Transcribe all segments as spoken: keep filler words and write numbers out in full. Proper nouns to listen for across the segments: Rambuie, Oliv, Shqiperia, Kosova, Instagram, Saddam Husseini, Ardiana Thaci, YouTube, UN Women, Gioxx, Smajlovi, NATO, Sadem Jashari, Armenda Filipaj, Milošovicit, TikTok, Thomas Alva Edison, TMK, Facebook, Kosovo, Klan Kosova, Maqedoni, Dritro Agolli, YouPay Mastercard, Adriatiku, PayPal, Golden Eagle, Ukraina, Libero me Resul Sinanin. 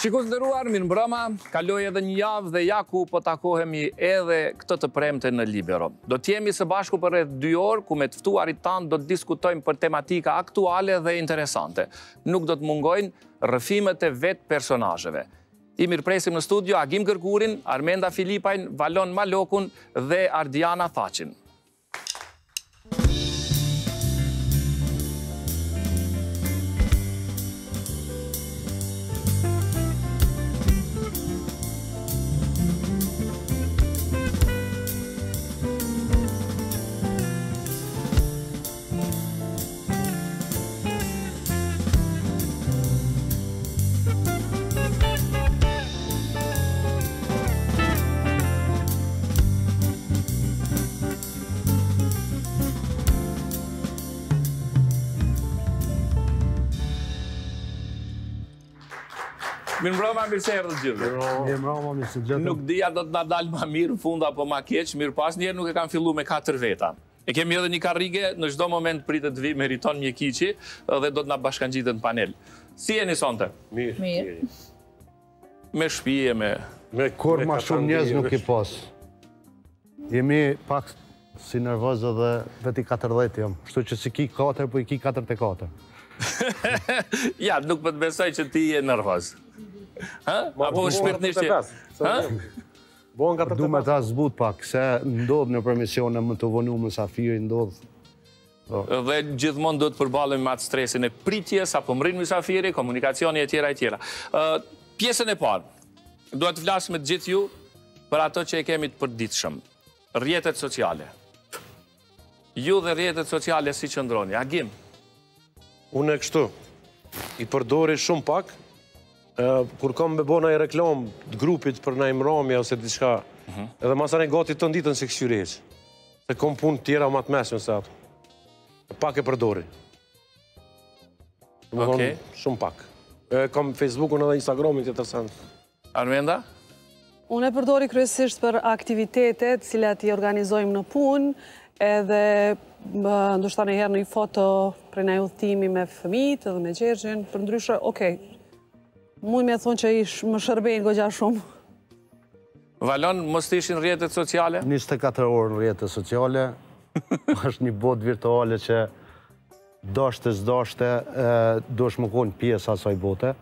Shikus të ruar, minë mbrëma, kaloj edhe një javë dhe jaku po takohemi edhe këtë të premte në Libero. Do t'jemi së bashku për rreth dy orë, ku me tëftuarit tanë do t'diskutojmë për tematika aktuale dhe interesante. Nuk do t'mungojnë rrëfimet e vetë personazheve. I mirpresim në studio Agim Gërkurin, Armenda Filipajn, Valon Malokun dhe Ardiana Thacin. Mirë mbrëma, mirë se erdhët gjithë. Mirë mbrëma, mirë se gjithë. Nuk dija do të na dalë ma mirë, në fund apo ma keq, mirë pas njerë nuk e kam fillu me katër veta. E kemi edhe një karrige, në çdo moment pritet të vi, meriton mjekiçi dhe do të na bashkangjiten në panel. Si jeni sonte? Mirë. Mirë. Me shtëpi, me... Me kur ma shumë njerëz nuk i pas. Jemi pak si nervoz edhe veti katërdhjetë jam. Kështu që si ki katër, po i ki katërdhjetë e katër. Ja, nuk po të besoj që ti je nervoz. Apo shpirtnisht që... Du me ta zbut pak, se ndodhë në permisione më të vonu më safiri, ndodhë. Dhe gjithmonë do të përbalëm me atë stresin e pritjes, apo mërinë më safiri, komunikacioni e tjera e tjera. Pjesën e parë, duhet të flasë me të gjithë ju për ato që e kemi të përditëshëm. Rrjetet sociale. Ju dhe rrjetet sociale si qëndroni. Agim? Unë e kështu. I përdori shumë pak. Kur kom me bona i reklam të grupit për na imramja ose të diçka, edhe masane gati të nditën se këshyri eqë. Se kom punë tjera ma të mesën se ato. Pak e përdori. Shumë pak. Kom Facebookun edhe Instagramin të tërsen. Armenda? Unë e përdori kryesisht për aktivitetet cilat i organizojmë në punë, edhe ndoshta në herë në i foto prej në udhtimi me fëmijët edhe me Gjergjin, për ndryshë, okej, mujë me thonë që më shërbejnë gogja shumë. Valon, mos të ishin rrjetet sociale? njëzet e katër orë në rrjetet sociale. Ashtë një botë virtuale që dashte s'dashte, do shmë konë pjesë asaj bote.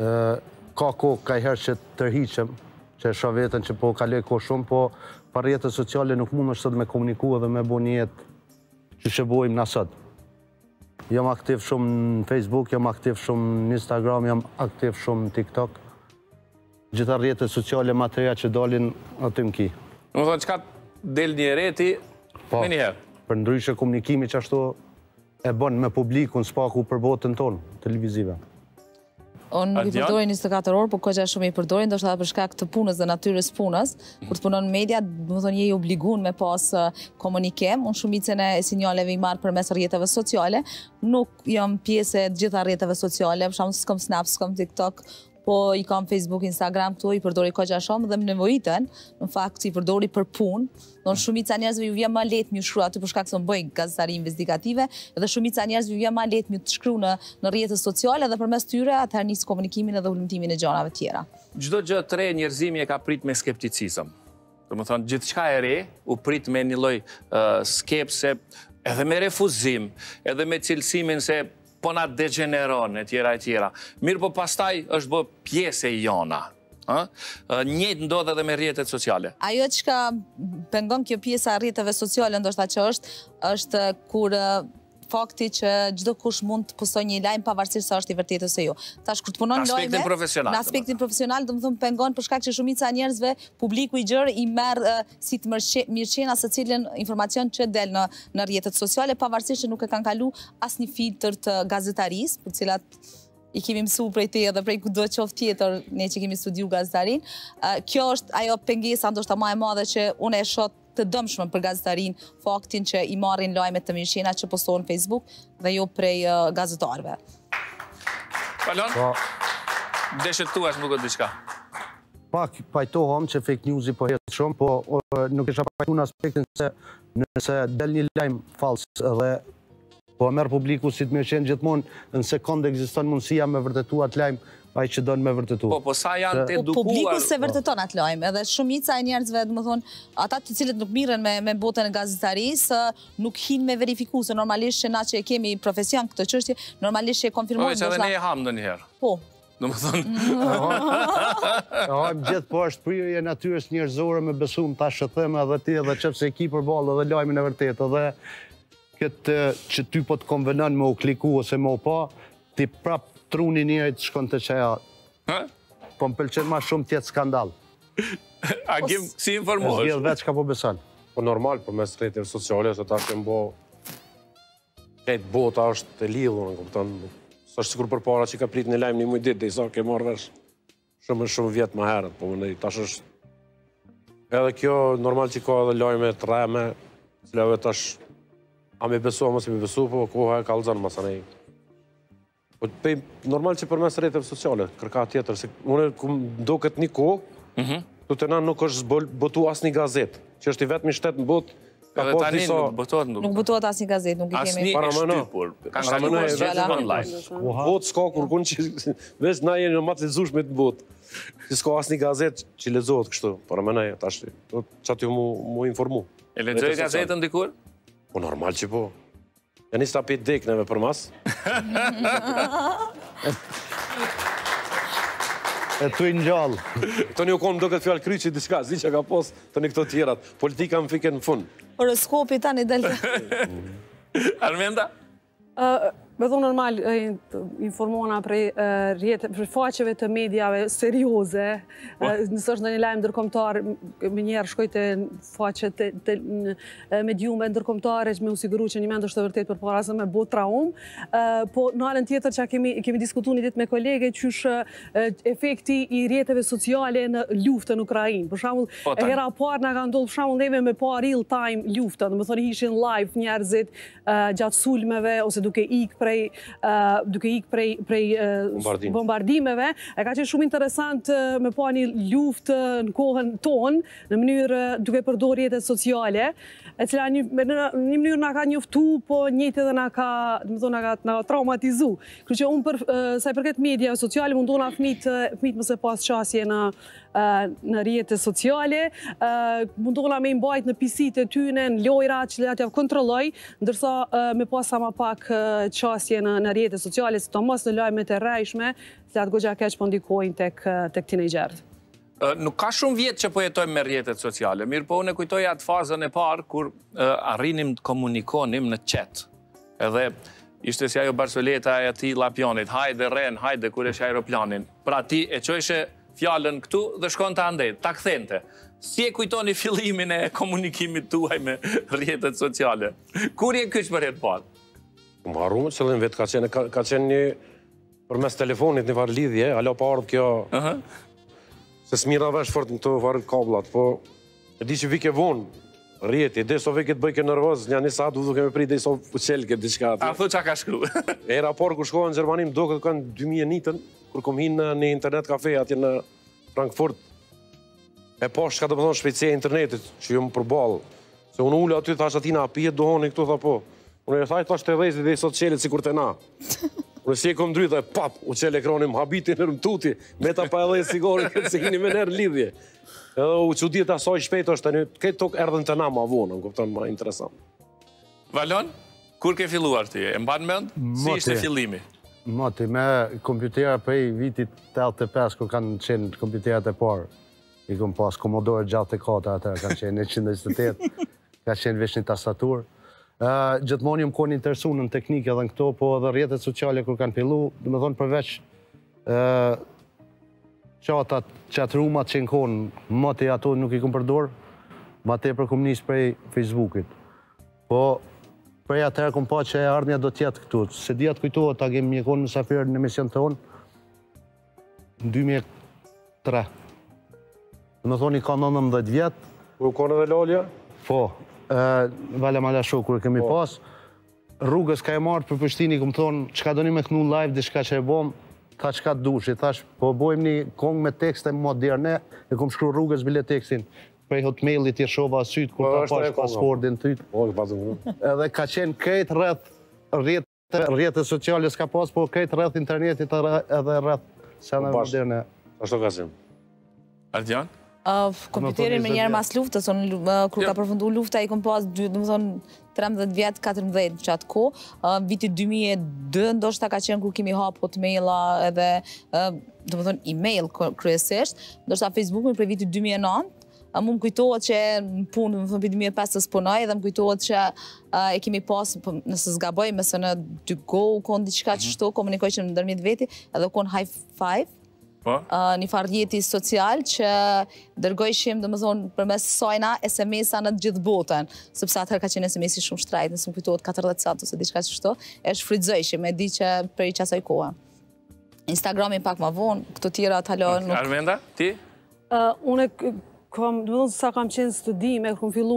Ka ko, ka i herë që tërhiqem, që e shavetën që po kaloj ko shumë, po par rrjetet sociale nuk mund është të me komuniku edhe me bo një jetë që që bojmë nësët. Jam aktiv shumë në Facebook, jam aktiv shumë në Instagram, jam aktiv shumë në TikTok. Gjitha rrjetet sociale, materia që dalin aty më ki. Në më thonë, qëka del një rrjeti, me njëherë? Për ndryshe komunikimi që ashtu e bën me publikun, spaku për botën tonë, televizive. Unë nuk i përdorin njëzet e katër orë, po kogja shumë i përdorin, do shta përshka këtë punës dhe natyres punës. Kur të punon media, më thonë, je i obligun me pas komunikem. Unë shumicën e sinjaleve i marë për mes rrjeteve sociale. Nuk jam pjese gjitha rrjeteve sociale, për shumë s'kom Snap, s'kom TikTok, po i kam Facebook, Instagram, këtu i përdori kogja shumë dhe më nevojiten. Në fakt, i përdori për punë. Donë shumica njerëzve ju vje ma letë mjë shkru aty përshka kësë më bëjnë gazetari investigative edhe shumica njerëzve ju vje ma letë mjë të shkru në rrjetës sociale dhe për mes tyre atëherë njësë komunikimin edhe hulumtimin e gjanave tjera. Gjdo gjë të re njerëzimi e ka prit me skepticizm. Dhe më thonë, gjithë qka e re u prit me një loj skepse edhe me refuzim, edhe me cilësimin se po na degeneron e tjera e tjera. Mirë po pastaj është bë pjese jona. Njët ndodhe dhe me rrjetet sociale. Ajo që ka pengon kjo pjesa rrjeteve sociale, ndoshta që është, është kur fakti që gjdo kush mund të pusoj një lajmë pavarësirë sa është i vërtetë ose jo. Tash, kur të punon lojme, në aspektin profesional, do më thëmë pengon përshkak që shumica njerëzve, publiku i gjërë i merë si të mirëqena së cilin informacion që del në rrjetet sociale, pavarësirë që nuk e kanë kalu as një filtr të gazetarisë, për cilat i kemi mësu prej teja dhe prej këtë do qoftë tjetër, ne që kemi studiu gazetarin. Kjo është ajo pengesa, ndoshta ma e madhe që une e shot të dëmshme për gazetarin, faktin që i marrin lajmet të mirëshena që postohen në Facebook dhe jo prej gazetarve. Valon, deshet tu ashtë më këtë diqka. Pak pajtohëm që fake news i po jetë shumë, po nuk isha pajtu në aspektin se nëse del një lajmë falsë dhe po e merë publiku si të me qenë gjithmonë, nëse kondë egziston mundësia me vërtetu atë lajmë, ai që don me vërtetu. Po, po sa janë të edukuar. Publiku se vërteton atë lajm, edhe shumica e njerëzve, domethënë, ata të cilët nuk mirren me me botën e gazetarisë, nuk hin me verifikuese. Normalisht që na që e kemi profesion këtë çështje, normalisht që e konfirmojmë. Po, edhe ne e ham ndonjëherë. Po. Domethënë, hajm gjithë poshtë prirje natyrës njerëzore me besum tash e them edhe ti edhe çepse e ki përballë edhe lajmin e vërtetë edhe këtë që ty po të konvenon me u kliku ose me u pa, ti prap truni njerit shkon të çaja. Hë? Po më pëlqen më shumë tjetë skandal. Agim, si informosh? Zgjidh vetë çka po beson. Po normal, përmes rrjeteve sociale, se tash që mbo këtë bota është e lidhur, e kupton? S'është sikur përpara që ka prit në lajm në një ditë, derisa ke marrë vesh shumë shumë vjet më herët, po unë tash është edhe kjo normal që ka edhe lajme të rreme, cilave tash a me besu, a mos me besu, po koha e kalzon masanej. Po pej, normal që përmes rrjeteve sociale, kërka tjetër, se unë do këtë një kohë, të të na nuk është botu asë një gazetë, që është i vetëmi shtetë në botë, edhe tani nuk botuat nuk. Nuk botuat asë një gazetë, nuk i kemi. Asë një e shtypur, kanë në e vetë online. Botë s'ka kërkun që, veç na jeni në matë lezushme të botë, që s'ka asë një gazetë që lezohet kështu, paramena e tashti, që aty mu informu. E lezoj gazetën dikur? Po normal që po. E njës të apit dekneve për mas. E tu i njallë. Të një ukonë më do këtë fjallë kry që i diska, zi që ka posë të një këto tjerat. Politika më fike në funë. Horoskopi tani delë. Armenda? Me thonë normal, informona prej faqeve të medjave serioze. Nësë është në një lajmë ndërkomtar, më njerë shkojte faqet mediume ndërkomtare që me usiguru që një mendë është të vërtet për para se me botë traum. Po në alën tjetër që kemi diskutu një dit me kolege që është efekti i rjetëve sociale në luftën Ukrainë. Për shamull, hera parë në ka ndollë për shamull neve me pa real time luftën. Më thonë hishin live njerëzit gjatë sulmeve ose duke ikë duke ikë prej bombardimeve. E ka qenë shumë interesant me po një luftë në kohën tonë, në mënyrë duke përdor rrjetet sociale, e cila një mënyrë nga ka njoftu, po njëjtë edhe nga ka traumatizu. Kërë që unë sa i përket media sociale, mundona fëmijët mëse pas qasje në në rjetët sociale, mundona me imbajt në pisit e tyne, në lojra, që le atja kontrolloj, ndërsa me pasa ma pak qasje në rjetët sociale, si Thomas në lojmet e rejshme, si atë gogja keq pëndikojnë tek tinejgjerët. Nuk ka shumë vjetë që po jetojmë me rjetët sociale, mirë po unë e kujtoj atë fazën e parë, kur arrinim të komunikonim në chat. Edhe ishte si ajo barsoleta e ati lapionit, hajde ren, hajde kuresh aeroplanin. Pra ti e qojshe fjallën këtu dhe shkon të andejt, ta këthente. Si e kujtoni fillimin e komunikimit tuaj me rrjetet sociale? Kur je kyç për jetë parë? Më harru, qëllim vetë ka qenë një përmes telefonit një farë lidhje, alo pa ardhë kjo, se smira vesh fort në këto farë kablat, po e di që vike vonë rrjeti, dhe so vike të bëjke nervoz, një një satë u duke me prit dhe i so qelke, diçka atë. A thu që a ka shkru? E rapor ku shkoha në Gjermanim, do këtë kanë dy mijë e nëntën, kur kom hinë në një internet kafe, atje në Frankfurt, e poshtë ka të përdonë shpejtësia internetit, që jëmë përbalë. Se unë ullë aty, thash atina, apijet dohoni këtu, tha po. Unë e thaj, thash të dhejzit dhe i sot qelit si kur të na. Unë si e kom dryta, e pap, u qel ekranim, habitin e rëmtuti, meta pa edhe e sigori, këtë se kini me nërë lidhje. Edhe u që ditë asoj shpejt është, këtë tok erdhen të na ma vonë, në këpëtan ma interesant. Valon, kur ke filluar ti? E mban mend? Si ishte fillimi? Moti, me kompjutera prej vitit tetëdhjetë e pesë, kër kanë qenë kompjuterat e parë, i këmë pas Commodore gjashtëdhjetë e katër, atër kanë qenë njëqind e njëzet e tetë, ka qenë vesh një tastatur. Gjithmoni më konë interesu në teknikë edhe në këto, po edhe rrjetet sociale kër kanë pilu, dhe me thonë përveç qatat, qatrumat që në konë, moti ato nuk i këmë përdor, ma te për këmë njësë prej Facebookit. Po, prej atëherë këmë pa që e ardhënja do tjetë këtu. Se di atë kujtohet, ta kemi mjekon mësafirë në emision të onë, në dy mijë e tre. Dhe me thoni, ka nëntëmbëdhjetë vjetë. U konë edhe lolja? Po, Vale Malasho, kërë kemi pas. Rrugës ka e martë për Prishtinë, këmë thonë, që ka do një me kënu live, dhe shka që e bomë, ta që ka të dush. I thash, po bojmë një kongë me tekste moderne, e këmë shkru rrugës bile tekstin. Prej hotmailit i shova sytë, kur ka pash pasportin të tytë. Edhe ka qenë këtë rrët, rrjetët sociale s'ka pas, po këtë rrët internetit edhe rrët Shenja moderne. Ashtu ka qenë. Ardian? Kompjuterin me njerë mas luftës, kërë ka përfundu lufta i kom pas trembëdhjetë vjetë, katërmbëdhjetë që atë ko. Viti dy mijë e dy, ndoshta ka qenë kërë kimi hapë hotmaila edhe, do më thonë, e-mail kryesisht. Ndoshta Facebook me prej viti dy mijë e nëntë. Mu më kujtohet që punë, më thëmë për dy mijë e pesë punoj, dhe më kujtohet që e kemi pas, nëse zgaboj, mëse në dy go, konë diçka që shto, komunikoj që në ndërmjet veti, edhe konë high five, një farjeti social që dërgojshim, dhe më thonë, përmes sajna, S M S-a në gjithë botën, sepse atëherë ka qenë S M S-i shumë shtrajt, nëse më kujtohet katërdhjetë cent ose diçka që shto, e shfrytëzojshim, e di që për i qasaj koha. Instagrami pak ma vonë, këto tjera të halon... Armenda, ti? Une... Sa kam qenë studime, këmë fillu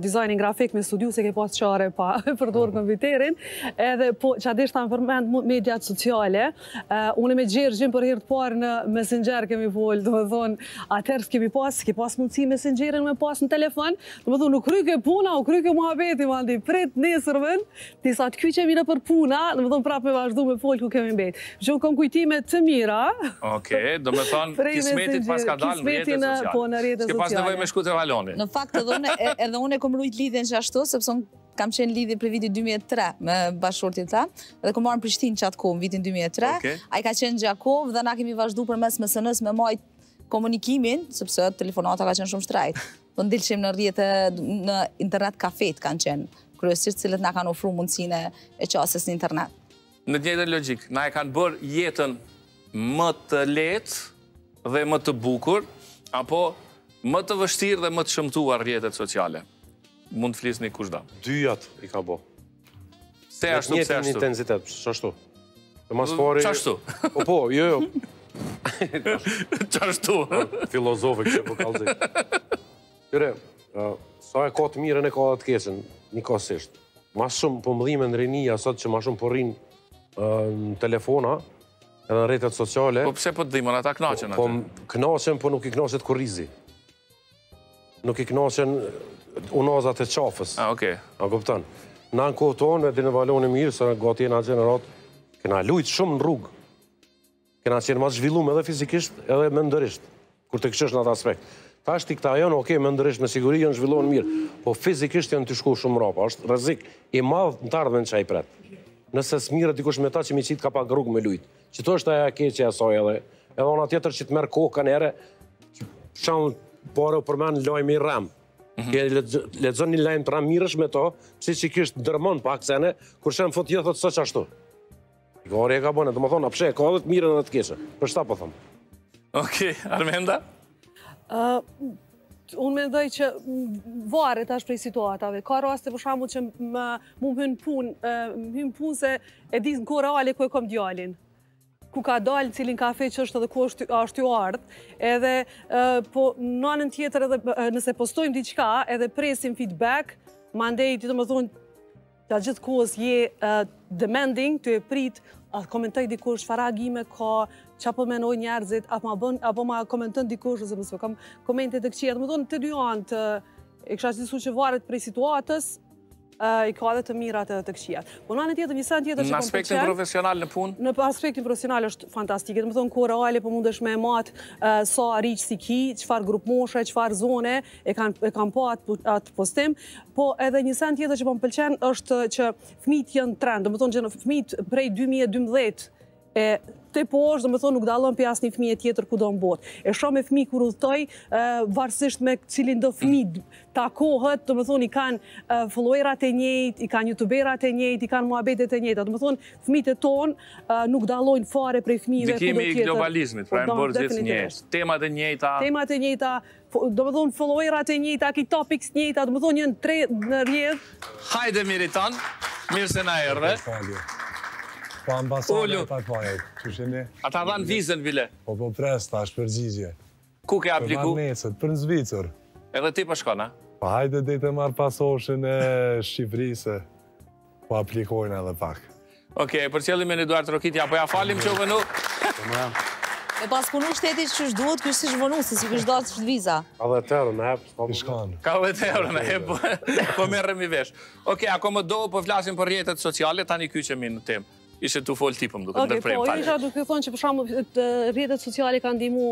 dizajnin grafik me studiu, se ke pas qare pa përdojnë kompjuterin, edhe po që adesh ta më përmend mediat sociale, une me Gjergjin për herë të parë në Messenger kemi folë, do më thonë, atërës kemi pas, ke pas mundësi Messengerin me pas në telefon, do më thonë, nuk kryke puna, nuk kryke muhabeti, ma ndi, pret nesërmen, tisa të kyqemi në për puna, do më thonë, prap me vazhdu me folë ku kemi mbet. Që në kom kujtime të mira... Oke, do më thonë, kismetit pas ka dalë në rjetës pas nevoj me shku të Valoni. Në fakt edhe unë e kom rujt lidhjen që ashtu, sepse unë kam qenë lidhje për vitit dy mijë e tre me bashortin ta, edhe kom marrë në Prishtinë që atë kohë, vitin dy mijë e tre, a i ka qenë Gjakova dhe na kemi vazhdu për mes mesenes me majt komunikimin, sepse telefonata ka qenë shumë shtrajt. Dhe ndilëshim në rjetë, në internet kafet kanë qenë, kryesisht cilët na kanë ofru mundësine e qases në internet. Në të njëjtën logjik, na e kanë bërë jetën më të lehtë dhe më të bukur, apo më të vështirë dhe më të shëmtuar rrjetet sociale. Mund të flisni kushdo. Dyjat i ka bo. Se ashtu, se ashtu. Njëtë një intensitet, që ashtu. Që ashtu. O po, jo, jo. Që ashtu. Filozofe kështë për kalëzit. Tyre, sa e ka të mirën e ka dhe të keqen, një kasisht. Ma shumë pëmëllime në rinia, sot që ma shumë përrin në telefona, edhe në rrjetet sociale. Po pëse për të dhimën, ata knaqen atë? Po knaqen, po nuk i knaqet kur rizi. Nuk i knaqen unazat e qafës. A, okej. A, kuptan. Na në kohë tonë, edhe në Valoni mirë, se gati e nga gjeneratë, këna lujtë shumë në rrugë. Këna qenë ma zhvillume edhe fizikisht, edhe me ndërisht, kur të këshësh në atë aspekt. Ta është tikta janë, okej, me ndërisht, me siguri janë zhvillume mirë, po fizikisht janë të shku shumë rapa. Ashtë rëzik i madhë në tardhme në qaj pretë. Nëse s'mire dikush me ta që mi qitë ka pak rrugë me lujtë. Qito është aja keqja saj edhe. Edhe ona tjetër që të merë kohë kanere, shanë pare u përmenë lojme i ramë. Ledzon një lojme të ramë mirësh me to, si që kështë dërmon për aksene, kur shenë fëtë jë thëtë së që ashtu. Gari e ka bënë, dhe më thonë, apëshe e ka dhe të mirën dhe të keshë. Për shta për thëmë. Okej, Armenda? Unë me ndoj që varet ashtë prej situatave. Ka raste për shamu që më më hynë punë, se e di në kore ale ku e kom djallin. Ku ka dalë cilin kafe që është edhe ku është ju ardhë, edhe po në anën tjetër edhe nëse postojmë diqka edhe presim feedback, mandej të të më thonë, të gjithë kohës je demanding, të e prit, atë komentoj dikush, faragime ka, që përmenoj njerëzit, apo ma komentën dikush, ose mësë kam komentet e këqia, të më thonë të dy antë, e kësha që disu që varet prej situatës, i ka dhe të mirat edhe të këshijat. Po në anë tjetër, njësën tjetër që kom përqen... Në aspektin profesional në punë? Në aspektin profesional është fantastike. Të më thonë, kore ale, po mundesh me matë sa rriqë si ki, qëfar grupmoshe, qëfar zone, e kam po atë postim. Po edhe njësën tjetër që kom përqen është që fëmijët janë trend. Të më thonë që në fëmijët prej dy mijë e dymbëdhjetë e... të poshtë, dhe me thonë, nuk dalon për asë një fëmije tjetër ku do në botë. E shumë e fëmi kur udhtoj, varsisht me cilin do fëmi takohet, dhe me thonë, i kanë followerat e njëjt, i kanë youtuberat e njëjt, i kanë muhabetet e njëjt. Dhe me thonë, fëmijët e tonë nuk dalojnë fare prej fëmive ku do tjetër. Dikimi i globalizmit, pra e më bërë gjithë njëjtë. Temat e njëjta. Temat e njëjta, do me thonë, followerat e njëjta, ki topics njëjta, do me thonë, një në tre në rjedhë. Hajde, Miritan, mirë se na erve. Po ambasale të akvajet. A ta dhanë vizën, bile? Po po presta, është përgjizje. Ku ke apliku? Për manesët, për në Zvicër. Edhe ti për shkona? Pa hajde dhe të marë pasoshin e Shqipërisë, po aplikojnë edhe pak. Oke, përcjellim e në Eduard Rokitja, po ja falim që u vënu. E pas punu shtetit që është duhet, kështë është vënu, si si kështë dalë është viza. Ka dhe të eurën e hepë, ka dhe të eurën e hepë, po merëm i vesh. Oke, akomodohu, po flasim për rjetet sociale, tani kyqemi në temë. Ishe të folë tipëm, duke të ndërprejmë pare. Isha duke thonë që për shumë rrjetet sociali ka ndimu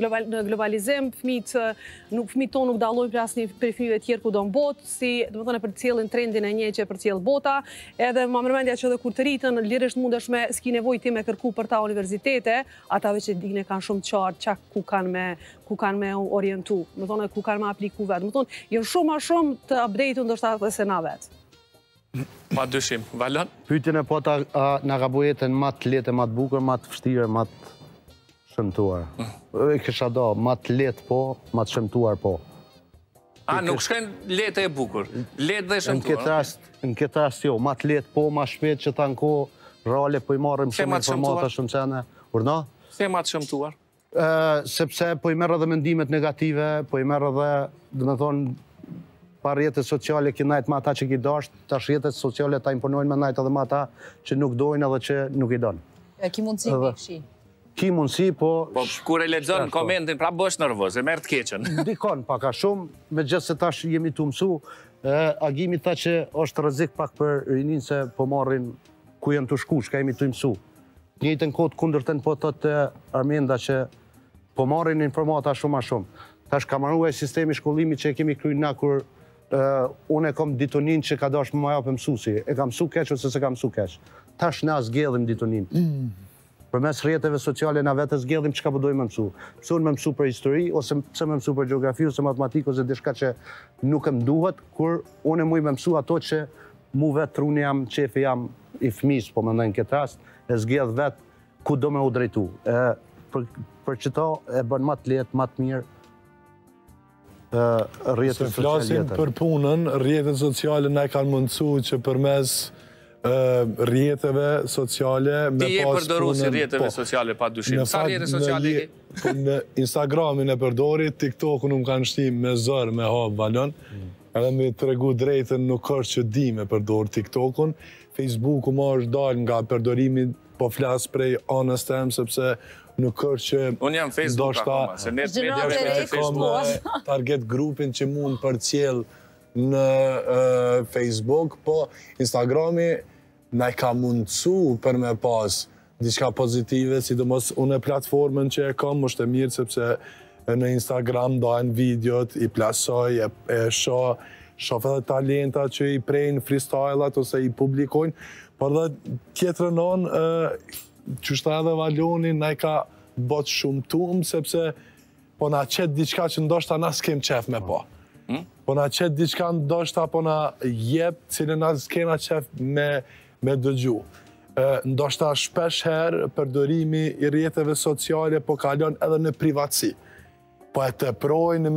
në globalizim, fëmijët tonë nuk dallojnë për asnjë prej fëmijëve tjerë ku do në botë, si do të thonë për cilin trendin e një që për cilë bota, edhe më mërmendja që edhe kur të rritën, lirisht mundesh me s'ki nevojë ti me kërku për ta universitete, atave që dinë kanë shumë qartë çka ku kanë me ku kanë me orientu, më thonë ku kanë me apliku vetë, më thonë janë shumë më shumë të update-u ndoshta edhe se na vetë. Ma dyshim, Valon? Pytin e pota në gabujetën matë letë, matë bukur, matë fështirë, matë shëmtuar. E kësha do, matë letë po, matë shëmtuar po. A, nuk shkojnë letë e bukur, letë dhe shëmtuar? Në këtë rast jo, matë letë po, ma shpetë që tanë ko, rale po i marrim shumë informata shumë qene. Urna? Se matë shëmtuar? Sepse po i merë dhe mendimet negative, po i merë dhe, dhe me thonë, par rjetët sociale ki najtë ma ta që ki dasht, tash rjetët sociale ta imponojnë me najtë edhe ma ta që nuk dojnë edhe që nuk i donë. Ki mundësi për këshi? Ki mundësi, po... Po, kur e lexon komentin, pra bësh nervoz, e merë të keqen. Ndikon, paka shumë, me gjithë se tash jemi të mësu, Agimi tha që është rrezik pak për rinin se po marrin ku jënë të shku, shka jemi të mësu. Njëjtën kohë kundër të në po të të Armenda që po marrin informata shumë a shumë. Tash ka marruaj sistemi shkollimi që kemi kryen na kur unë e kom ditonin që ka dash më japë mësuesi, e ka mësu keq ose se ka mësu keq. Tash na zgjedhim ditonin. Përmes rrjeteve sociale na vetë zgjedhim çka po dojmë mësu. Pse unë më mësu për histori ose pse më mësu për gjeografi ose matematikë ose diçka që nuk më duhet, kur unë më mësu ato që mu vetë truni jam, çefi jam i fëmis, po mendoj në këtë rast, e zgjedh vet ku do më u drejtu. Për për çto e bën më të lehtë, më të mirë. Se flasim për punën, rrjetet sociale ne kanë mundësu që përmes rrjeteve sociale me pas punën... Ti je përdoru si rrjeteve sociale pa dushim. Sa rrjete sociale i ke? Në Instagramin e përdori, TikTokun unë kanë shtim me zërë, me hapë Valon, edhe me të regu drejten nuk është që di me përdori TikTokun. Facebooku ma është dalë nga përdorimi po flasë prej anës temë, sepse... nuk është që... Unë jam Facebook akoma, se net medjave me të Facebook. Target grupin që mund për cjellë në Facebook, po Instagrami ne ka mundësu për me pas diçka pozitive, sidomos unë e platformën që e kam, është e mirë, sepse në Instagram dojnë videot, i plasoj, e shoh, shoh edhe talenta që i prejnë freestyle-at ose i publikojnë, por dhe tjetër non... Qështa edhe Valoni, ne ka botë shumë tumë, sepse po na qëtë diçka që ndoshta na s'kem qef me po. Po na qëtë diçka ndoshta po na jep, cilë na s'kena qef me dëgju. Ndoshta shpesh herë përdorimi i rrjeteve sociale po kalon edhe në privatësi. Po e të projnë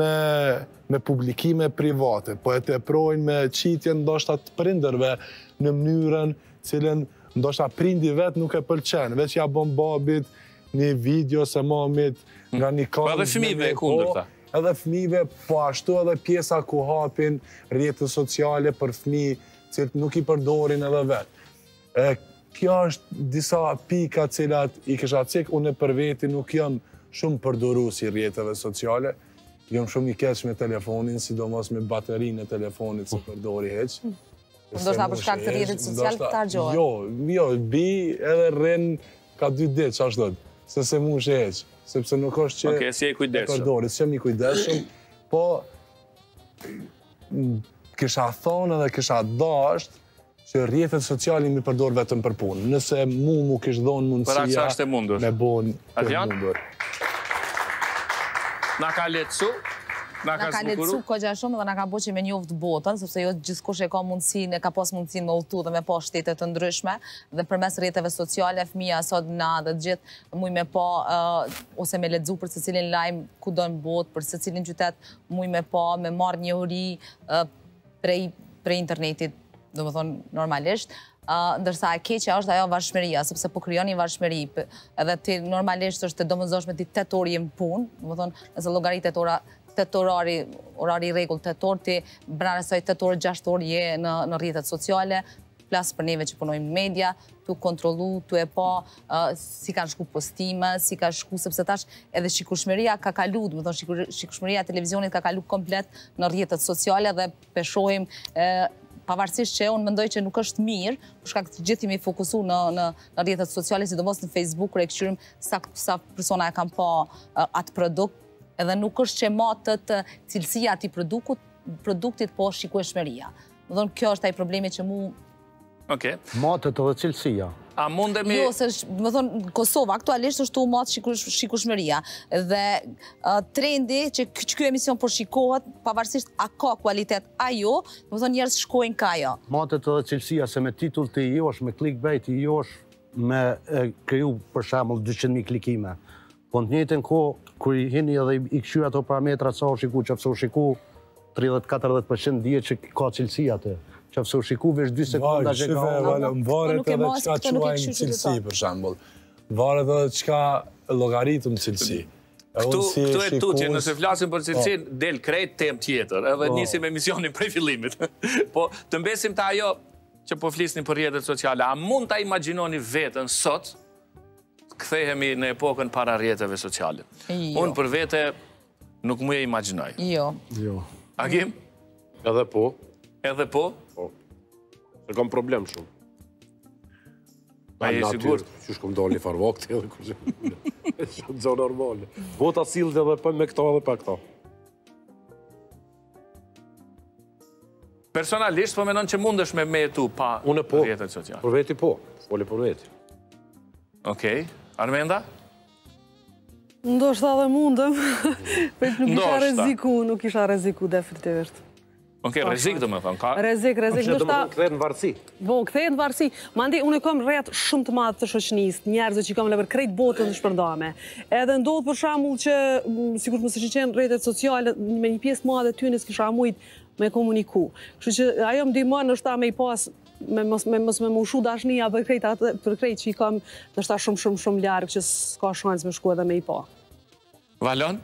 me publikime private, po e të projnë me qitje ndoshta të prinderve në mënyrën cilën ndoshta prindi vetë nuk e pëlqen, veç ja bën babit një video se mamit nga një kanë... Pa dhe fëmive e kundërta. Edhe fëmive, po ashtu edhe pjesa ku hapin rrjetet sociale për fëmi, cilët nuk i përdorin edhe vetë. Kjo është disa pika cilat i kësha cik, unë e për veti nuk jam shumë përdoru si rrjeteve sociale, jam shumë i keq me telefonin, sidomos me baterinë e telefonit se përdori heqë. Ndoshta për shkak të rrjetit social të hargjohet. Jo, jo, bi edhe rren ka dy ditë që ashtë dhëtë, se se mu shë heqë, sepse nuk është që e përdori, se jam i kujdeshëm, po kësha thonë edhe kësha dasht që rrjetet sociali mi përdor vetëm për punë, nëse mu mu kështë dhonë mundësia me bonë të mundur. Nga ka letësu? Nga ka letësu këgja shumë dhe nga ka bo që me njoftë botën, sepse jo gjithkush e ka mundësin, e ka pas mundësin me utu dhe me pa shtetet të ndryshme, dhe përmes rrjeteve sociale, fëmija, sot, na dhe gjithë, muj me pa, ose me letëzu për secilin lajmë ku do në botë, për secilin qytet, muj me pa, me marrë një uri prej internetit, do më thonë normalisht, ndërsa e keqja është ajo vazhshmeria, sepse po kryon një vazhshmeri, edhe ti normalisht është të domëzosh me ti tetë orë jemë punë, do më thonë, nëse logari tetë ora, tetë orari, orari regull tetë orë, ti branësoj tetë orë, gjashtë orë je në rrjetet sociale, plasë për neve që punojmë në media, tu kontrolu, tu e pa, si kanë shku postime, si kanë shku, sepse tash edhe shikushmeria ka kalu, do më thonë, shikushmeria televizionit ka kalu komplet në rrjetet sociale dhe peshojmë pavarësisht që unë mendoj që nuk është mirë, për shkak të gjithë jemi fokusu në rrjetet sociale, sidomos në Facebook, kur e këshyrim sa persona e kam pa atë produkt, edhe nuk është që matët cilësia ati produktit, po shikueshmëria. Më dhënë, kjo është ai problemi që mu... Matët edhe cilësia. A mundemi... Jo, se më thonë, Kosova, aktualisht është u matë shikueshmëria. Dhe trendi që kjo emision po shikohet, pavarësisht a ka kualitet ajo, më thonë njerës shkojnë ka jo. Matët edhe cilësia, se me titull të i josh, me clickbait i josh, me kriju për shemull dyqind mijë klikime. Po në njëtën ko, kër i hini edhe i këshu ato parametra, sa u shiku, që fësur shiku, tridhjetë katërdhjetë përqind dhije që ka cilësi atë. Që fësur shiku vesh dy sekunda që ka... Varet edhe qka quajnë cilësi, për shambull. Varet edhe qka logaritëm cilësi. Këtu e tutje, nëse flasim për cilësin, del krejt tem tjetër, edhe nisim emisionin prej fillimit. Po të mbesim të ajo që po flisni për rrjetet sociale, a mund ta imaginoni vetën sot, këthejhemi në epokën para rrjeteve sociale. Unë për vete nuk mu e imaginoj. Jo. Agim? Edhe po. Edhe po? Po. Se kam problem shumë. A je sigur? Qysh kom doli farvakti edhe kërë që... Shumë zonë normale. Vota silë dhe për me këta dhe për këta. Personalisht përmenon që mund është me me tu pa rrjetet sociale. Për veti po. Foli për veti. Okej. Armenda? Ndoshta dhe mundëm, për nuk isha reziku, nuk isha reziku definitivisht. Okej, rezik dhe me thëmë, ka? Rezik, rezik, ndoshta... Këthejnë në varësi. Bo, këthejnë në varësi. Mandi, unë e kom rrët shumë të madhë të shoqënisë, njerëzë që i kom lever krejt botën të shpërndame. Edhe ndodhë për shamull që, sikur të më së që qenë rrëtet sociale, me një pjesë madhe ty në s'kisha mujtë me komuniku. Kështë që ajo më dimon është ta me i pas... me mos me mushu dashnia për krejt që i kam nështa shumë shumë shumë ljarë që s'ka shanës me shku edhe me i pa. Valon?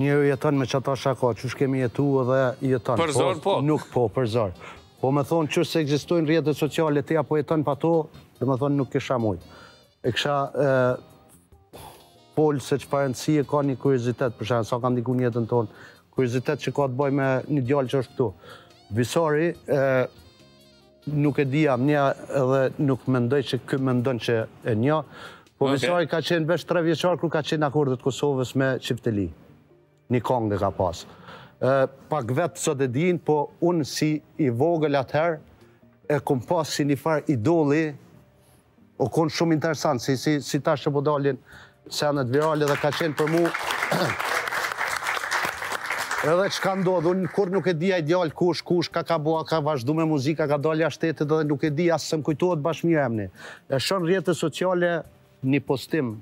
Njëri jeton me qëta shaka, që shkemi jetu edhe jeton. Për zorë po? Nuk po, për zorë. Po me thonë që se egzistojnë rrjetet sociale të ja po jeton pa to, dhe me thonë nuk kisha mujë. E kisha polë se që parëndësie ka një kuriozitet, për shenë, sa ka ndiku njetën tonë, kuriozitet që ka të boj me një djallë që është këtu. Visori, nuk e dija më një edhe nuk mendoj që këmë mendon që e një, po Visori ka qenë vesh tre vjeqarë kërë ka qenë akordet Kosovës me Qipteli. Një kongë ka pasë. Pak vetë sot e din, po unë si i vogël atëherë, e kom pasë si një farë idoli, o konë shumë interesantë, si ta shë po dalin senet virale dhe ka qenë për mu... Edhe që ka ndodhë, unë kur nuk e dija ideal kush, kush, ka ka boa, ka vazhdu me muzika, ka dalja shtetit edhe nuk e dija, asë se më kujtojtë bashkë një emni. E shënë rrjetet sociale një postim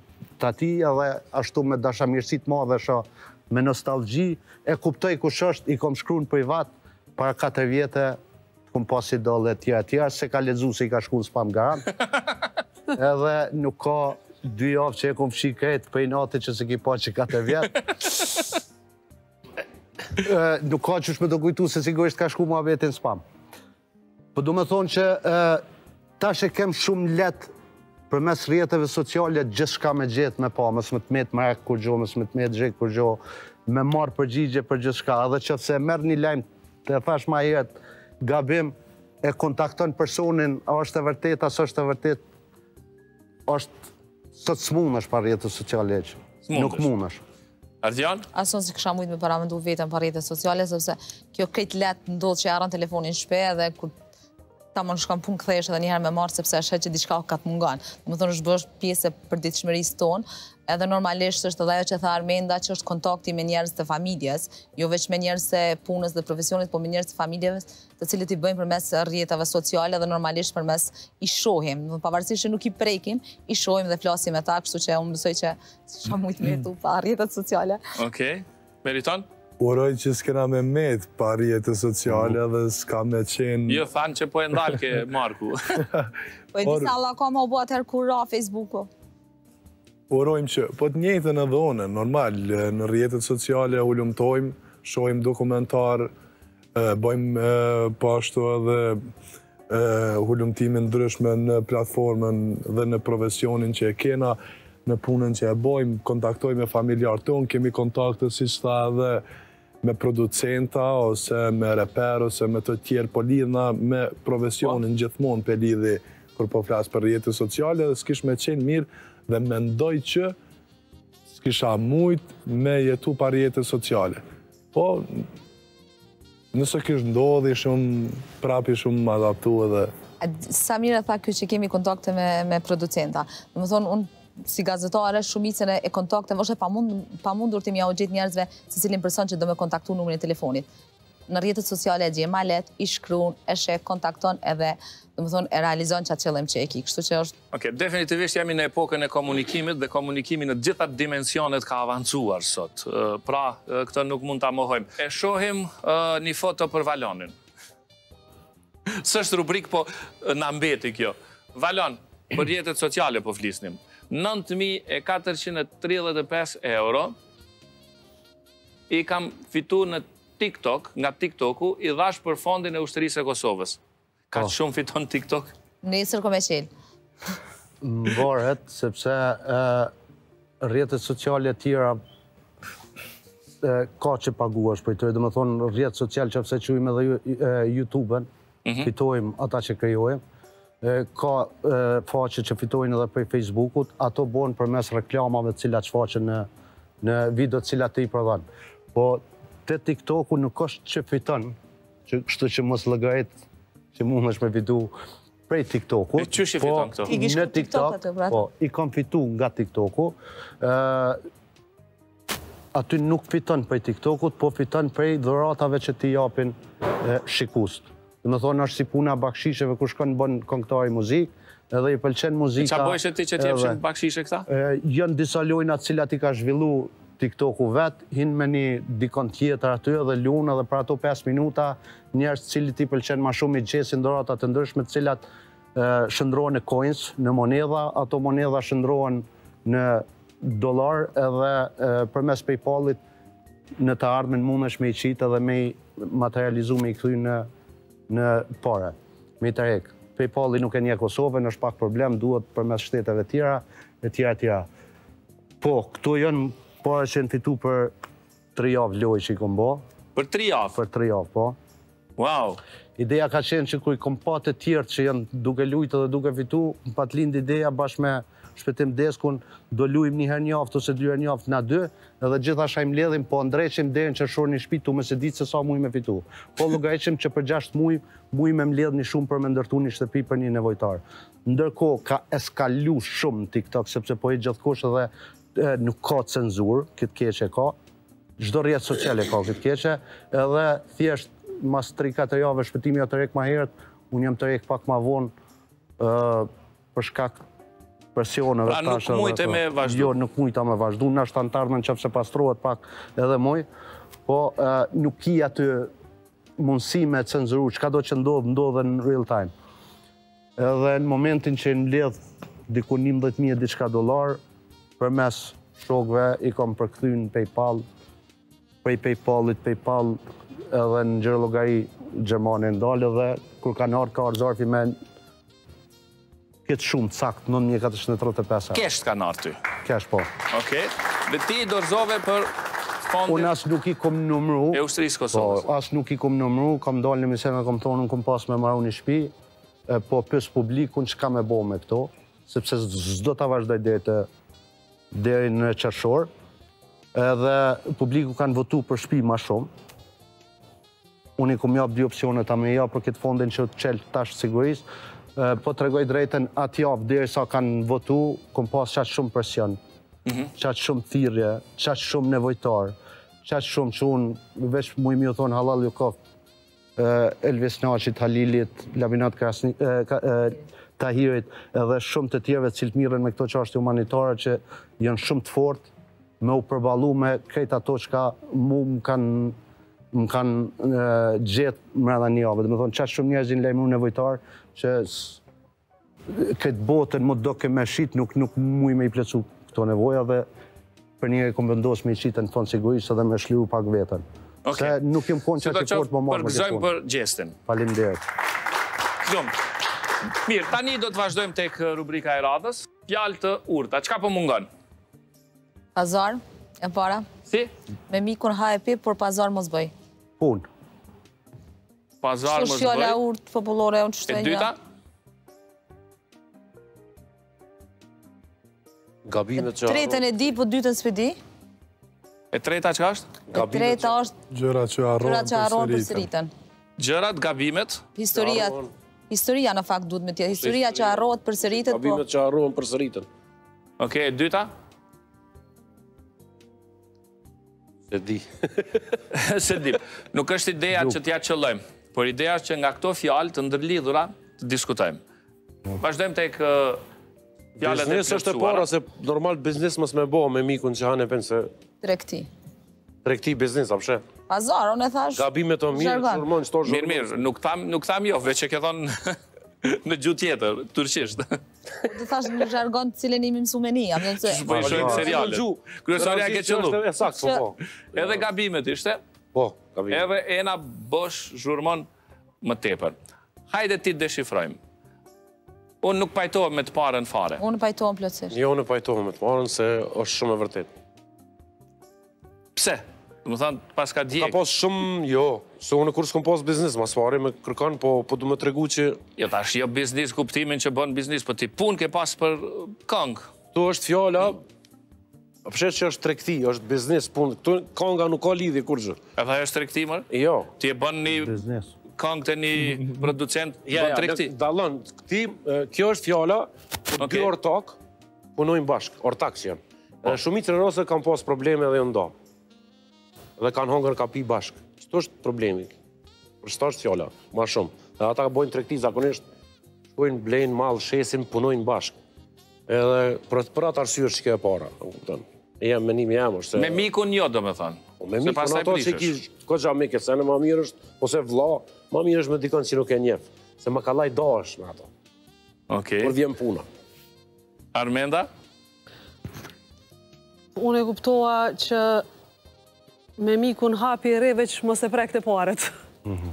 të ati edhe ashtu me dashamirësit ma dhe shë me nostalgji, e kuptoj kush është, i kom shkru në privat, para katër vjetë, kom pasi dole tjera tjera, se ka ledzu se i ka shku në spam garant, edhe nuk ka dy javë që e kom fshi kretë prej natë që se ki pa që katër vjetë. Nuk ka që shme të kujtu se sigurisht ka shku mua vetin spam. Për du me thonë që tash e kem shumë let për mes rjetëve sociale gjithë shka me gjithë me pa, mësë me të metë mërek kur gjo, mësë me të metë gjekë kur gjo, me marë përgjigje për gjithë shka. Edhe që se merë një lajmë të thash ma jetë gabim e kontakton personin, a është e vërtet, asë është e vërtet, është së të smunë është për rjetëve sociale e që. Nuk munë është. Ardian? Asonë si kësha mujtë me paramendu vetën për rrjetet sociale, sepse kjo krejt letë ndodhë që jaran telefonin shpe edhe kur ta më nëshkam punë këthesh edhe njëherë me marë, sepse është që diçka ka të mungan. Më thonë është bësh pjesë për ditë shmërisë tonë, edhe normalisht është edhe ajo që tha Armenda që është kontakti me njerës të familjes, jo veç me njerës të punës dhe profesionit, po me njerës të familjes të cilët i bëjmë për mes rrjetave sociale dhe normalisht për mes i shohim. Pavarësisht që nuk i prekim, i shohim dhe flasim e ta, kështu që unë mësoj që që mujtë me tu pa rrjetet sociale. Okej, meriton? Uroj që s'kena me met pa rrjetet sociale dhe s'ka me qenë... Jo, thanë që po e ndalë ke Marku. Po e disa Allah ka më obo atëherë kura Facebooku. Urojmë që, po të njëjtën edhe one, normal, në rrjetet sociale u lumtojmë, shohim dokumentar, bojmë pashtu edhe hulumtimin ndryshme në platformën dhe në profesionin që e kena, në punën që e bojmë, kontaktojmë e familjarë tonë, kemi kontakte si shta edhe me producenta, ose me reper, ose me të tjerë, po lidhna me profesionin gjithmonë për lidhi kur po flasë për rrjetet sociale, dhe s'kish me qenë mirë dhe mendoj që s'kisha mujt me jetu pa rrjetet sociale. Po, nëse kish ndodhi, shumë prapi shumë më adaptu edhe... Sa mire tha kjo që kemi kontakte me producenta. Më thonë, unë si gazetare, shumicën e kontakte, vështë e pa mundur të mja u gjithë njerëzve se cilin person që do me kontaktu numërin e telefonit. Në rrjetet sociale e gjej ma lehtë, i shkruan, e sheh, kontakton edhe, do të thonë, e realizon çat qëllim që e ki. Kështu që është. Okej, definitivisht jemi në epokën e komunikimit dhe komunikimi në të gjitha dimensionet ka avancuar sot. Pra, këtë nuk mund ta mohojmë. E shohim një foto për Valonin. S'është rubrik, po na mbeti kjo. Valon, për rrjetet sociale po flisnim. nëntë mijë e katërqind e tridhjetë e pesë euro i kam fituar në TikTok, nga TikToku, i dhash për fondin e ushtërisë e Kosovës. Ka të shumë fiton TikTok? Nesër kom e qelë. Më varet, sepse rrjetet sociale tjera ka që paguash, për të e dhe më thonë rrjetë social që afse qujmë edhe YouTube-en, fitojmë ata që krejojmë, ka faqe që fitojnë edhe për Facebook-ut, ato bonë për mes reklamave cila që faqe në video cila të i përdanë. Po, te TikToku nuk është që fiton, që kështu që mos lëgajt, që mund është me fitu prej TikToku. E që që fiton këto? I gishku TikTok atë, bratë? Po, i kam fitu nga TikToku. Aty nuk fiton prej TikTokut, po fiton prej dhuratave që ti japin shikust. Dhe me thonë është si puna bakshisheve, ku shkon bën këngëtar muzikë, edhe i pëlqen muzika. I qa bojshë ti që ti jepshin bakshishe këta? Jënë disa lojna cilat i ka zhvillu TikToku vetë, hinë me një dikon tjetër aty edhe luna dhe për ato pesë minuta njerës cilit i pëlqen ma shumë i gjesin doratat të ndryshme cilat shëndrohen në coins, në monedha, ato monedha shëndrohen në dolar edhe për mes PayPal-it në të ardhmen mund është me i qita dhe me i materializu me i këthy në pare, me i të rek. PayPal-i nuk e një Kosovë, në është pak problem, duhet për mes shteteve tjera, e tjera tjera. Po, këtu jënë pare që në fitu për tri javë loj që i kom bo. Për tri javë? Për tri javë, po. Wow! Ideja ka qenë që ku i kom patë të tjertë që janë duke lujtë dhe duke fitu, më patë lindë ideja bashkë me shpetim deskun, do lujmë një herë njaftë ose dy herë njaftë na dy, edhe gjitha shajmë ledhim, po ndreqim dherën që shorë një shpitu, me se ditë se sa muj me fitu. Po logaritim që për gjashtë muj, muj me mledh një shumë për me ndërtu një shtepi për një nevojtar. Ndërko, ka eskalu shumë TikTok, sepse po e gjithkosh edhe nuk ka cenzur, këtë keqe ka, gjdo rjetë sociale ka këtë keqe, edhe thjesht mas tre katër javë shpëtimi ja të rek ma heret, unë jam të rek pak ma vonë për shkak presioneve. Pra nuk mujtë e me vazhdu? Jo, nuk mujtë e me vazhdu, në është antarmen që pëse pastrohet pak edhe moj, po nuk i aty mundësi me cenzuru, qka do që ndodhë, ndodhë në real time. Edhe në momentin që në ledhë diku njëmbëdhjetë mijë diçka dolar, për mes shokve i kom përkëthyn PayPal, prej PayPal-it, PayPal edhe në gjërlogari Gjermane ndalë dhe kur ka nërë ka arzarfi me këtë shumë cakt nëntë mijë katërqind e tridhjetë e pesë. Keshtë ka nërë ty? Keshtë, po. Oke, dhe ti i dorzove për fondin... Unë asë nuk i kom numru... E ushtërisë Kosovës? Po, asë nuk i kom numru, kom dalë në misenë dhe kom tonë, unë kom pas me maru një shpi, po pësë publikun që ka me bo me këto, sepse zdo të vazhdoj dhe të... deri në qërshor, edhe publiku kanë votu për shpi ma shumë. Unë i kom jabë dy opcionet a me jabë për këtë fondin që të qelë tashë sigurisë, po të regoj drejten atë jabë deri sa kanë votu, kom pas qatë shumë presion, qatë shumë thirje, qatë shumë nevojtarë, qatë shumë që unë veç mu i mjë thonë halal Jukov, Elvis Naqit, Halilit, Labinat Krasnik, Tahirit edhe shumë të tjerve cilët miren me këto çështje humanitare që janë shumë të fortë me u përballu me krejt ato që ka mu më kanë gjetë mërëdha një javë. Dhe me thonë, qatë shumë njerëzin lejmë u nevojtarë që këtë botën më doke me shqit nuk muj me i plecu këto nevoja dhe për njëre i konvendos me i qitën të tonë sigurisë dhe me shliu pak vetën. Se nuk jëmë konë që që kortë më marë me këtë tonë. Përgëzojmë për Mirë, tani do të vazhdojmë tek rubrika e radhës. Fjallë të urta, qka po mungon? Pazar, E para? Si? Me mikun ha e pip, por pazar mos bëj. Pun. Pazar mos bëj. Shusjo la urt popullore e unë qështoj një. E dyta? Gabimet që... Tretën e di, po dytën s'pedi. E treta që është? E treta është... Gjërat që arron për sëritën. Gjërat, gabimet... Historiat... Historia në fakt duhet me tjetë. Historia që arron për sëritët, po... Gabimet që arron për sëritën. Ok, e dyta? Se di. Se di. Nuk është ideja që t'ja qëllojmë, por ideja është që nga këto fjallë të ndërlidhura të diskutojmë. Vazhdojmë tek... Biznes është e para, se normal biznes mës me bo me mikun që hanë e penë se... Trekti. Trekti biznes, apëshe? Pazar, unë e thash... Gabime të mirë, zhurmon, qëto zhurmon... Mirë, mirë, nuk tham jo, veç e ke thonë në gjuhë tjetër, turqisht. Të thash në zhargon të cilin imi mësu me një, jam në nëse... Po i shojnë serialet. Kryesoria ke qëllu. Edhe gabimet ishte? Po, gabimet. Edhe ena bosh zhurmon më tepër. Hajde ti deshifrojmë. Unë nuk pajtohem me të parën fare. Unë pajtohem plotësisht. Jo, unë pajtohem me të parën, se është shumë e vërtet. Pse? Më thanë, pas ka djekë. Ka pas shumë, jo. Se unë kur s'kom pas biznis, mas fare me kërkan, po du me tregu që... Jo, tash, jo biznis, kuptimin që bën biznis, po ti pun ke pas për këngë. Tu është fjalla, përshqet që është trekti, është biznis, pun, kënga nuk ka lidhje kurrë. E tha, është trekti, mërë? Jo. Ti e bën një... Biznis. Këngë të një producent bën trekti. Dalon, kjo është fjala, dy ortak punojnë bashkë, ortak që janë. Shumicë në rrose kanë pas probleme dhe nda. Dhe kanë hongër ka pi bashkë. Qëto është problemi? Përshëta është fjala, ma shumë. Dhe ata bojnë trekti, zakonisht shkojnë, blejnë, malë, shesin, punojnë bashkë. Edhe për atë arsyrë që kjo e para. E jam menimi jam është... Me miku një do me thanë. Me mikë, në ato që ki këgja mike, se në ma mirë është, ose vla, ma mirë është me dikon që nuk e njefë, se më kalaj da është në ato. Okej. Por vjen puna. Armenda? Unë e kuptoa që me miku në hapi e reveq më se prek të paret. Në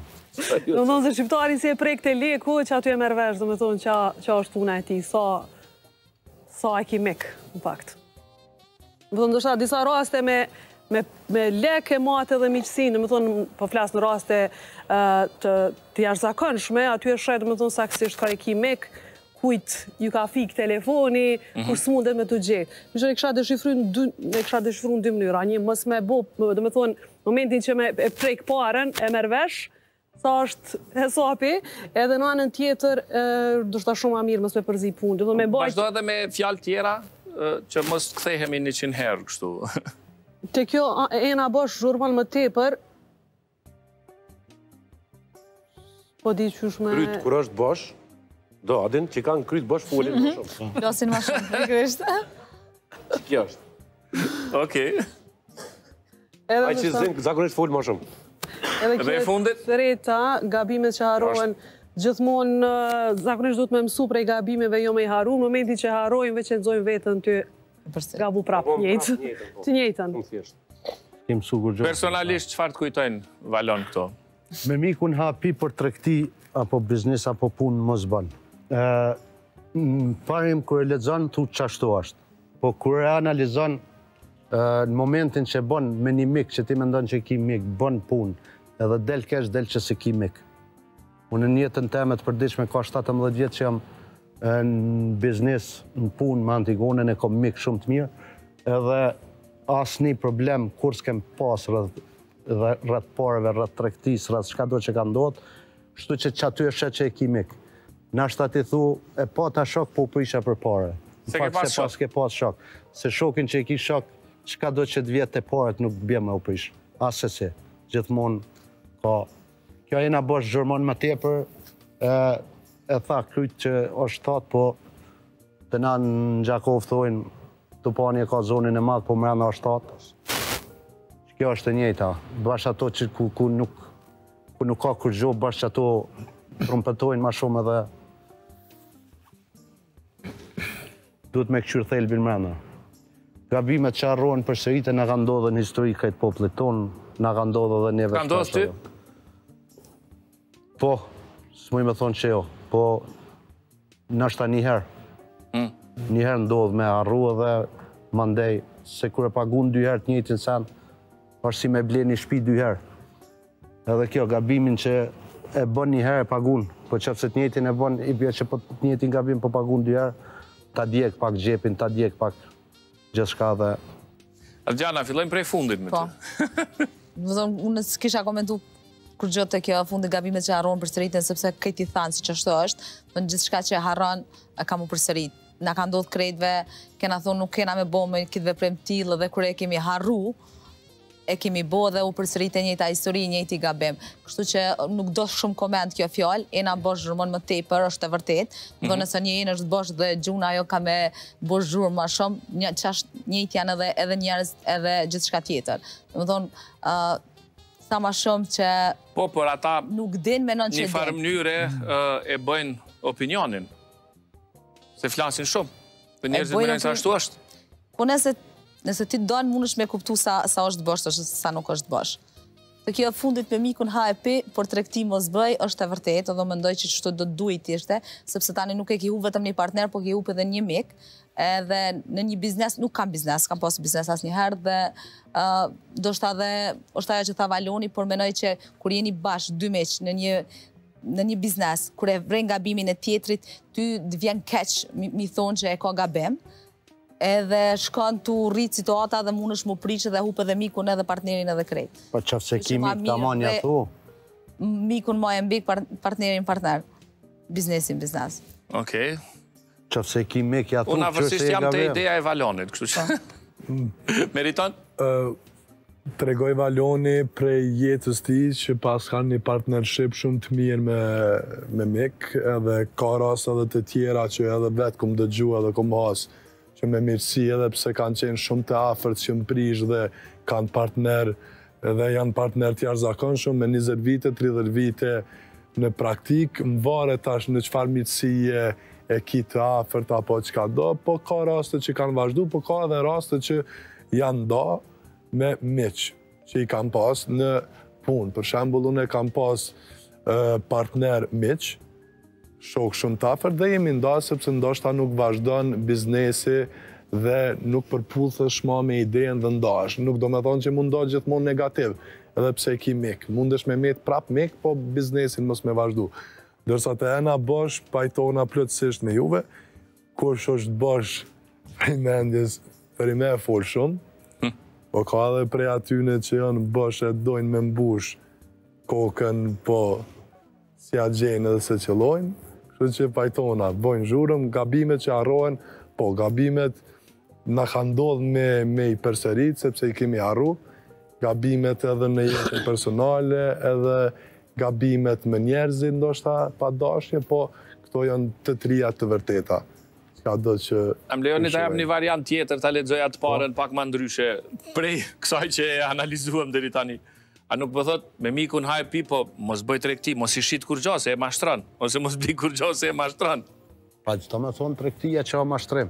thonë se shqiptari si e prek të leku, që aty e mervesh, dhe me thonë që është puna e ti, sa e ki mekë, në fakt. Më thonë, dësha disa raste me... me leke, mate dhe miqësinë, më thonë, po flasë në raste të jashtëzakonshme, aty e shretë, më thonë, saksisht ka e ki mek, kujtë ju ka fikë telefoni, kur s'mundet me të gjetë. Më që e kësha dëshifru në dy mënyra, një mës me bo, dhe më thonë, momentin që me prejkë paren, e mervesh, sa është hesapi, edhe në anën tjetër, dështë ta shumë a mirë, mës me përzi punë. Bashdo edhe me fjalë tjera, që mës kthehemi një qinë herë, kështu. Të kjo e nga bosh zhurman më tepër. Po di qysh me... Kryt, kur është bosh, do adin që kanë kryt bosh folin më shumë. Losin më shumë, përkrisht. Që kjo është. Okej. Aj që zinë, zakonisht folin më shumë. Edhe e fundit? Treta, gabimet që harohen, gjithmonë, zakonisht duhet me mësu prej gabimeve, jo me i haru, në momenti që harojnë, veçenzojnë vetën të... Gabu prapë njëjtë, të njëjtën. Personalisht, qëfar të kujtojnë, Valon, këto? Me mikun hapi për trekti, apo biznis, apo punë më zban. Në parim, kërë lezon, tu qashtu ashtë. Po kërë analizon, në momentin që bon me një mikë, që ti me ndonë që ki mikë, bon punë, edhe del kesh, del që se ki mikë. Unë në jetën temet përdiqme, ka shtatëmbëdhjetë vjetë që jam në biznis, në punë, më antigonën, e kom mikë shumë të mirë, edhe asë një problem kur s'kem pasë rrët parëve, rrët trektis, rrët shka do që ka ndotë, shtu që që aty e shë që e ki mikë. Në ashtë ati thu, e pa ta shok, po për isha për pare. Se ke pas shok? Se ke pas shok. Se shokin që e ki shok, shka do që të vjetë të paret nuk bje me u për ishë. Asë se se. Gjithmonë, ka... Kjo e nga bosh gjërmonë më tepër, e tha kryt që është thatë, po të na në Gjakovë thojnë, të pani e ka zonin e madhë, po mërëna është thatë. Kjo është e njëjta. Bashkë ato që ku nuk ka kur gjo, bashkë ato trumpetojnë ma shumë edhe... Duhet me këqyrë thelbin mërëna. Gabimet që arrojnë për sëritë, në ka ndodhe në histori këtë poplit tonë, në ka ndodhe dhe neve... Ka ndodhe ty? Po, së mujë me thonë që jo. Po, nështë ta njëherë. Njëherë ndodhë me arru edhe mandej se kur e paguon dy herë të njëjtin sen, është si me bler një shtëpi dy herë. Edhe kjo gabimin që e bën një herë e paguon, po çfarë të njëjtin e bën, i bie që po të njëjtin gabim po paguon dy herë, ta djeg pak xhepin, ta djeg pak gjithçka dhe Adriana, fillojmë prej fundit me ty. Do të unë s'kisha komentuar kur gjë të kjo fundi gabimet që harron përsëritën sepse këtë i thanë siç ç'është është, do gjithçka që harron ka më përsërit. Na ka ndodhur krejtve, kena thonë nuk kena me bo me këtë veprim tillë dhe kur e kemi harru, e kemi bo dhe u përsërit e njëjta histori, njëjti gabim. Kështu që nuk do shumë koment kjo fjalë, ena bosh zhurmon më tepër, është e vërtet. Do nëse një enë është bosh dhe gjuna ajo ka me bosh zhurmë më shumë, një çast njëjtë janë edhe edhe njerëz edhe gjithçka tjetër. Domethënë, ë sa më shumë që po por ata nuk din menon çfarë. Në farë mënyrë e bëjnë opinionin. Se flasin shumë. Dhe njerëzit më nëjnë sa ashtu është. Po nëse, nëse ti donë, mund është me kuptu sa, sa është bosh, sa nuk është bosh. Të kjo fundit me mikun ha e pe, por tregti mos bëj, është e vërtet, edhe mendoj që çto do duhet ishte, sepse tani nuk e ke hup vetëm një partner, po ke hup edhe një mik, edhe në një biznes, nuk kam biznes, kam pas biznes asnjëherë dhe uh, do shta dhe, është ajo që tha Valoni, por menoj që kur jeni bash dy miq në një në një biznes, kur e vren gabimin e tjetrit, ty vjen keq mi thonë që e ka gabim, edhe shkon tu rrit situata dhe mund është mu prishë dhe hupe dhe mikun edhe partnerin edhe krejt. Po qëfë se ki mik tamon ja thu? Mikun ma e mbik, partnerin partner, biznesin biznes. Okej. Qëfë se ki mik ja thu, qërë se e gabim? Unë avërsisht jam të ideja e Valonit, kështu që... Meriton? Tregoj Valoni prej jetës ti që pas kanë një partnership shumë të mirë me, me mik edhe ka rasa edhe të tjera që edhe vetë kum dëgju edhe kum has që me mirësi edhe pse kanë qenë shumë të afërt që më prish dhe kanë partner edhe janë partner të jashtëzakonshëm me njëzet vite, tridhjet vite në praktik më varet tash në çfarë mirësie e ki të afërt apo çka do po ka raste që kanë vazhdu po ka edhe raste që janë do me miq që i kam pas në punë. Për shembull, unë kam pas uh, partner miq, shok shumë tafër, dhe jemi nda sepse ndoshta nuk vazhdon biznesi dhe nuk përputhesh më me idenë dhe ndash. Nuk do me thonë që mund do gjithmonë negativ, edhe pse ki mik. Mundesh me met prap mik, po biznesin mos me vazhdu. Dërsa të ena bosh, pajtona plotësisht me juve, kush është bosh prej mendjes, për i me e fol shumë, po ka edhe prej atyne që janë bëshë e dojnë me mbush kokën, po si a gjenë edhe se qëllojnë, kështu që pajtona, bojnë zhurëm, gabimet që harrohen, po gabimet në ka ndodhë me, me i përsërit, sepse i kemi harru, gabimet edhe në jetën personale, edhe gabimet me njerëzit, ndoshta pa dashje, po këto janë të trija të vërteta. Ka do që... Am lejoni ta jap një variant tjetër, ta lexoja të parën pak më ndryshe prej kësaj që e analizuam deri tani. A nuk po thot me mikun ha e pe, po mos bëj tregti, mos i shit kurrë se e mashtron, ose mos bli kurrë se e mashtron. Pa çto më thon tregtia që o mashtrim.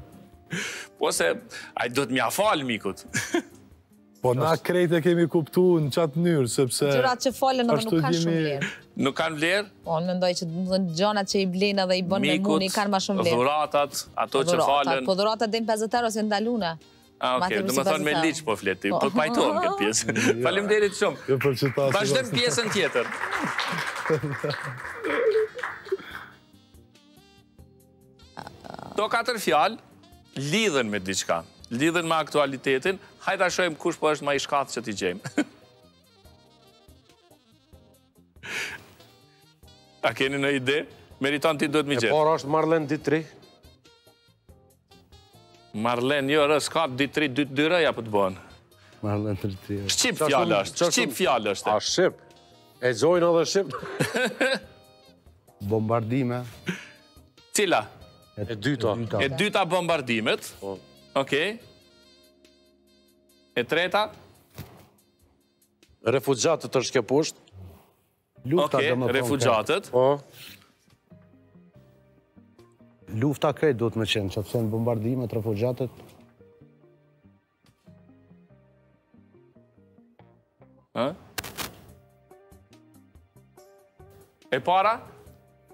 Po se ai do të më afal mikut. Po na krejt e kemi kuptuar në çat mënyrë sepse gjërat që falen nuk kanë shumë vlerë. Nuk kanë vlerë? Po, mendoj që gjonat që i blejnë edhe i bën me muni kanë më shumë vlerë. Dhuratat, ato që falen. Po dhuratat deri pesëdhjetë euro se ndaluna. Ah, okay, do të thonë me liç po flet ti. Po pajtohem këtë pjesë. Faleminderit shumë. Vazhdojmë pjesën tjetër. Këto katër fjalë lidhen me diçka. Lidhen me aktualitetin, hajta shohim kush po është ma i shkatë që t'i gjejmë. A keni në ide? Meriton ti duhet mi gjejmë. E por është Marlen Ditri. Marlen, jo, rës kap Ditri, dy rëja për të bënë. Marlen Ditri. Shqip fjallë është, shqip fjallë është. A shqip, e zojnë edhe shqip. Bombardime. Cila? E dyta. E dyta bombardimet. Okej. E treta? Refugjatët është ke poshtë. Lufta dhe më përnë. Okej, refugjatët. Lufta krejt duhet me qenë, që përse në bombardimet, refugjatët. E para?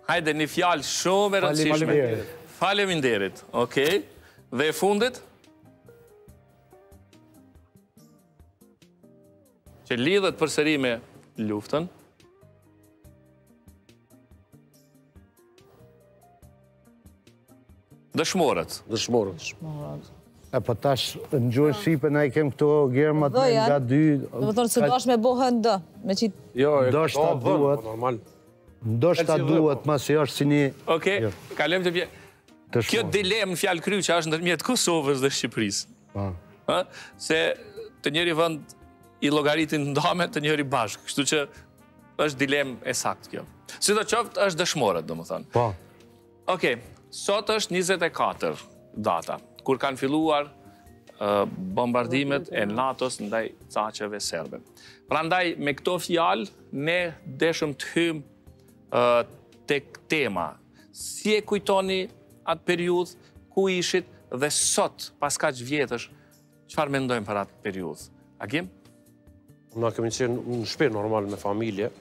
Hajde, një fjalë shumë e rëndësishme. Faleminderit. Faleminderit, okej. Dhe e fundit? që lidhet përsëri me luftën. Dëshmorët. Dëshmorët. E po tash në gjuhën shqipe na i kem këto gjermat nga dy. Do të thonë se dash me bohën d, me çit. Jo, ndoshta duhet. Normal. Ndoshta duhet, masi është si një. Okej, kalojmë te pjesë. Kjo dilemë në fjalë kryqe është ndërmjet Kosovës dhe Shqipërisë. Po. Ë, se të njëri vend i llogaritin ndamet, të njëri bashk, kështu që është dilemë e saktë kjo. Sidoqoftë është dëshmorë, domethënë. Po. Okej, sot është njëzet e katër data kur kanë filluar bombardimet e NATO-s ndaj caqeve serbe. Prandaj me këto fjalë ne deshëm të hym tek tema. Si e kujtoni atë periudhë, ku ishit dhe sot, pas kaq vjetësh, çfarë mendojmë për atë periudhë? Agim? Unë kemi qenë në shtëpi normal me familje.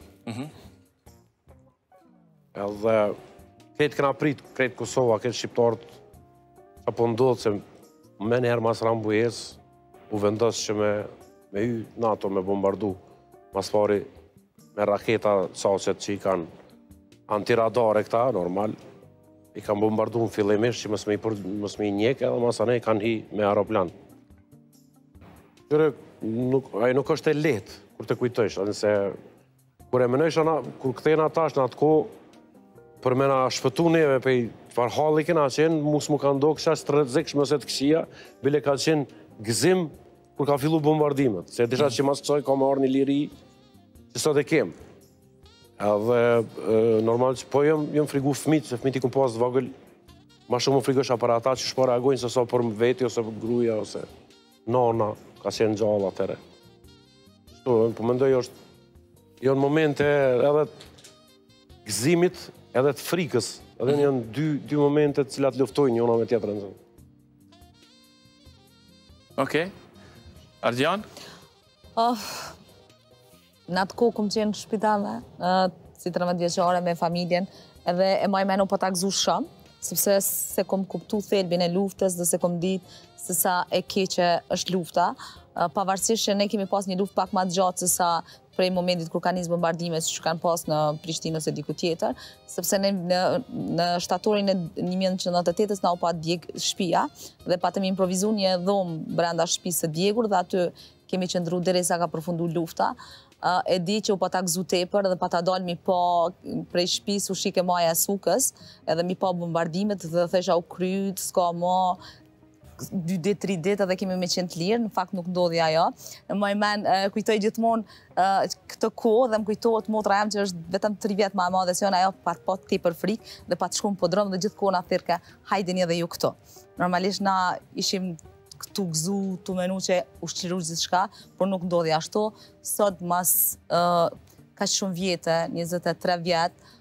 Edhe këtë këna prit, këtë Kosova, këtë shqiptarët, që po ndodhë se me njerë mas Rambuies, u vendosë që me me ju NATO me bombardu, mas pari me raketa saqet që i kanë antiradare këta, normal, i kanë bombardu në fillimisht që mësë me i njekë edhe masa ne i kanë hi me aeroplan. Qëre, ajo nuk është e letë, kur të kujtojsh, anëse, kur e menojsh, kur këthejnë atash në atë ko, për mena shpëtu neve, pej farhali kena qenë, musë mu kanë do kësha strëzik shmëse të këshia, bile ka qenë gëzim kur ka fillu bombardimet, se disha që mas kësoj ka me arë një liri që sot e kemë. Edhe normal që po jëmë frigu fëmit, se fëmit i këmë pas të vogël, ma shumë më frigësh aparata që shpo reagojnë se so për më veti, ose për gruja, ose nona, ka qenë gjalla tëre. Shtu, po mendoj është, jo në momente edhe të gëzimit, edhe të frikës, edhe njën dy momente cilat luftojnë njëna me tjetërën. Okej, Ardian? Në atë ku këmë qenë shpitame, si tërëmëdvjeqare me familjen, edhe e maj menu për ta gëzu shumë, sepse se këmë kuptu thelbin e luftës dhe se këmë ditë se sa e keqe është lufta, pavarësisht që ne kemi pas një luft pak ma të gjatë se sa prej momentit kur ka nisë bombardimet që kanë pas në Prishtinë ose diku tjetër, sepse në shtatorin e një mijë e nëntëqind e nëntëdhjetë e tetës na u pa djeg shtëpia dhe patëm improvizu një dhomë brenda shtëpisë së djegur dhe aty kemi qëndru derisa ka përfundu lufta. E di që u pa ta gëzu tepër dhe pa ta dalë mi pa prej shpis u shike maja sukës edhe mi pa bombardimet dhe thesha u kryt, s'ka ma dy tre dit edhe kemi me qenë të lirë, në fakt nuk ndodhi ajo. Më i men, kujtoj gjithmonë këtë kohë dhe më kujtojt motra jam që është vetëm tri vjetë ma e ma dhe se jona ajo pa të tepër frikë dhe pa të shkumë po drëmë dhe gjithë kohë na thirke hajdin edhe ju këto. Normalisht na ishim të gëzu, të menu që u shqiru gjithë shka, por nuk ndodhi ashtu. Sot mas ka shumë vjetë, njëzet e tre vjetë,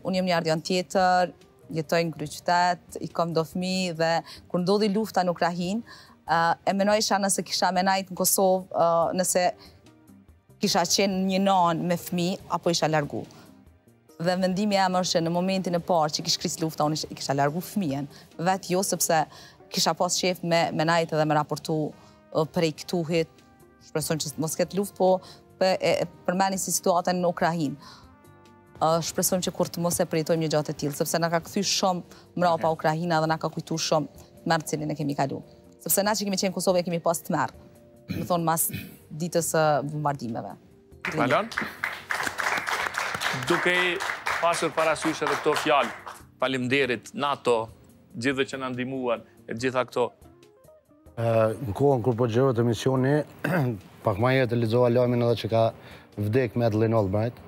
unë jem një ardian tjetër, jetoj në kryqytet, i kom do fmi dhe kur ndodhi lufta në Ukrajin, e menoj isha nëse kisha menajt në Kosovë, nëse kisha qenë një nanë me fmi, apo isha largu. Dhe vendimi e më është në momentin e parë që kish kris lufta, unë i kisha largu fmijen, vetë jo sepse kisha pas shef me najtë edhe me raportu prej këtuhit, shpresojnë që mos ketë luft, po përmeni si situatën në Ukrajin. Shpresojnë që kur të mos e përjetojmë një gjatë e tilë, sepse nga ka këthy shumë mrapa Ukrajina dhe nga ka kujtu shumë mërë cilin e kemi kalu. Sepse nga që kemi qenë Kosovë e kemi pas të mërë, më thonë mas ditës bombardimeve. Valon? Duke i pasur parasysh edhe këto fjallë, palimderit, NATO, gjithë dhe që në ndimuan, e gjitha këto? Në kohën kërë po gjërët emisioni, pak ma jetë e lizoha lojmin edhe që ka vdek Madeleine Albright.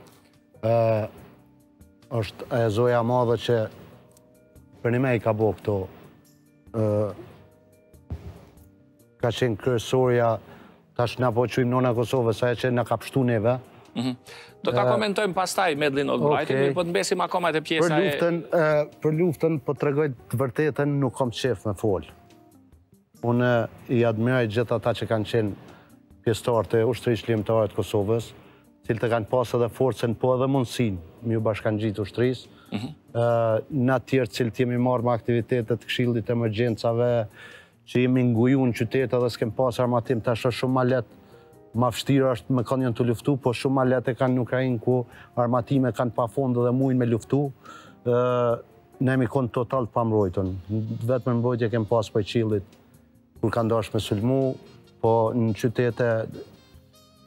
Është e zoja madhe që për një me i ka bo këto. Ka qenë kërësoria, tash në po qujmë nona Kosovë, sa e që në kapështu neve. Do ta komentojmë pastaj Madeleine Albright, mirë po të mbesim akoma të pjesa e... Për luftën, po të regoj të vërtetën, nuk kom qef me folë. Unë i admiraj gjitha ta që kanë qenë pjestarë të ushtërisë lejmëtare të Kosovës, cilë të kanë pasë edhe forcen, po edhe mundësin, mi u bashkan gjitë ushtërisë. Na tjerë cilë të jemi marë me aktivitetet, këshillit, emergjencave, që jemi ngujun qytetet dhe s'kem pasë armatim, ta shë shumë ma letë ma vështirë është me kanë janë të luftu, po shumë ma lehtë kanë në Ukrainë ku armatime kanë pa fondë dhe mujnë me luftu. Ne jemi konë total pa mbrojtën. Vetëm mbrojtje kem pas për qillit kur kanë dashur me sulmu, po në qytete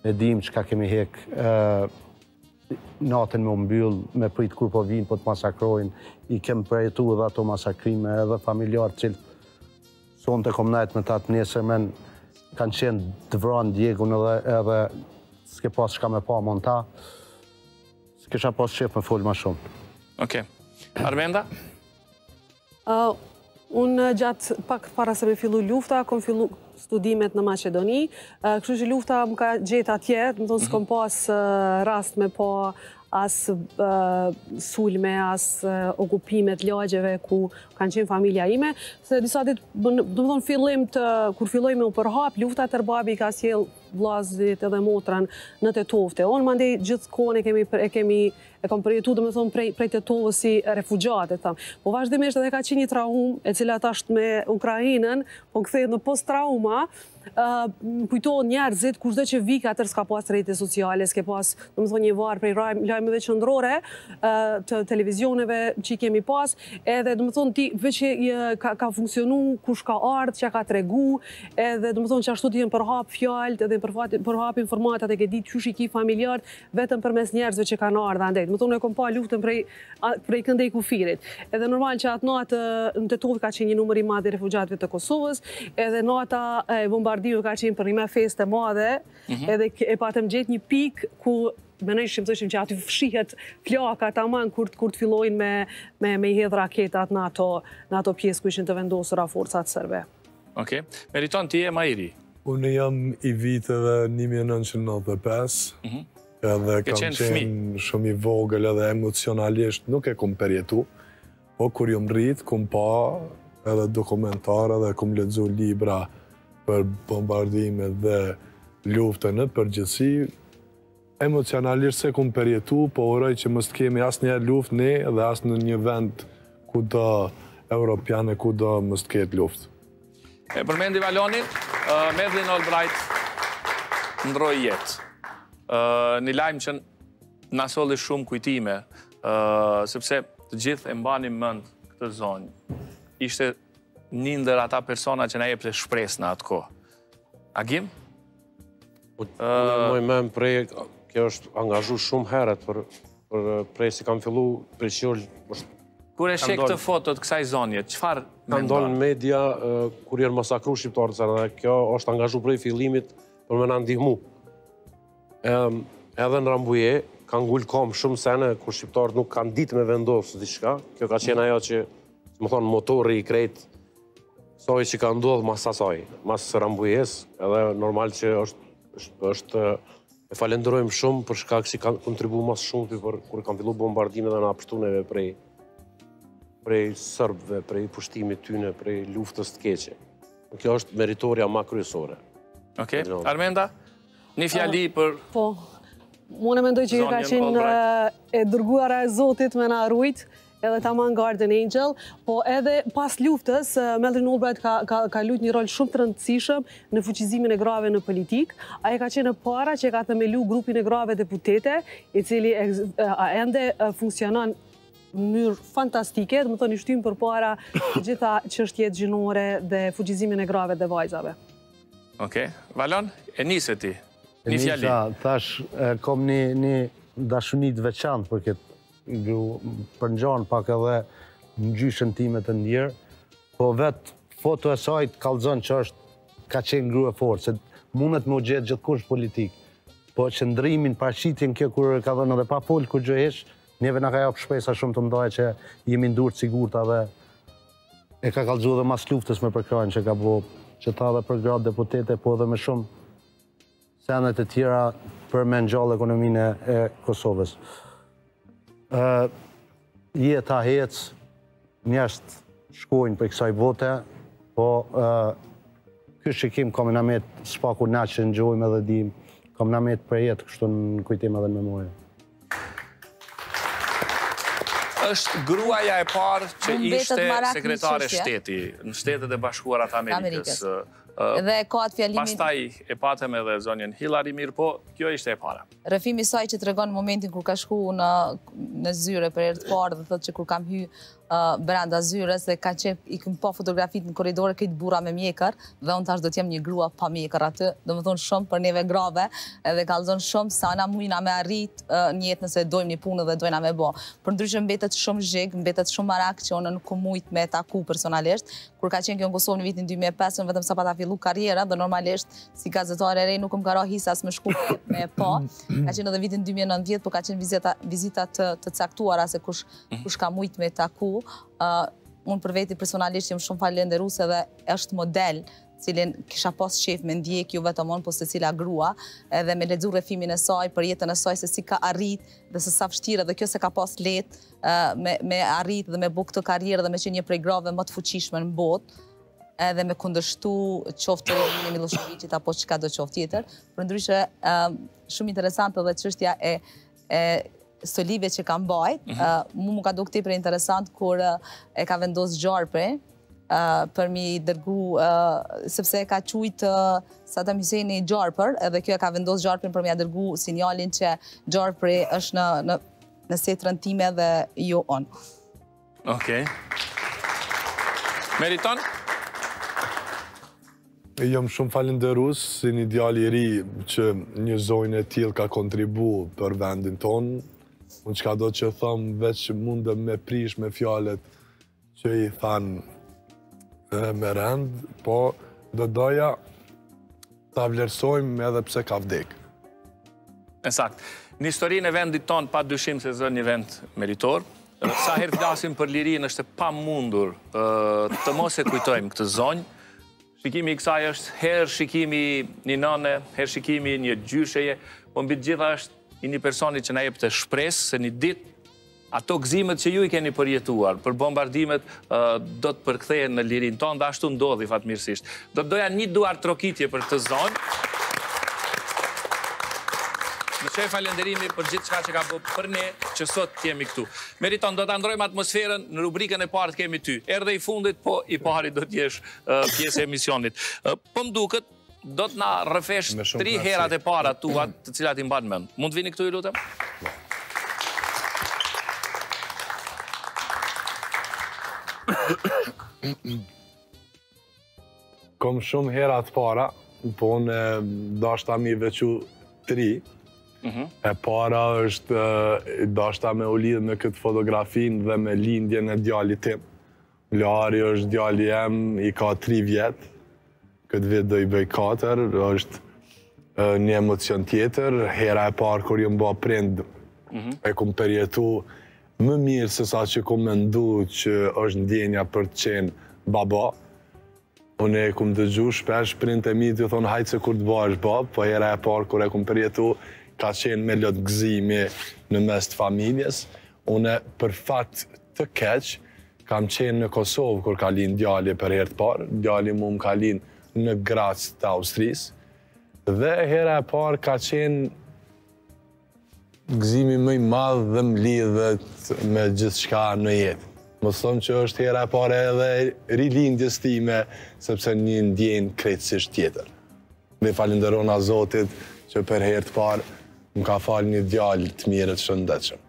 e dim çka kemi hek. Natën me mbyll, me prit kur po vinë, po të masakrojnë, i kem përjetuar edhe ato masakrime, edhe familjarë që sonte kom nejt me ta të nesër men kanë qenë të vranë djegun edhe edhe s'ke pas shka me pa monta, s'ke shka pas qef me folë ma shumë. Oke. Armenda? Unë gjatë pak para se me fillu lufta, kom fillu studimet në Maqedoni, kështu që lufta më ka gjetë atje, më tonë s'kom pas rast me po as sulme, as okupimet, lagjeve ku kanë qenë familja ime, se disa ditë, do më tonë fillim të, kur filloj me u përhap, lufta tërbabi ka sjell vlazit edhe motran në Tetovë. Onë mandej gjithë kone e kemi, e kom përjetu, dhe me thonë, prej Tetovës si refugjate, thamë. Po vazhdimisht edhe ka qenë një traumë, e cilat ashtë me Ukrainën, po kthehet në post-trauma, më kujtohet njerëzit, kurdo që vi katër s'ka pas rrjete sociale, s'ke pas, do më thonë, një varë prej lajmeve qendrore, të televizioneve që i kemi pas, edhe, do më thonë, ti veç ka funksionu, kush ka ardhur, çka ka tregu, edhe, do më thonë, që ashtu të jenë përhap fjalët edhe përhap informatat e ke ditë qysh i ki familjarët vetëm përmes njerëzve që kanë ardhur andejt. Më thonë e kom pa luftën prej këndej kufirit. Edhe normal që atë natë në Tetovë ka qenë një numër i madh i refugjatëve të Kosovës, edhe nata e bombardimit ka qenë për një festë e madhe, edhe e patëm gjetë një pikë ku menojshim, thëshim që aty fshihet plakat aman kur të fillojnë me i hedh raketat në ato pjesë ku ishin të vendosura forcat serbe. Oke, meriton ti e Mairi. Unë jam i viteve një mijë e nëntëqind e nëntëdhjetë e pesë, edhe kam qenë shumë i vogël edhe emocionalisht nuk e kom përjetu, po kur jom rritë, kom pa edhe dokumentare dhe kom lexu libra për bombardimet dhe luftën në përgjithësi. Emocionalisht se kom përjetu, po uroj që mos të kemi asnjë luftë ne dhe as në një vend ku do evropiane, ku do mos të ketë luftë. E përmendi Valonin, Madeleine Albright ndroi jetë. Një lajmë që na solli shumë kujtime, sepse të gjithë e mbanim mend këtë zonjë. Ishte një ndër ata persona që na jepte shpresë në atë kohë. Agim? Unë më më prej, kjo është angazhu shumë herët, prej si kam fillu, prej qiol, kur e shek të fotot kësaj zonje, qëfar me ndonë? Kam donë në media, kur jërë masakru shqiptarët, dhe kjo është angazhu prej fillimit për me në ndihmu. Edhe në Rambuie, kanë ngullë kom shumë sene, kur shqiptarët nuk kanë ditë me vendosë diçka. Kjo ka qenë ajo që, më thonë, motori i krejtë, soj që ka ndodhë mas asaj, mas Rambuies, edhe normal që është, e falenderojmë shumë për shkak që kanë kontribu mas shumë për kur kanë fillu bombardime dhe në apështuneve prej prej sërbëve, prej pushtimit tyne, prej luftës të keqe. Kjo është meritoria ma kryesore. Oke, Armenda, një fjali për... Po, mune mendoj që ka qenë e dërguara e Zotit me na rujt, edhe tamam Golden Eagle, po edhe pas luftës, Madeleine Albright ka luajtur një rol shumë të rëndësishëm në fuqizimin e grave në politikë. Ajo ka qenë e para që ka themelu grupin e grave deputete, i cili ende funksionon mënyrë fantastike, dhe më thoni shtymë për para gjitha çështjet gjinore dhe fuqizimin e grave dhe vajzave. Oke, Valon, e nisë ti, një fjali. Thash, kom një dashuni të veçantë për këtë gru, për ngjan pak edhe në gjyshen time të ndjerë, po vetë foto e sajt kallëzon që është ka qenë gru e forë, se mundet me u gjetë gjithkush politikë, po qëndrimin, parashitin kjo kur ka dhënë edhe pa folë kur gjohesh, njeve nga ka japë shpesa shumë të mdoj që jemi ndurë të sigurta dhe e ka kallëzu dhe mas luftës me përkrajnë që ka bo që ta dhe për gradë deputete, po dhe me shumë senet e tjera për me ngjallë ekonominë e Kosovës. Jeta hec, njështë shkojnë për kësaj bote, po kështë shikim kam në metë spaku na që ngjojmë edhe dim, kam në metë për jetë kështu në kujtim edhe në memorje. Është gruaja e parë që ishte sekretare shteti në Shtetet e Bashkuara të Amerikës. Dhe e ka atë fjalimin... Pastaj e patëm edhe zonjën Hilari, mirë po, kjo ishte e para. Rëfimi saj që të regon momentin kur ka shku në zyre për erë të parë dhe thëtë që kur kam hy brenda zyres dhe ka qep i këm pa fotografit në koridore këtë bura me mjekër dhe unë tash do t'jem një grua pa mjekër atë, do më thonë shumë për neve grave dhe kalzon shumë sa na mujna me arrit njetë nëse dojmë një punë dhe dojna me bo. Për ndryshë mbetet shumë zhig, mbetet shumë marak që unë nuk mujt me taku personalisht. Kur ka qenë kjo në Kosovë në vitin dy mijë e pesë, vetëm sa pata fillu karriera, dhe normalisht si gazetare e rej nuk më ka ra hisas me shku me pa. Ka qenë edhe vitin dy mijë e nëntëmbëdhjetë, po ka qenë vizitat të caktuara se kush ka mujt me taku. Unë për veti personalisht jem shumë falenderuse dhe është model cilin kisha pas qef me ndjek ju vetëm on, po se cila grua, edhe me lexu rrethimin e saj, për jetën e saj, se si ka arrit, dhe se sa vështirë, dhe kjo se ka pas let, me, me arrit dhe me bu këtë karrierë dhe me qenë një prej grave më të fuqishme në botë, edhe me kundështu qoftë të Milošovicit apo çka do qoftë tjetër. Përndryshe, shumë interesante dhe çështja e, e solive që kam bajt, mu mu ka do këti për interesant kur e ka vendos gjarpë, për mi dërgu, sepse ka qujtë Saddam Husseini Gjarpër, edhe kjo e ka vendos Gjarpërin për mi a dërgu sinjalin që Gjarpëri është në setrën time dhe jo onë. Okej. Meriton? Jam shumë falenderus, si një djali i ri që një zonjë e tjilë ka kontribu për vendin tonë. Unë qka do që thëmë veç mundëm me prish me fjallet që i thanë me rend, po dhe doja ta vlerësojmë edhe pse ka vdek. Esakt. Në historinë e vendit tonë, pa dyshim se zërë një vend meritor. Sa herë flasim për lirinë është pa mundur të mos e kujtojmë këtë zonjë. Shikimi i kësaj është herë shikimi një nëne, herë shikimi një gjysheje, po mbi të gjitha është i një personi që na jep të shpresë se një ditë ato gëzimet që ju i keni përjetuar, për bombardimet do të përkthehen në lirin tonë, dhe ashtu ndodhi fatmirësisht. Do të doja një Eduard Rokitje për këtë zonë. Në qoj falenderimi për gjithë çka që ka bërë për ne që sot t'jemi këtu. Meriton, do të ndrojmë atmosferën, në rubrikën e partë kemi ty. Erdhe i fundit, po i pari do t'jesh pjesë e emisionit. Po më duket, do t'na rëfesh tri herat e para tuat të cilat i mban mend. Mund t'vini këtu i lutem? Kom shumë herat para, po në dashta mi vequ tri. E para është dashta me u lidhë me këtë fotografin dhe me lindjen e djalit tim. Hilari është djali em, i ka tri vjetë. Këtë vit do i bëj katër, është një emocion tjetër. Hera e parë kur ju mba prind e kum përjetu më mirë se sa që kom mendu që është ndjenja për të qenë baba. Unë e kom dëgju shpesh prind e mi të thonë hajtë se kur të ba është bab, po hera e parë kur e kom përjetu ka qenë me lot gëzimi në mes të familjes. Unë për fat të keq kam qenë në Kosovë kur ka linë djali për herë të parë. Djali mu më ka linë në Grac të Austrisë. Dhe hera e parë ka qenë gëzimi më i madh dhe më lidhet me gjithçka në jetë. Më thonë që është hera e parë edhe rilindjes time, sepse një ndjenë krejtësisht tjetër. Dhe falenderona Zotit që për herë të parë më ka falë një djalë të mirë të shëndetshëm.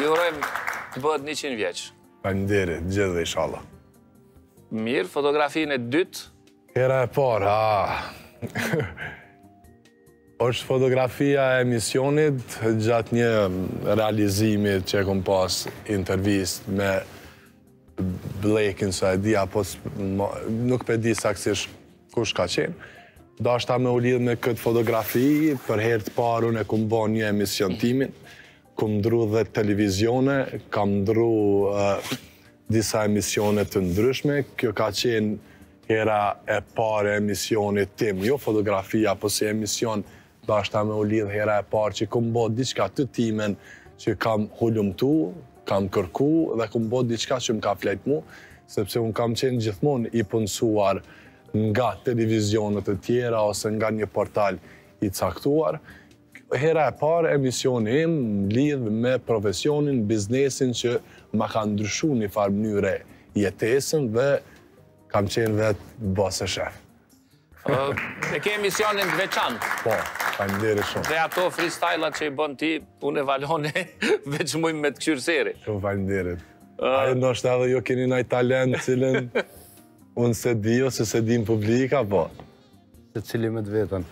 Ju urojmë të bëhet njëqind vjeç. Faleminderit, gjithë dhe inshallah. Mirë, fotografinë e dytë. Hera e parë, a... është fotografia e misionit gjatë një realizimit që e kom pas intervist me Blakein, së e di, apo nuk për di saksisht kush ka qenë. Dashta me u lidhë me këtë fotografi, për herë të parë unë e kumë bo një emision timin, kumë ndru dhe televizione, kam ndru disa emisione të ndryshme. Kjo ka qenë hera e pare emisionit tim, jo fotografia, po si emision, dashta me u lidhë hera e parë që kumë bo diçka të timen, që kam hulumtu, kam kërku dhe kumë bo diçka që më ka flejtë mu, sepse unë kam qenë gjithmonë i punësuar nga televizionet e tjera ose nga një portal i caktuar. Hera e parë, emisioni im lidh me profesionin, biznesin që ma ka ndryshu një farë mënyre jetesën dhe kam qenë vetë bose shef. E ke emisionin të veçantë. Po, faleminderit shumë. Dhe ato freestylat që I bën ti, unë e Valone, veç mujmë me të këshyrseri. Shumë faleminderit. Ajo ndoshta edhe jo keni ndaj talent cilën unë se di ose se di në publik apo. Se cili me të vetën.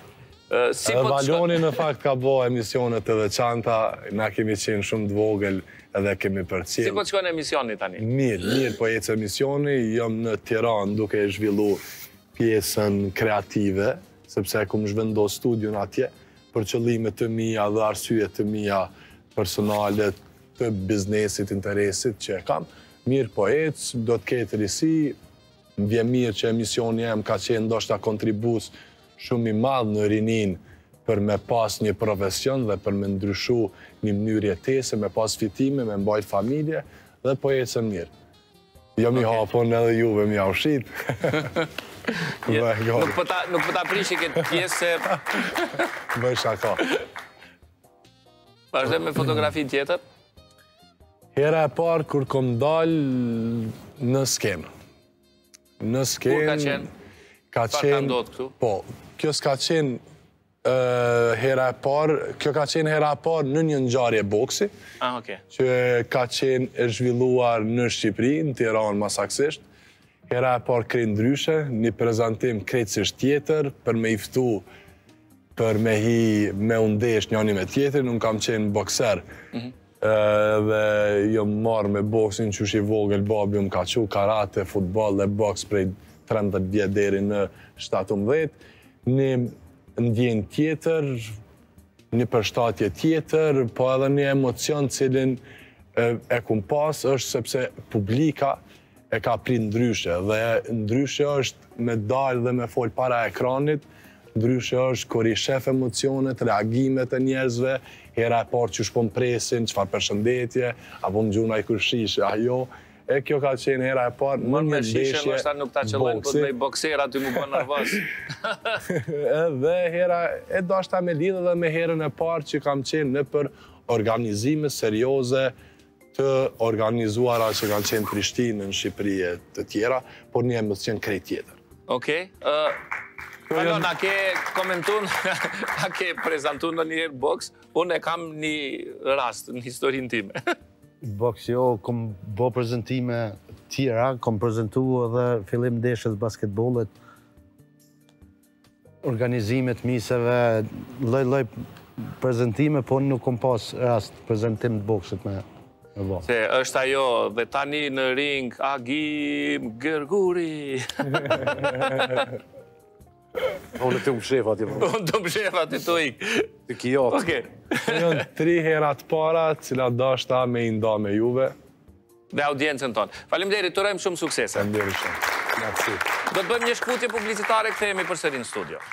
Edhe Valoni në fakt ka bo emisionet e veçanta, na kemi qenë shumë të vogël edhe kemi përcjell. Si po të shkon emisioni tani? Mirë, mirë po ecë emisioni, jam në Tiranë duke e zhvillu pjesën kreative, sepse ku më zhvendos studion atje, për qëllime të mia dhe arsye të mia personale, të biznesit, interesit që e kam. Mirë po ecë, do të ketë risi, më vjen mirë që emisioni jem ka qenë ndoshta kontribus shumë I madh në rinin për me pas një profesion dhe për me ndryshu një mënyrë jetese, me pas fitime, me mbajt familje dhe po ecë mirë. Jo mi hapon edhe juve mi aushit. Nuk përta prishi këtë pjesë se... Bëj shaka. Vazhdem me fotografi tjetër? Hera e parë, kur kom dalë në skenë. Në skenë... Kur ka qenë? Ka qenë... Po, kjo s'ka qenë... Hera e parë... Kjo ka qenë hera e parë në një ngjarje boksi. Ah, okej. Që ka qenë e zhvilluar në Shqipëri, në Tiranë më saktësisht. Hera e parë krejt ndryshe, një prezentim krejtësisht tjetër, për me iftu, për me hi, me undesh njëri me tjetrin, unë kam qenë bokser. Dhe jam marrë me boksin, qysh I vogël babi më ka qu, karate, futbol dhe boks prej trembëdhjetë vjet deri në shtatëmbëdhjetë. Një ndjenjë tjetër, një përshtatje tjetër, po edhe një emocion cilin e kum pas është sepse publika e ka prit ndryshe, dhe ndryshe është me dalë dhe me folë para ekranit, ndryshe është kur I shef emocionet, reagimet e njerëzve, hera e parë që shpon presin, qëfar përshëndetje, apo më gjuna I kërshishë, ajo, e kjo ka qenë hera e parë në një ndeshje boksi. Nuk ta qëllojnë, po të bej boksera, ty më bën nervos. Dhe hera, e do ashta me lidhe dhe me herën e parë që kam qenë në për organizime serioze, të organizuara që kanë qenë Prishtinë në Shqipërije të tjera, por një emocion krejt tjetër. Okej. Valon, a ke komentun, a ke prezentun në njerë boks? Unë e kam një rast në historinë time. Boks jo, kom bo prezentime tjera, kom prezentu edhe fillim ndeshjes basketbolit, organizimet, miseve, loj-loj prezentime, por nuk kom pas rast prezentim të boksit me... Se është ajo, dhe tani në ring, Agim Gërkuri. Unë të më shef ati. Unë të më shef ati të ikë. Të kijotë. Oke. Njën tri herat para, cila dashta me inda me juve. Dhe audiencën tonë. Faleminderit, të urojmë shumë suksese. Faleminderit shumë. Do të bëjmë një shkputje publicitare, kthehemi përsëri në studio.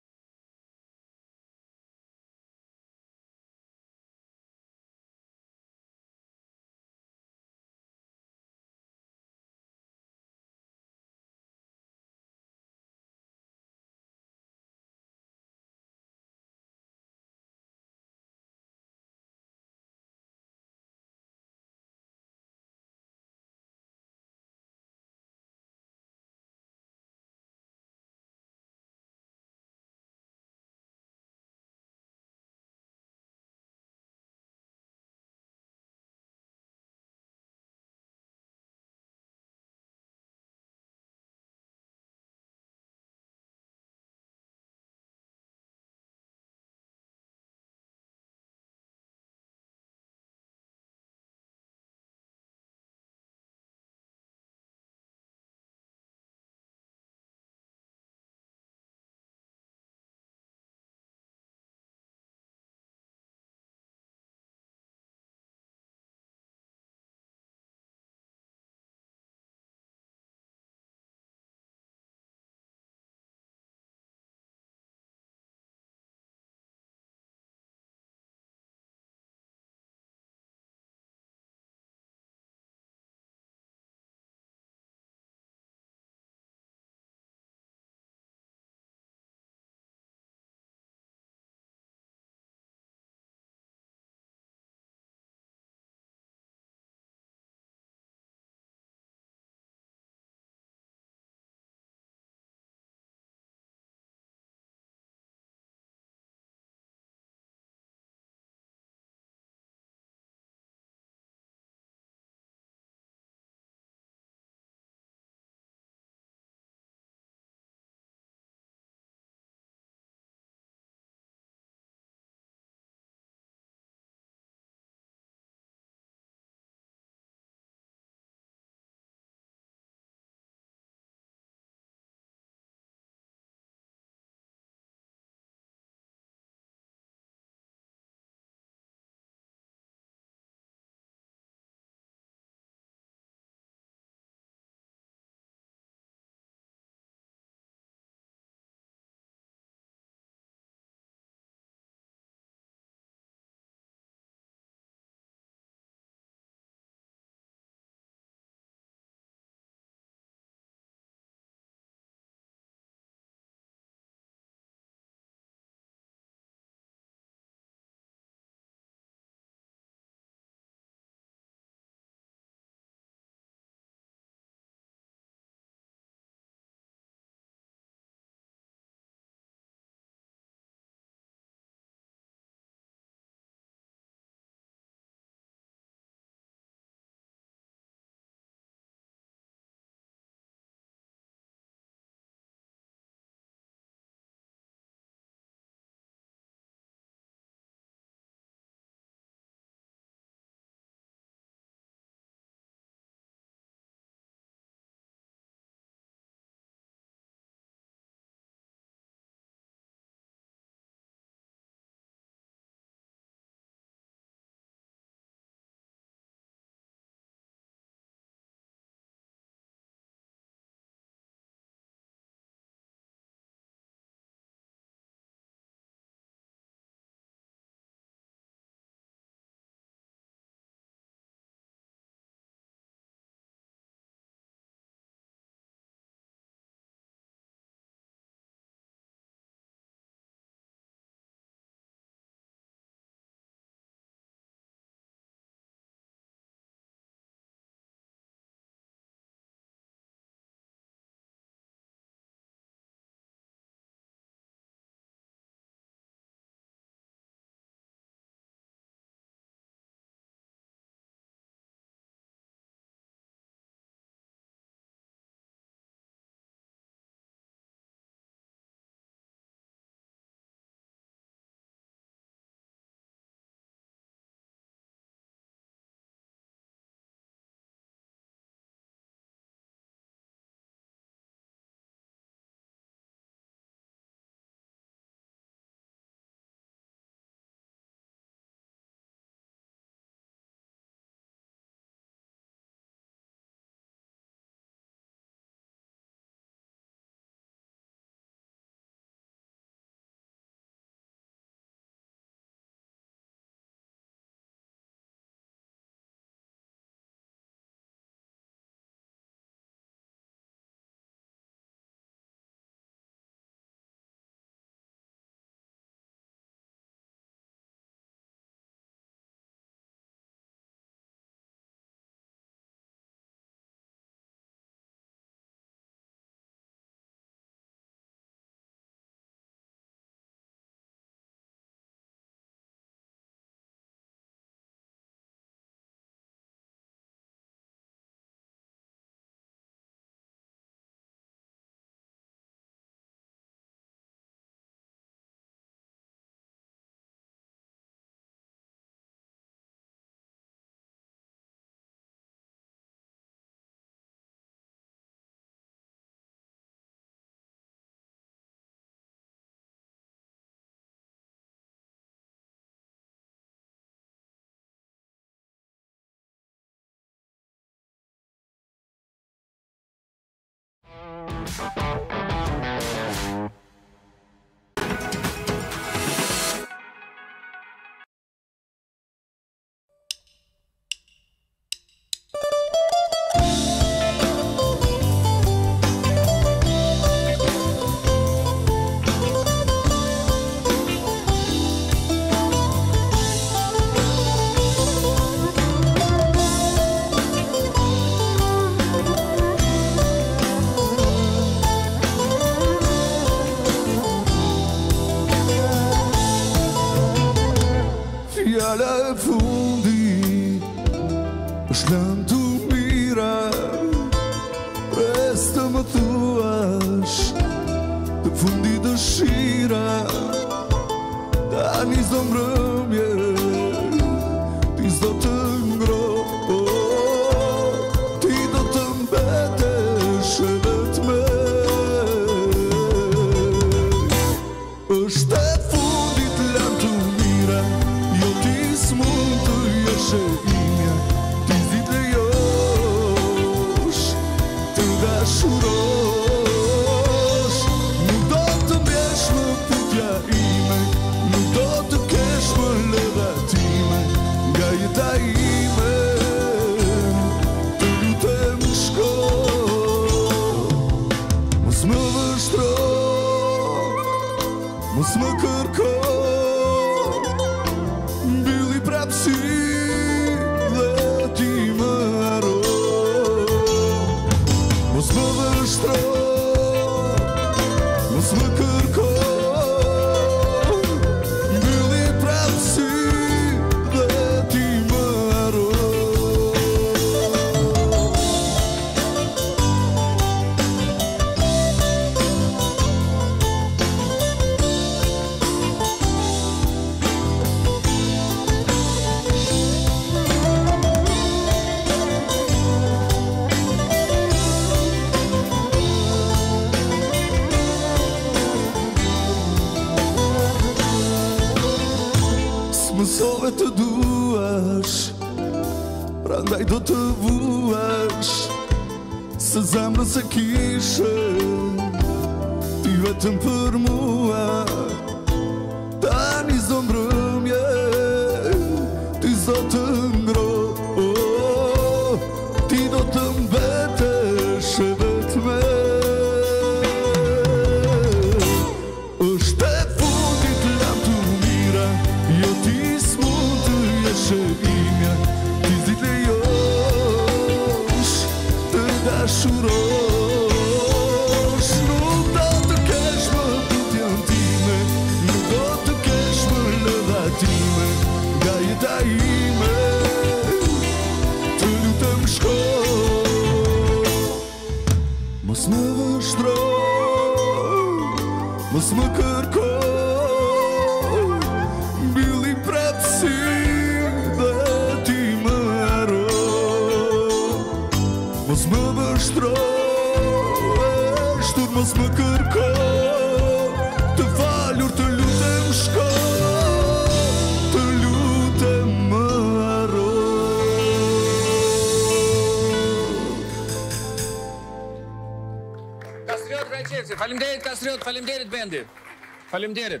Faleminderit.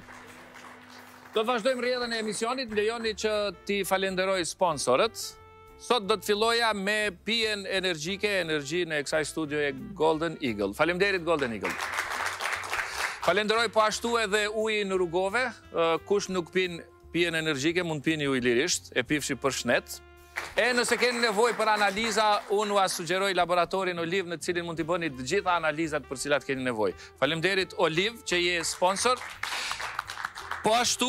Do të vazhdojmë rrjedhën e emisionit, lejoni që ti falenderoj sponsorët. Sot do të filloja me pijen energjike, energjinë e kësaj studioje Golden Eagle. Faleminderit Golden Eagle. Falenderoj po ashtu edhe uji në rrugove, kush nuk pin pijen energjike mund pini ujë lirisht, e pifshi për shëndet. E nëse keni nevojë për analiza, unë ua sugjeroj laboratorin Oliv në cilin mund t'i bëni të gjitha analizat për cilat keni nevojë. Faleminderit Oliv që je sponsor. Po ashtu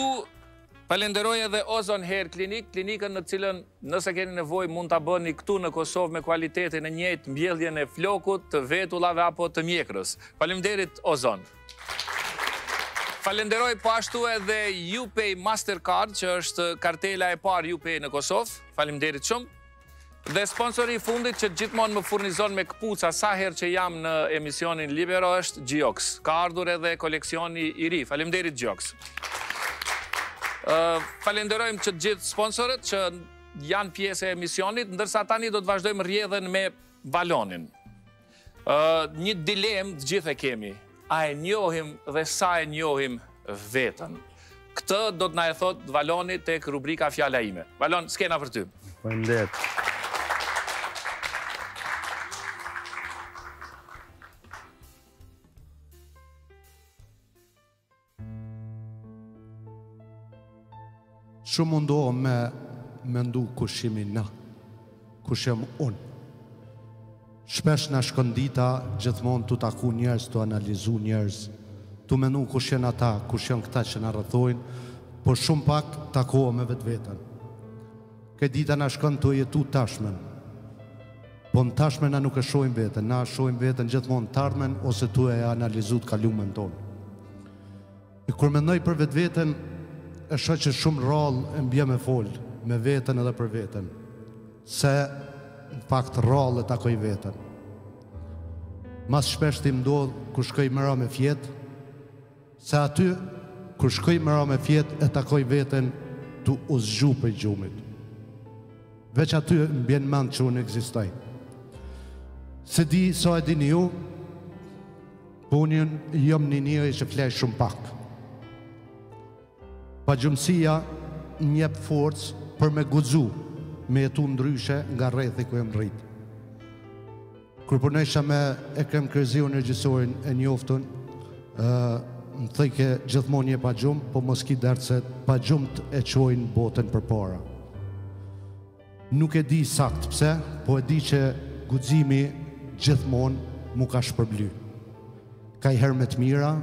falenderoj edhe Ozon Hair Clinic, klinikën në cilën nëse keni nevojë mund ta bëni këtu në Kosovë me cilësinë e njëjtë mbjelljen e flokut, të vetullave apo të mjekrës. Faleminderit Ozon. Falenderoj po ashtu edhe YouPay Mastercard, që është kartela e parë YouPay në Kosovë. Faleminderit shumë. Dhe sponsori i fundit që gjithmonë më furnizon me këpuca sa herë që jam në emisionin Libero është Gioxx. Ka ardhur edhe koleksioni i ri. Faleminderit Gioxx. Falenderojmë që gjithë sponsorët që janë pjesë e emisionit, ndërsa tani do të vazhdojmë rrjedhën me Valonin. Një dilemë të gjithë e kemi. A e njohim dhe sa e njohim vetën. Këtë do të na e thot Valoni tek rubrika Fjala ime. Valon, skena për ty. Faleminderit. Shumë mundohem me mendu kush jemi na, kush jam unë. Shpesh na shkon dita, gjithmonë tu taku njerëz, tu analizu njerëz, tu menu kush janë ata, kush janë këta që na rrethojnë, por shumë pak takohem me vetveten. Këtë dita na shkon tu jetu tashmen. Po në tashmen na nuk e shohim veten, na shohim veten gjithmonë tarmen ose tu e analizu të kalumen tonë. E kur mendoj për vetveten, e shoh që shumë rrallë e mbje me fol, me veten edhe për veten. Se në fakt rrallë e takoj veten. Mas shpeshti më ndodh kur shkoj mëra me fjet, se aty kur shkoj mëra me fjet e takoj veten tu u zgju për gjumit. Veç aty më bjen mend që unë ekzistoj. Se di sa e dini ju, po unë jam një njeri që flaj shumë pak. Pagjumësia njep forcë për me guxu, me jetu ndryshe nga rrethi ku jam rrit. Kur punoja me Ekrem Kërziu, regjisorin e njoftun, më thoi që gjithmonë je pa gjumë, po mos ki dert se pa gjumë e çojnë botën përpara. Nuk e di sakt pse, po e di që guximi gjithmonë mu ka shpërbly. Ka i herë me të mira,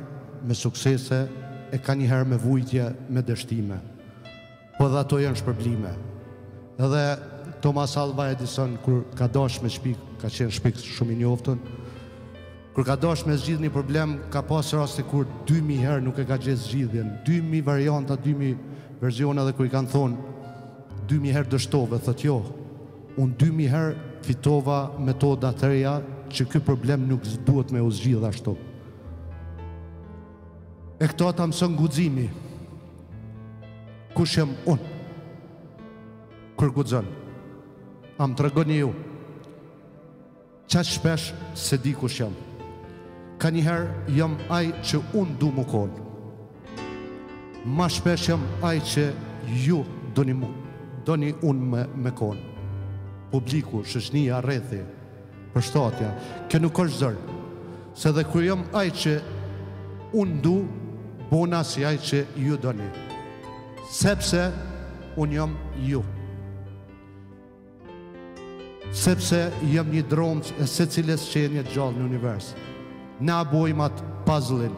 me suksese, e ka një herë me vujtje, me dështime. Po dhe ato janë shpërblime. Edhe Thomas Alva Edison, kur ka dash me shpik, ka qenë shpik shumë i njoftun, kur ka dash me zgjidh një problem, ka pas raste kur dy mijë herë nuk e ka gjetë zgjidhjen, dy mijë varianta, dy mijë verzione, dhe kur i kanë thonë, dy mijë herë dështove, thot jo, unë dy mijë herë fitova metoda të reja që ky problem nuk duhet me u zgjidh ashtu. E këto ata mësën guximi. Kush jam unë? Kër guxon? A më tregoni ju? Çaq shpesh se di kush jam. Ka një herë jam ai që unë du më kon. Ma shpesh jam ai që ju doni mu, doni unë me kon. Publiku, shoqënia, rrethi, përshtatja, kjo nuk është zër. Se dhe kër jam ai që unë du, bona si aj që ju doni, sepse unë jam ju, sepse jam një dromës e se cilës qenje gjallë në univers. Ne abojmë atë puzzle-in,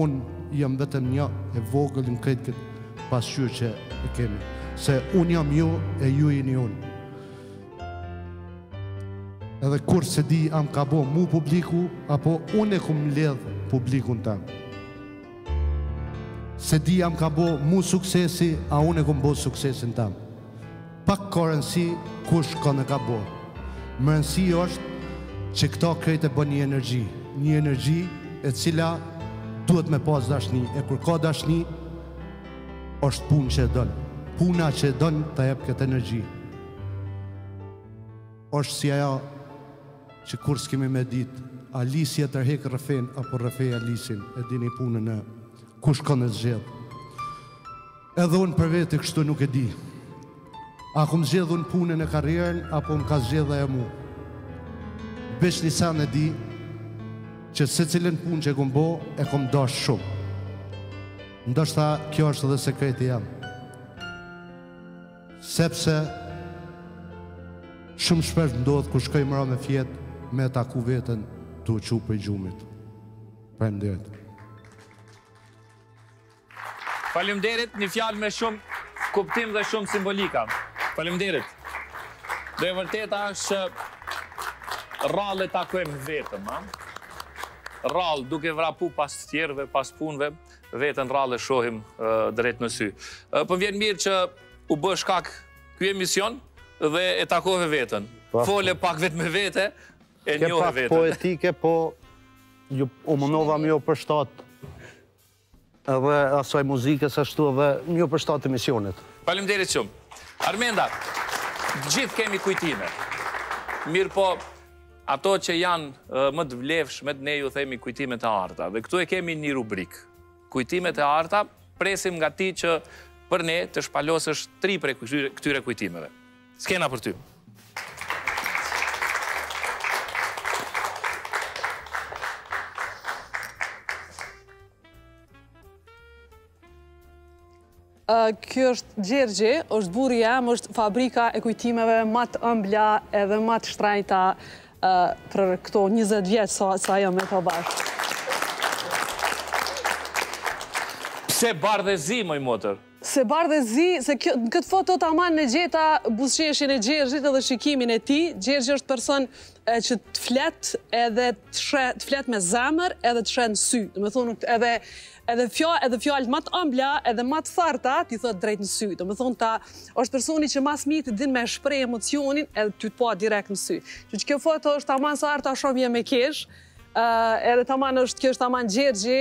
unë jam vetëm një e vogël në këtë këtë pasqyrë që e kemi, se unë jam ju e ju jeni unë. Edhe kur se di am ka bo mu publiku, apo unë e kumë ledhë publikun tamë. Se di jam ka bo mu suksesi, a unë e kom bo suksesin tam. Pak ka rënsi kush ka në ka bo. Më rënsi është që këta krejt e bën një energji. Një energji e cila duhet me pas dashni. E kur ka dashni, është punë që e dënë. Puna që e dënë të jep këtë energji. Është si aja që kur s'kemi me ditë, Alisi e tërhek rëfen, apo rëfej Alisin, e dini punën e kush kënë e zgjedh. Edhe unë për vete kështu nuk e di. A ku më zgjedh unë punën e karrieren, apo më ka zgjedh dhe e mu. Besh një sa në di, që se cilën punë që e këmë bo, e këmë dash shumë. Ndoshta kjo është dhe sekreti jam. Sepse, shumë shpesh ndodhë ku shkoj mëra me fjetë, me taku vetën të uqu për gjumit. Faleminderit. Faleminderit, një fjalë me shumë kuptim dhe shumë simbolika. Faleminderit. Dhe vërteta është rrallë takojmë vetëm, ha? Rrallë duke vrapu pas tjerëve, pas punëve, vetën rrallë shohim drejt në sy. Për vjen mirë që u bë shkak ky emision dhe e takove vetën. Fole pak vetë me vete, e njohë vetën. Ke pak poetike, po u mënova më jo për shtatë. Dhe asoj muzikës ashtu dhe një për shtatë emisionit. Faleminderit shumë. Armenda, gjithë kemi kujtime. Mirë po, ato që janë më të vlefshme ne ju themi kujtimet e arta. Dhe këtu e kemi një rubrik. Kujtimet e arta, presim nga ti që për ne të shpalosësh tri prej këtyre kujtimeve. Skena për ty. Kjo është Gjergji, është burri jam, është fabrika e kujtimeve matë ëmbla edhe matë shtrajta për këto njëzet vjetë sa jam e të bashkë. Se barë dhe zi, moj motër? Se barë dhe zi, se këtë foto të aman në gjeta busqeshin e Gjergjit edhe shikimin e ti. Gjergji është person që të flet edhe të flet me zemër edhe të shenë sy. Dhe me thonë edhe... edhe fjallët matë ëmbla, edhe matë tharta, ti thot drejt në sy. Të më thonë ta, është personi që mas mi të din me shprej emocionin, edhe ty të poa direkt në sy. Që që kjo foto është taman sa arta shumë jem e kesh, edhe taman është, kjo është taman Gjergji,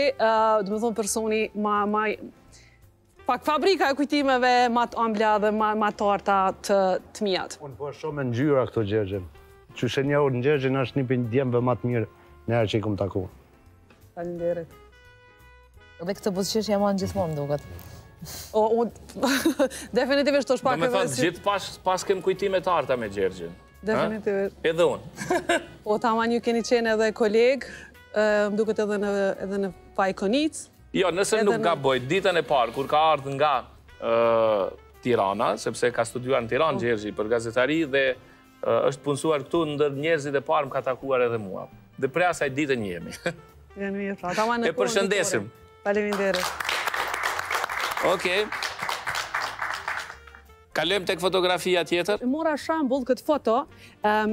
dhe më thonë personi ma... Pak fabrika e kujtimeve, matë ëmbla dhe matë arta të mijat. Unë po shumë e ngjyra këto Gjergji. Që shenjohur në Gjergji në është një për djemëve matë mirë nërë që i kom taku. Faleminderit. Dhe këtë buzëqesh jam anë gjithmonë, duket. Definitivisht të shpake... Dhe me thotë, gjithë pas kem kujtime të arta me Gjergjin. Definitivisht. Edhe unë. Po, ta ma një keni qenë edhe kolegë, më duket edhe në pajkonic. Jo, nëse nuk ka bojt, ditën e parë, kur ka ardhë nga Tirana, sepse ka studuar në Tiranë Gjergji për gazetari, dhe është punësuar këtu, ndër njerëzit e parë më ka takuar edhe mua. Dhe prea saj ditën jemi. E përshëndesim. Faleminderit. Okej. Kalem tek fotografia tjetër? Mora shambull këtë foto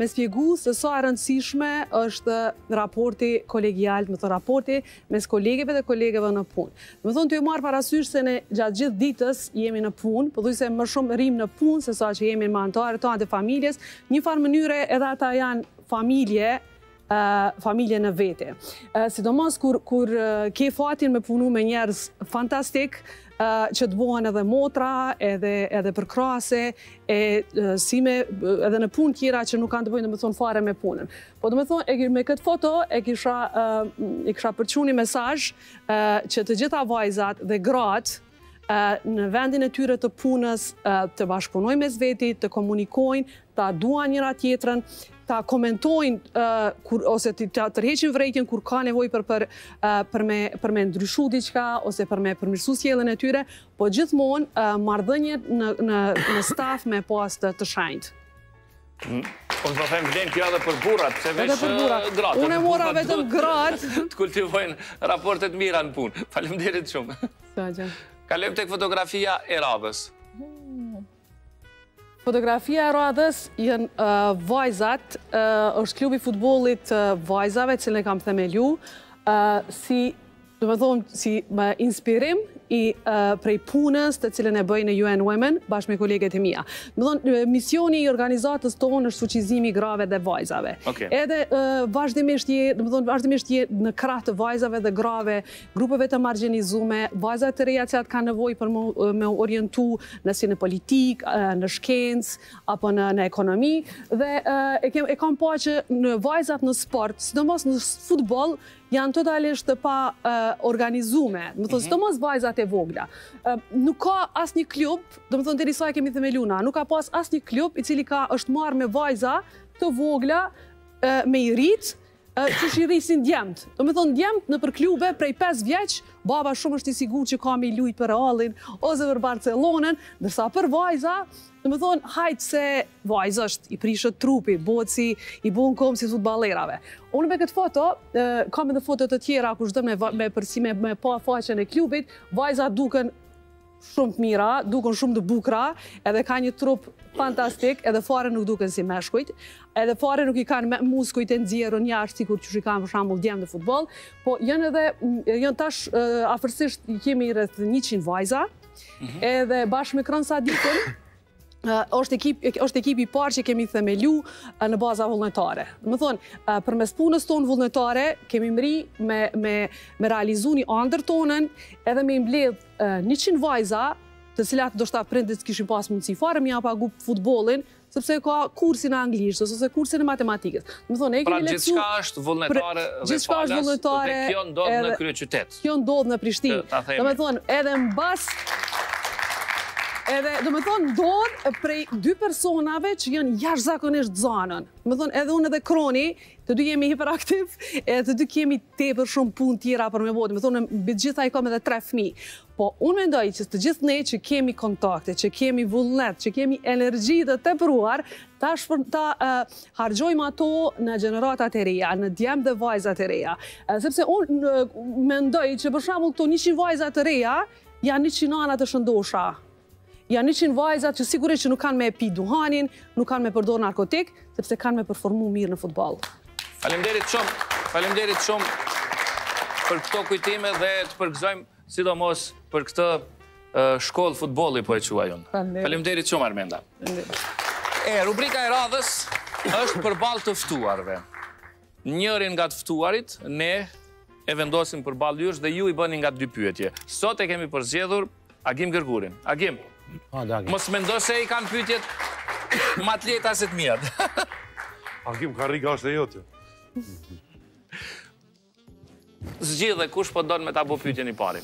me spjegu se sa e rëndësishme është raporti kolegial, me thonë raporti mes kolegeve dhe kolegeve në punë. Me thonë të ju marë parasysh se në gjatë gjithë ditës jemi në punë, përduj se më shumë rrim në punë se sa që jemi në mandarë të anë të familjes, një farë mënyre edhe ata janë familje, familje në vete. Sidomos, kur ke fatin me punu me njerës fantastik, që të bohen edhe motra, edhe përkrase, edhe në punë tjera që nuk kanë të bojnë, dhe me thonë, fare me punën. Po, dhe me thonë, me këtë foto, e kisha përquni mesaj që të gjitha vajzat dhe gratë, në vendin e tyre të punës, të bashkëpunojnë mes veti, të komunikojnë, ta duan njëra tjetrën, ta komentojnë ose të tërheqin vërejtjen kur ka nevoj për me ndryshu diqka ose për me përmirësu sjelljen e tyre, po gjithmonë marrëdhëniet në staf me pas të shenjtë. Unë po them vlen kjo edhe për burrat, se veç gratë. Unë e mora vetëm gratë. Të kultivojnë raportet mira në punë. Faleminderit shumë. Kalem tek fotografia e radhës. Fotografia e radhës janë vajzat, është klubi futbolit vajzave, cilën e kam themelu, si, do me thonë, si inspirim i prej punës të cilën e bëjnë në U N Women, bashkë me koleget e mija. Do me thonë, misioni i organizatës tonë është fuqizimi grave dhe vajzave. Edhe vazhdimisht je, do me thonë, vazhdimisht je në krah të vajzave dhe grave, grupeve të margjinizume, vajzat të reja që atë ka nevoj për me orientu nësi në politikë, në shkencë, apo në ekonomi. Dhe e kam po që në vajzat në sport, sidomos në futbol, janë totalisht të pa organizume, më thonë, së të mos vajzat e vogla. Nuk ka asë një klub, do më thonë, të risa e kemi themeluna, nuk ka pas asë një klub i cili ka është marrë me vajza të vogla me i rritë, që shi rrisin djemët. Do më thonë, djemët në për klube prej pesë vjeqë, baba shumë është i sigur që ka me i lujt për Allin, ose për Barcelonën, dërsa për vajza, do më thonë, hajtë se vajza është i prishët trupi, botë si i bonë komë si futbalerave. Unë me këtë foto, kam edhe foto të tjera, kur shdëm me përsime me pa faqen e klubit, vajza duken shumë të mira, duken shumë të bukra, edhe ka një trup fantastik, edhe fare nuk duken si meshkujt, edhe fare nuk i kanë muskujt e nxjerrën jashtë, sikur që i kanë për shembull djemë në futboll, po janë edhe, janë tash afërsisht kemi rreth njëqind vajza, edhe bashkë me krënë sa ditën, është ekipi parë që kemi themelu në baza vullnetare. Më thonë, për mes punës tonë vullnetare, kemi mri me realizu një andër tonën, edhe me imbledh njëqind vajza të cilat do shta prindit kishin pas mundësi fare më ia pagu futbollin, sepse ka kursin e anglisht ose kursin e matematikës. Do të thonë e kemi leksion. Pra gjithçka është vullnetare dhe falas, dhe kjo ndodh në kryeqytet. Kjo ndodh në Prishtinë. Do të thonë edhe mbas edhe do të thonë ndodh prej dy personave që janë jashtëzakonisht zonën. Do të thonë edhe unë edhe Kroni, të dy jemi hiperaktiv, e të dy kemi tepër shumë punë tjera për me botë. Do të thonë mbi të gjitha i kam edhe tre fëmijë. Po unë mendoj që të gjithë ne që kemi kontakte, që kemi vullnet, që kemi energji të tepruar, ta hargjojmë ato në gjeneratat e reja, në djem dhe vajzat e reja. Sepse unë mendoj që për shembull këto njëqind vajzat e reja janë njëqind nana të shëndosha. Janë njëqind vajzat që sigurisht që nuk kanë me pi duhanin, nuk kanë me përdor narkotik, sepse kanë me performu mirë në futboll. Faleminderit shumë, faleminderit shumë për këto kujtime dhe të përgëzojmë sidomos për këtë shkollë futbolli po e quaj unë. Faleminderit shumë Armenda. E rubrika e radhës është përballë të ftuarve. Njërin nga të ftuarit ne e vendosim përballë jush dhe ju i bëni nga dy pyetje. Sot e kemi përzgjedhur Agim Gërkurin. Agim. Mos mendo se i kanë pyetjet më të lehta se të mia. Agim Gërkuri është e jote. Zgjidhe kush po don me ta bëj pyetjen i parë.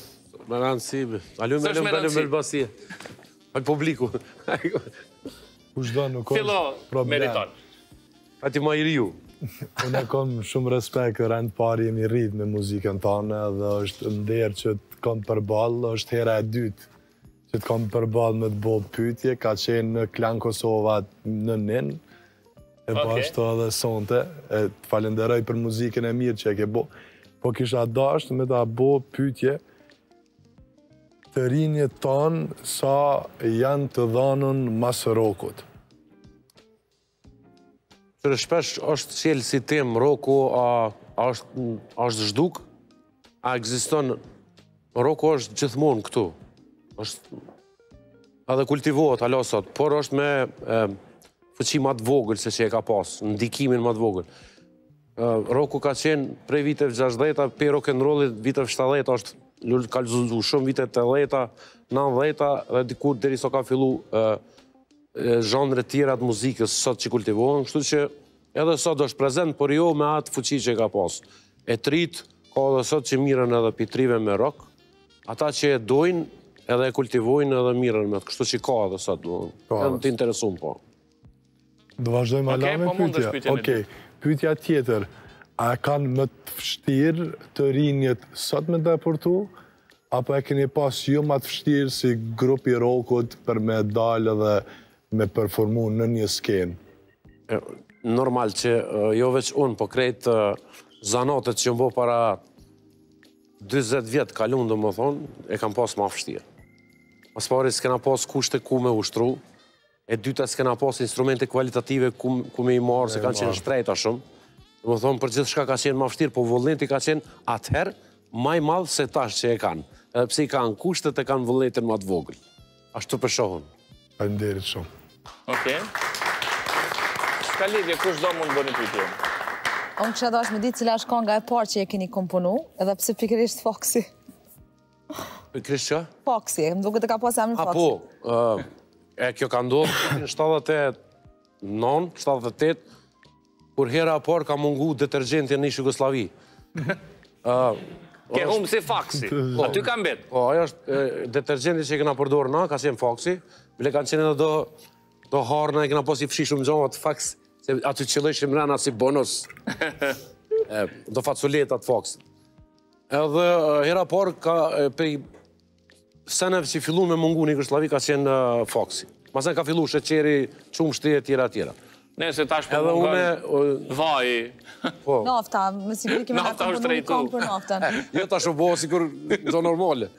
Më ranë si, alu me lëmë me lëbësie. Al publiku. Kush do nuk ka problem. Meriton. Ati më i riu. Unë kam shumë respekt, rand parë jemi rrit me muzikën tonë dhe është nder që të kam përball, është hera e dytë që të kam përball me të bëj pyetje, ka qenë në Klan Kosova në Nen. E bashkë edhe sonte, e të falenderoj për muzikën e mirë që e ke bëj. Po kisha dashur me ta bëj pyetje të rinjët tonë sa janë të dhanën mas rokut. Qërë shpesh është qelë si tem roku, a është zhduk, a egziston, roku është gjithmonë këtu, është edhe kultivohet alasat, por është me fëqi matë vogël se që e ka pasë, ndikimin matë vogël. Roku ka qenë prej viteve gjashtëdhjetë, pe rock and rollit viteve shtatëdhjetë është ka lëzuzu shumë vitet të dhejta, nënë dhejta, dhe dikur dheri so ka fillu zhanre tjera të muzikës sot që kultivohen, kështu që edhe sot është prezent, por jo me atë fuqi që ka pas. E trit, ka edhe sot që miren edhe pitrive me rock, ata që e dojnë edhe e kultivojnë edhe miren me të, kështu që ka edhe sot, edhe të interesum po. Do vazhdojmë alame pytja. Okej, pytja tjetër. A kanë më të fështirë të rinjët sot me deportu, apo e keni pas ju më të fështirë si grupi rokut për me dalë dhe me performu në një skenë? Normal që jo veç unë, po krejtë zanatët që më bo para dyzet vjetë kalun, dhe më thonë, e kam pas më fështirë. Mas pari s'kena pas kushte ku me ushtru, e dyta s'kena pas instrumente kvalitative ku me i marë, se kanë qenë shtrejta shumë. Më thonë, për gjithë shka ka qenë ma fështirë, po vëlleti ka qenë atëherë maj madhë se tash që e kanë. Edhe pse i kanë kushtet e kanë vëlletin ma të vogël. Ashtë të përshohën. Faleminderit shumë. Oke. Ska lidhje, kush do mund bërë një pyetje? Unë kësha dash me ditë cila është kënga e parë që e keni komponu, edhe pse pikërisht Foxy. Pikërisht që? Foxy, më duke të ka pasë emrin Foxy. A po, e kjo ka ndodhë në shtatëdhjetë e nëntë, shtatëdhjetë e tetë, kur hera a parë ka mungu detergjenti në ishë Jugoslavi. Ke humë si Foxy, aty kam betë. O, aja është detergjenti që i këna përdorë na, ka qenë Foxy, bile kanë qenë edhe do harë na, i këna posi fëshishë më gjonë atë Foxy, se aty qëllëshim rana si bonus, do faculet atë Foxy. Edhe hera a parë ka pej seneve që fillu me mungu në Jugoslavi ka qenë Foxy. Masen ka fillu sheqeri, qumë shtje, tjera, tjera. Nëse tash për mungën, vaj. Nafta, më siguri kemi nga të përmën një kam për naftën. Jo tash u bo, sigur do normale.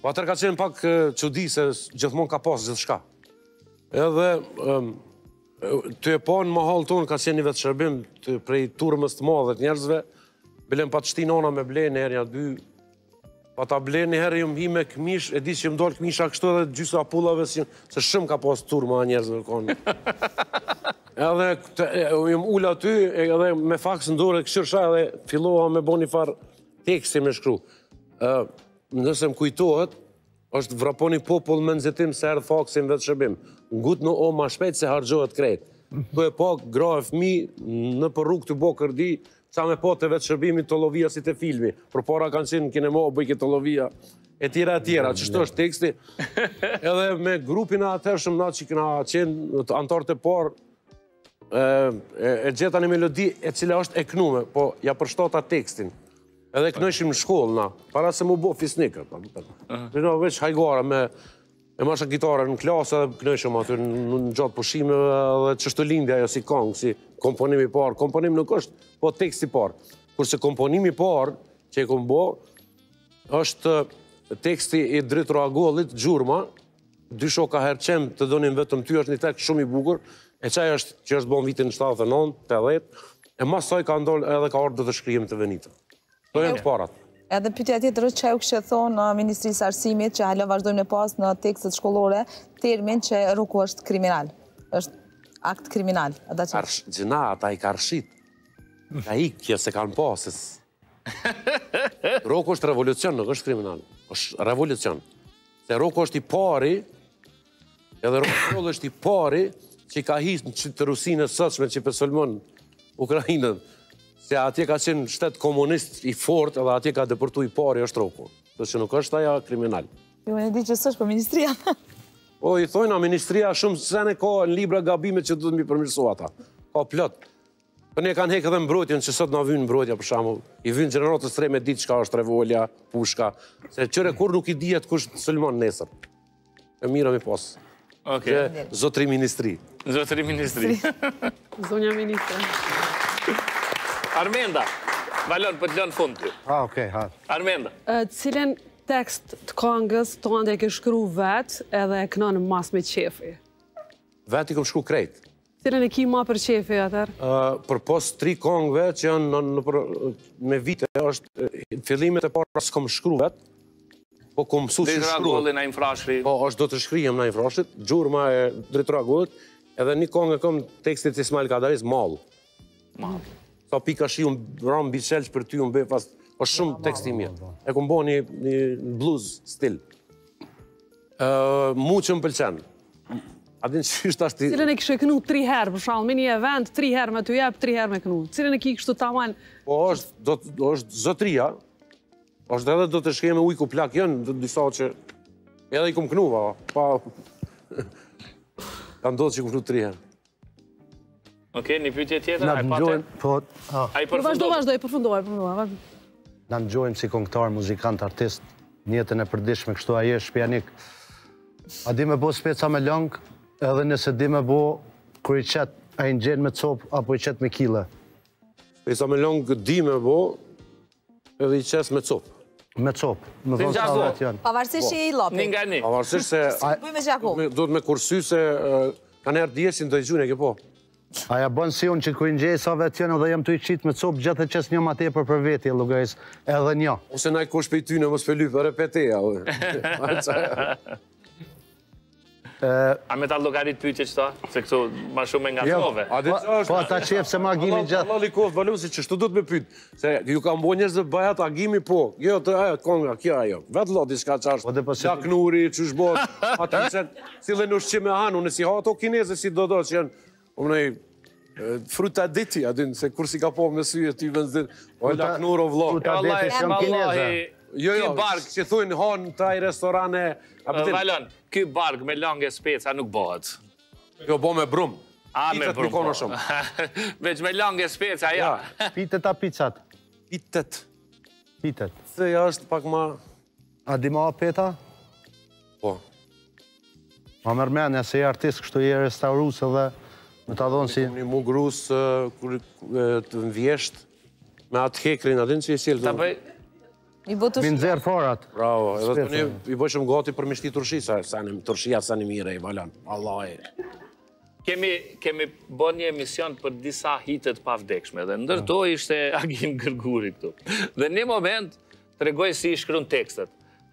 Pa atër ka qenë pak që di se gjithmon ka pas gjithë shka. Edhe të e po në mahal tonë ka qenë një vetë shërbim prej turmës të madhe të njerëzve. Bilem pa të shti nona me ble një herë një dy. Pa ta ble një herë jëmë hi me këmish, e di që jëmë dole këmisha kështu edhe gjysa pullave se shumë ka pas turma njerëzve konë. Edhe jëmë ullë aty, edhe me faksë ndore këshirsha edhe filloha me bo një farë teksti me shkru. Nëse më kujtohet, është vraponi popull me nëzitim se erë faksin vetë shërbim. Ngut në o ma shpejt se hargjohet krejt. Të e pak gra e fmi në përruk të bo kërdi qa me po të vetë shërbimi të lovia si të filmi. Për para kanë qenë në kinema o bëjke të lovia e tjera tjera. Qështë është teksti. Edhe me grupin a atërshëm na që këna qenë antarë të parë e gjeta një melodi e cila është e knume, po ja përshtota tekstin. Edhe kënojshim në shkollë, na, para se mu bo fisnikër. Në veç hajgara me e masha gitare në klasë, edhe kënojshim aty në gjatë pushime, edhe qështë lindja jo si kong, si komponimi parë. Komponim nuk është, po teksti parë. Kurse komponimi parë, që e kom bo, është teksti i Dritro Agollit, Gjurma, dy shoka herqem të donin vetëm ty, është një tek shumë i bukur, e qaj është që është bon vitin shtatëdhjetë e nëntë, tetëdhjetë, e masaj ka ndollë edhe ka orë dhe të shkrijim të venitë. Do jenë të parat. Edhe pytja tjetër është që e u kështë thonë në Ministrisë Arsimit, që halë vazhdojmë në pas në tekstet shkollore, termin që ruku është kriminal, është akt kriminal. Gjina, ata i ka rëshit, ka ikje se kanë pasës. Ruku është revolucion, nuk është kriminal, është revolucion. Se ruku është i pari, edhe ruku është i pari, që ka hisë në të Rusinë e sëqme që pësëllmon Ukrajinën, se atje ka qenë shtetë komunist i fort edhe atje ka depërtu i pari është Roku. Dhe që nuk është aja kriminal. Jo, e di që sësh për Ministria. O, i thojna, Ministria shumë sene ka në libra gabime që du të mi përmirësu ata. Ka plot. Për ne kanë hekë dhe mbrojtjen që sot në vynë mbrojtja për shamu. I vynë gjeneratës tre me ditë qka është revolja, pushka. Se qëre kur nuk i dijet kush Sulman nesër. E mira mi pasë. Zotëri Ministri. Zotëri Ministri. Zonja Ministra. Armenda, Valon, për të lënë fund të. A, okej, ha. Armenda. Cilin tekst të kongës të ndë e ke shkru vetë edhe e këna në mas me qefi? Vetë i këmë shkru krejtë. Cilin e ki ma për qefi, atër? Për posë tri kongëve që janë me vite, fillimet e parë së këmë shkru vetë, po kom su që shkruat. Po, është do të shkrijem në infrashrit, Gjurma e Drejtora Agullit, edhe një kongë e kom tekstit të Ismail Kadaris, Malë. Malë. Sa pika shi unë ramë bicelq për ty unë befas, është shumë tekstimje. E kom bo një bluz stil. Mu që më pëlqen. Adin që ishtë ashti... Cilën e kështë e kënu tri herë, për shalë, me një event, tri herë me të jepë, tri herë me kënu. Cilën e kështë të taman... Po, është zotria, është edhe do të shkejme ujku plak jënë, do të disa që... Edhe i këmë kënuva, pa... Ka ndodhë që i këmë kënu tri herë. Oke, një pytje tjetër, a i paten? Po... A i përfundoj, vazhdoj, përfundoj, përfundoj. Na më gjojmë si këngëtar, muzikant, artist, njetën e përdishme, kështu a jesh, pianik. A di me bo speca me langë, edhe nëse di me bo, kër i qëtë, a i në gjenë me copë, apo i qëtë me kile. Speca me langë di me bo, edhe i qëtë me copë. Me copë, me vonë sallat janë. Pavarësish e i lopë. Nga një. Pavarësish se... Do të me kursu se... Ka nërë djesin të i gjune, ke po. Aja bënë si unë që kërë njëjë sa vetë janë edhe jam të i qitë me copë gjithë e qësë një ma tepër për veti e lugajës edhe një. Ose na i kosh për i ty në mos për lypë, repeteja. A me ta logarit pyqe qëta? Se këto ma shumë e nga tove. Po ata qefë se ma Agimi gjatë... Allah Likovë, valim se qështu du të me pyqe. Se ju kam bo njerëzë bajat Agimi po. Jo, të ajo, konga, kja ajo. Vetë loti s'ka qashtë. Gjak nuri, qësh botë. Ata i qënë, si dhe në shqime hanu, në si hato kineze, si do do që janë... Umënoj, fruta diti, adin, se kur si ka po me syje, ti vëndzin... O, gjak nuro vlog. Jo, jo, që thujnë honë të ajë restorane... Valon, këj barg me lange speca nuk bëhet. Jo, bo me brumë. A, me brumë. Pitet nuk kono shumë. Veç me lange speca, ja. Pitet a picat? Pitet. Pitet. Se ja është pak ma... A di ma peta? Po. Ma mërmenja se e artistë kështu e restaurusë dhe... Me ta dhonë si... Një mu grusë të vjeshtë... Me atë hekrin, adin që i silë... Ta bëj... Minë dherë parat. Bravo, edhe të një i bëshëm gati për mishti tërshi, tërshia sa një mire i Valon. Allah e. Kemi bërë një emision për disa hitet pavdekshme, dhe ndërto ishte Agim Gërkuri këtu. Dhe një moment të regoj si i shkrun tekstet.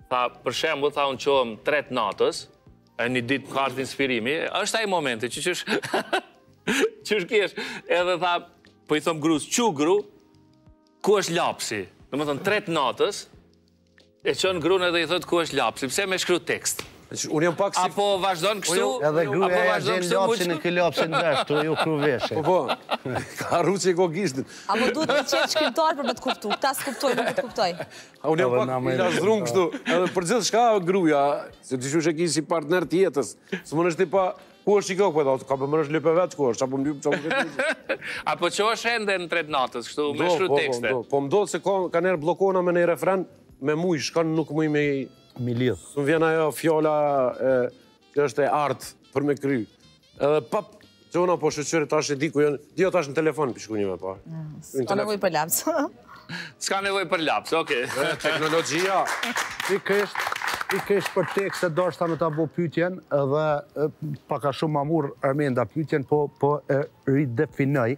Tha, për shembu, tha unë qohëm tret natës, e një ditë kartë inspirimi, është taj momenti që qësh... Qësh kjesh, edhe tha, për i thëmë grus, që gru, ku është lapsi? Në më thënë, tret natës, e qonë grunë edhe i thotë ku është lapsi, pëse me shkru tekst? Apo vazhdojnë kështu? Edhe gru e e gjenë lapsin e këj lapsin dërsh, të ju kru veshe. Po, ka rru që i ko gishtin. A më duhet me qenë shkrimtar për me të kuptu, këta s'kuptoj, me të kuptoj. Unë jam pak i lasdrun kështu, edhe për gjithë shka gruja, se të shush e ki si partner tjetës, së më nështë i pa... Ku është i kjo këpëta? Ka përmërësh lipe vetë, ku është? Apo që është hende në tret natës, kështu me shru tekste? Po më dohtë se ka nërë blokona me nej refren, me muj, shkanë nuk muj me... Mi lidhë. Së më vjen ajo fjolla që është e artë për me kry. Edhe pap, që ona po shëqëri tash e di ku jënë, di o tash në telefon pishku një me pa. Ska nevoj për lapsë. Ska nevoj për lapsë, oke. Teknologjia. Sikështë. I kesh për tekste, do është ta me ta bo pytjen, dhe paka shumë ma mur Armenda pytjen, po ridefinoj.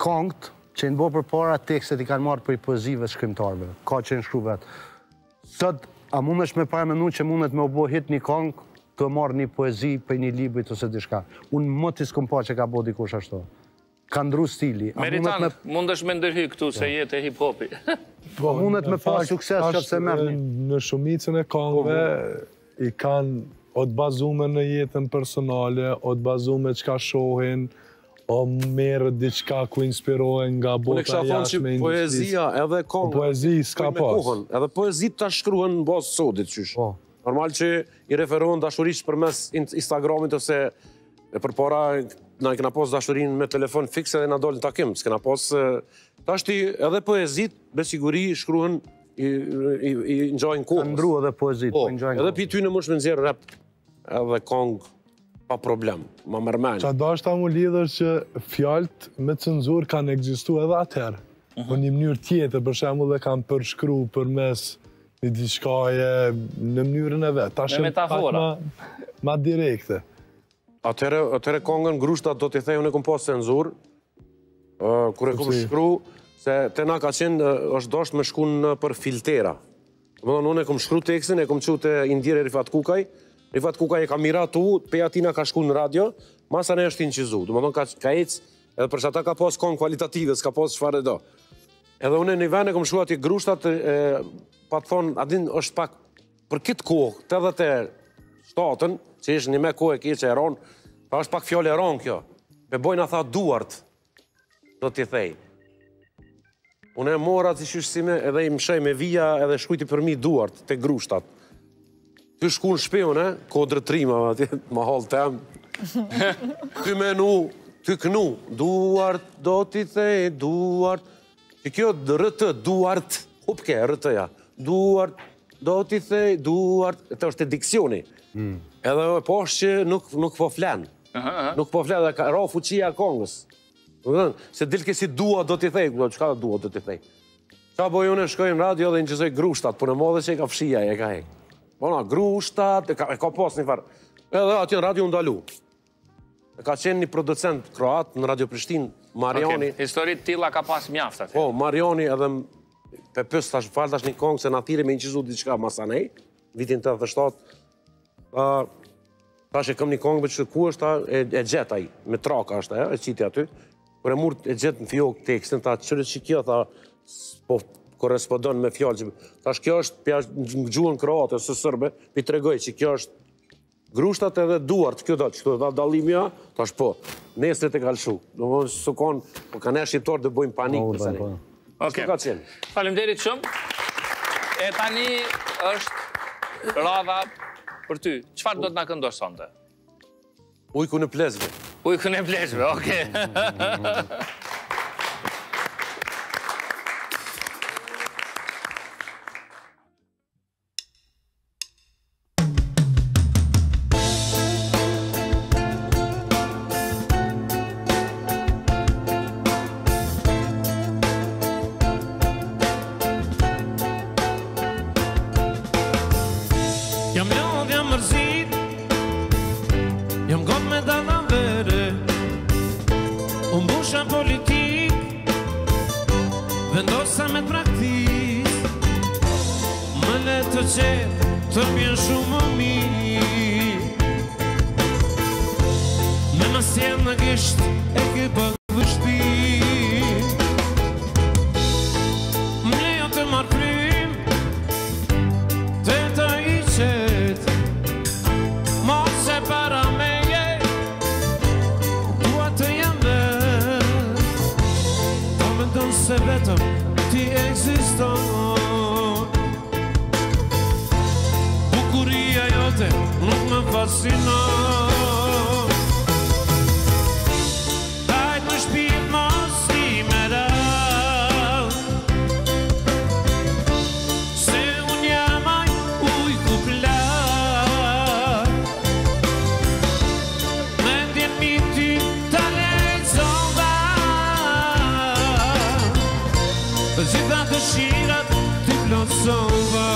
Kongët që në bo për para tekstet i kanë marrë për i poezive shkrimtarve, ka që në shkru vetë. Sot, a mund është me parmenu që mundet me bo hit një kongë, të marrë një poezi për një librit ose dishka. Unë më të s'kom pa që ka bo dikush ashto. Ka ndru stili. Meritant, mund është me ndërhy këtu se jetë e hip-hopi. Po mundet me pa sukses që të se mërë. Në shumicën e kongëve i kanë o të bazume në jetën personale, o të bazume qka shohin, o merë diqka ku inspirohen nga bota jashtë me industrisë. Poezia edhe kongë. Poezi s'ka pas. Edhe poezi të shkruhen në basë sotit qysh. Normal që i referohen dashurisht për mes Instagramit ose për para... Na i këna posë dashurin me telefon fikse dhe na dole në takim. S'këna posë... Tashti edhe poezit, be siguri, shkruhen i njojnë kohës. Të ndru edhe poezit, po i njojnë kohës. Edhe pi ty në mësh me nëzirë rap edhe kongë pa problem, ma mërmeni. Qa da është ta mu lidhër që fjallët me cenzur kanë egzistu edhe atëherë. Në një mënyrë tjetër, për shemë dhe kanë përshkru për mes një diçkaje në mënyrën e vetë. Me metafora. Ma direkte. Atëre kongën grushtat do t'i thejë, unë e kom pas cenzur, kër e kom shkru, se të na ka qenë është dasht me shku në për filtera. Unë e kom shkru tekstin, e kom që të indire Rifat Kukaj, Rifat Kukaj e ka miratu, peja tina ka shku në radio, masa ne është incizu, du më thonë ka ec, edhe përsa ta ka pas kongë kualitative, s'ka pas shfare do. Edhe unë e një ven e kom shku ati grushtat, pa të thonë, adin është pak, për kitë kohë, të dhe të shtatën, që ishë një me kohë e kje që e ronë, pa është pak fjallë e ronë kjo. Pe bojnë a tha duart, do t'i thej. Unë e mora t'i shqyshësime edhe i mshej me vija edhe shkujti përmi duart, të grushtat. Ty shku në shpe, unë, kodrë trima, ma halë tem. Ty menu, ty kënu, duart, do t'i thej, duart. Që kjo rëtë, duart, upke, rëtëja, duart, do t'i thej, duart. Të është e diksioni. Edhe po është që nuk po flenë. Nuk po flenë dhe ra fuqia kongës. Se dilke si dua do t'i thej. Qka dhe dua do t'i thej? Qa boj unë e shkojnë radio dhe në qëzoj grushtat. Punë modhe që e ka fshia e ka hek. Bona, grushtat, e ka pas një farë. Edhe aty në radio ndalu. E ka qenë një producent kroat në Radio Prishtinë, Marioni. Historit tila ka pas mjaftat. Po, Marioni edhe pe pës tash faltash një kongë se në atire me në qizu diqka masanej. Vitin tetëdhjetë e shtatë. Ta shë këm një kongëve që ku është e gjeta i, me traka është e qiti aty. Kër e murë e gjetë në fjokë tekstin, ta qërë që kjo, ta po korespondon me fjallë. Ta shë kjo është, pja në gjuhën kroate, së sërbe, pi tregoj që kjo është grushtat edhe duart, kjo da, që kjo da dalimja, ta shë po, nesët e kalëshu. Së konë, po ka ne shqiptarë dhe bojmë panikë përse ne. Shë ka qenë. Falemderit shumë. E tani është radha... Për ty, qëfar do të nga këndosh sonde? Ujku në plezve. Ujku në plezve, oke. Më vetëm ti eksiston. Bukuria jote nuk më fascinon. Hajt në shpijit mos i me dal, se unë jam aj uj ku plak. Më ndjen mi ty të lezon bak, gjitha të shirat ty plotëson bak.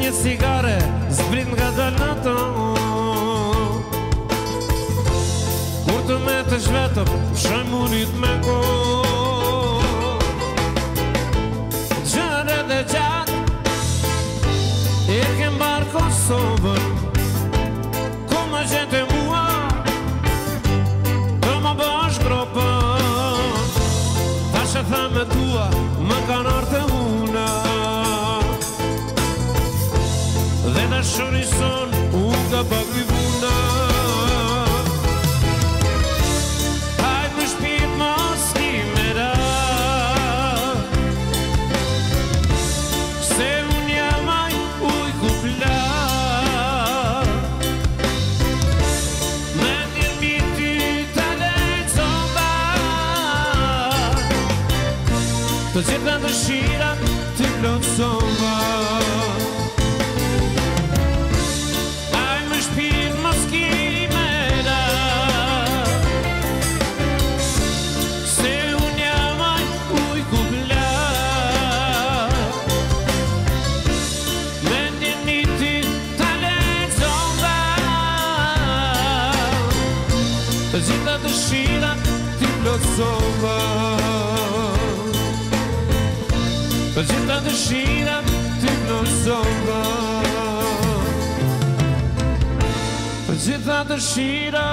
Një cigare zbrit nga dal në to, kur të me të shvetëm shëmunit me ko. Gjëre dhe gjatë e kem barë Kosovën, ku më gjete mua të më bësh gropën. Pasha tha me tua më kanë arte una, dhe në shurison unë ka pak i bunda. Hajt më shpit mos ki me da, se unë jam aj uj ku pla. Në njërmi ty të lecon bak, të gjitha të shirat ty plotëson bak. Për gjitha dëshira ty plotësova, për gjitha dëshira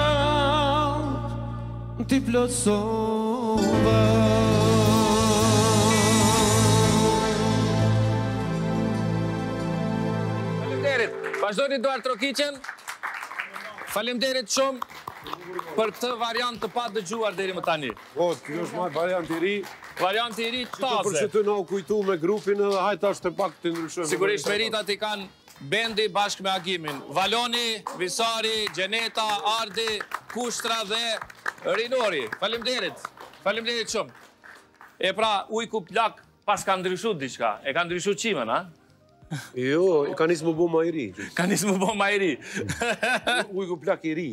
ty plotësova. Faleminderit. Vazhdojnë Eduard Rokitjen. Faleminderit shumë për këtë variant të pa dëgjuar deri më tani. O, kjo është marë variant i ri. Variant i ri taze. Për që të na u kujtu me grupin, hajtë ashtë të pak të ndryshojnë. Sigurisht meritat i kanë Bendi bashkë me Agimin. Valoni, Visari, Gjeneta, Ardi, Kushtra dhe Rinori. Faleminderit. Faleminderit shumë. E pra, ujku plak pas ka ndryshu diçka. E ka ndryshu qimen, ha? Jo, ka nisë më bo ma i ri. Ka nisë më bo ma i ri. Ujku plak i ri.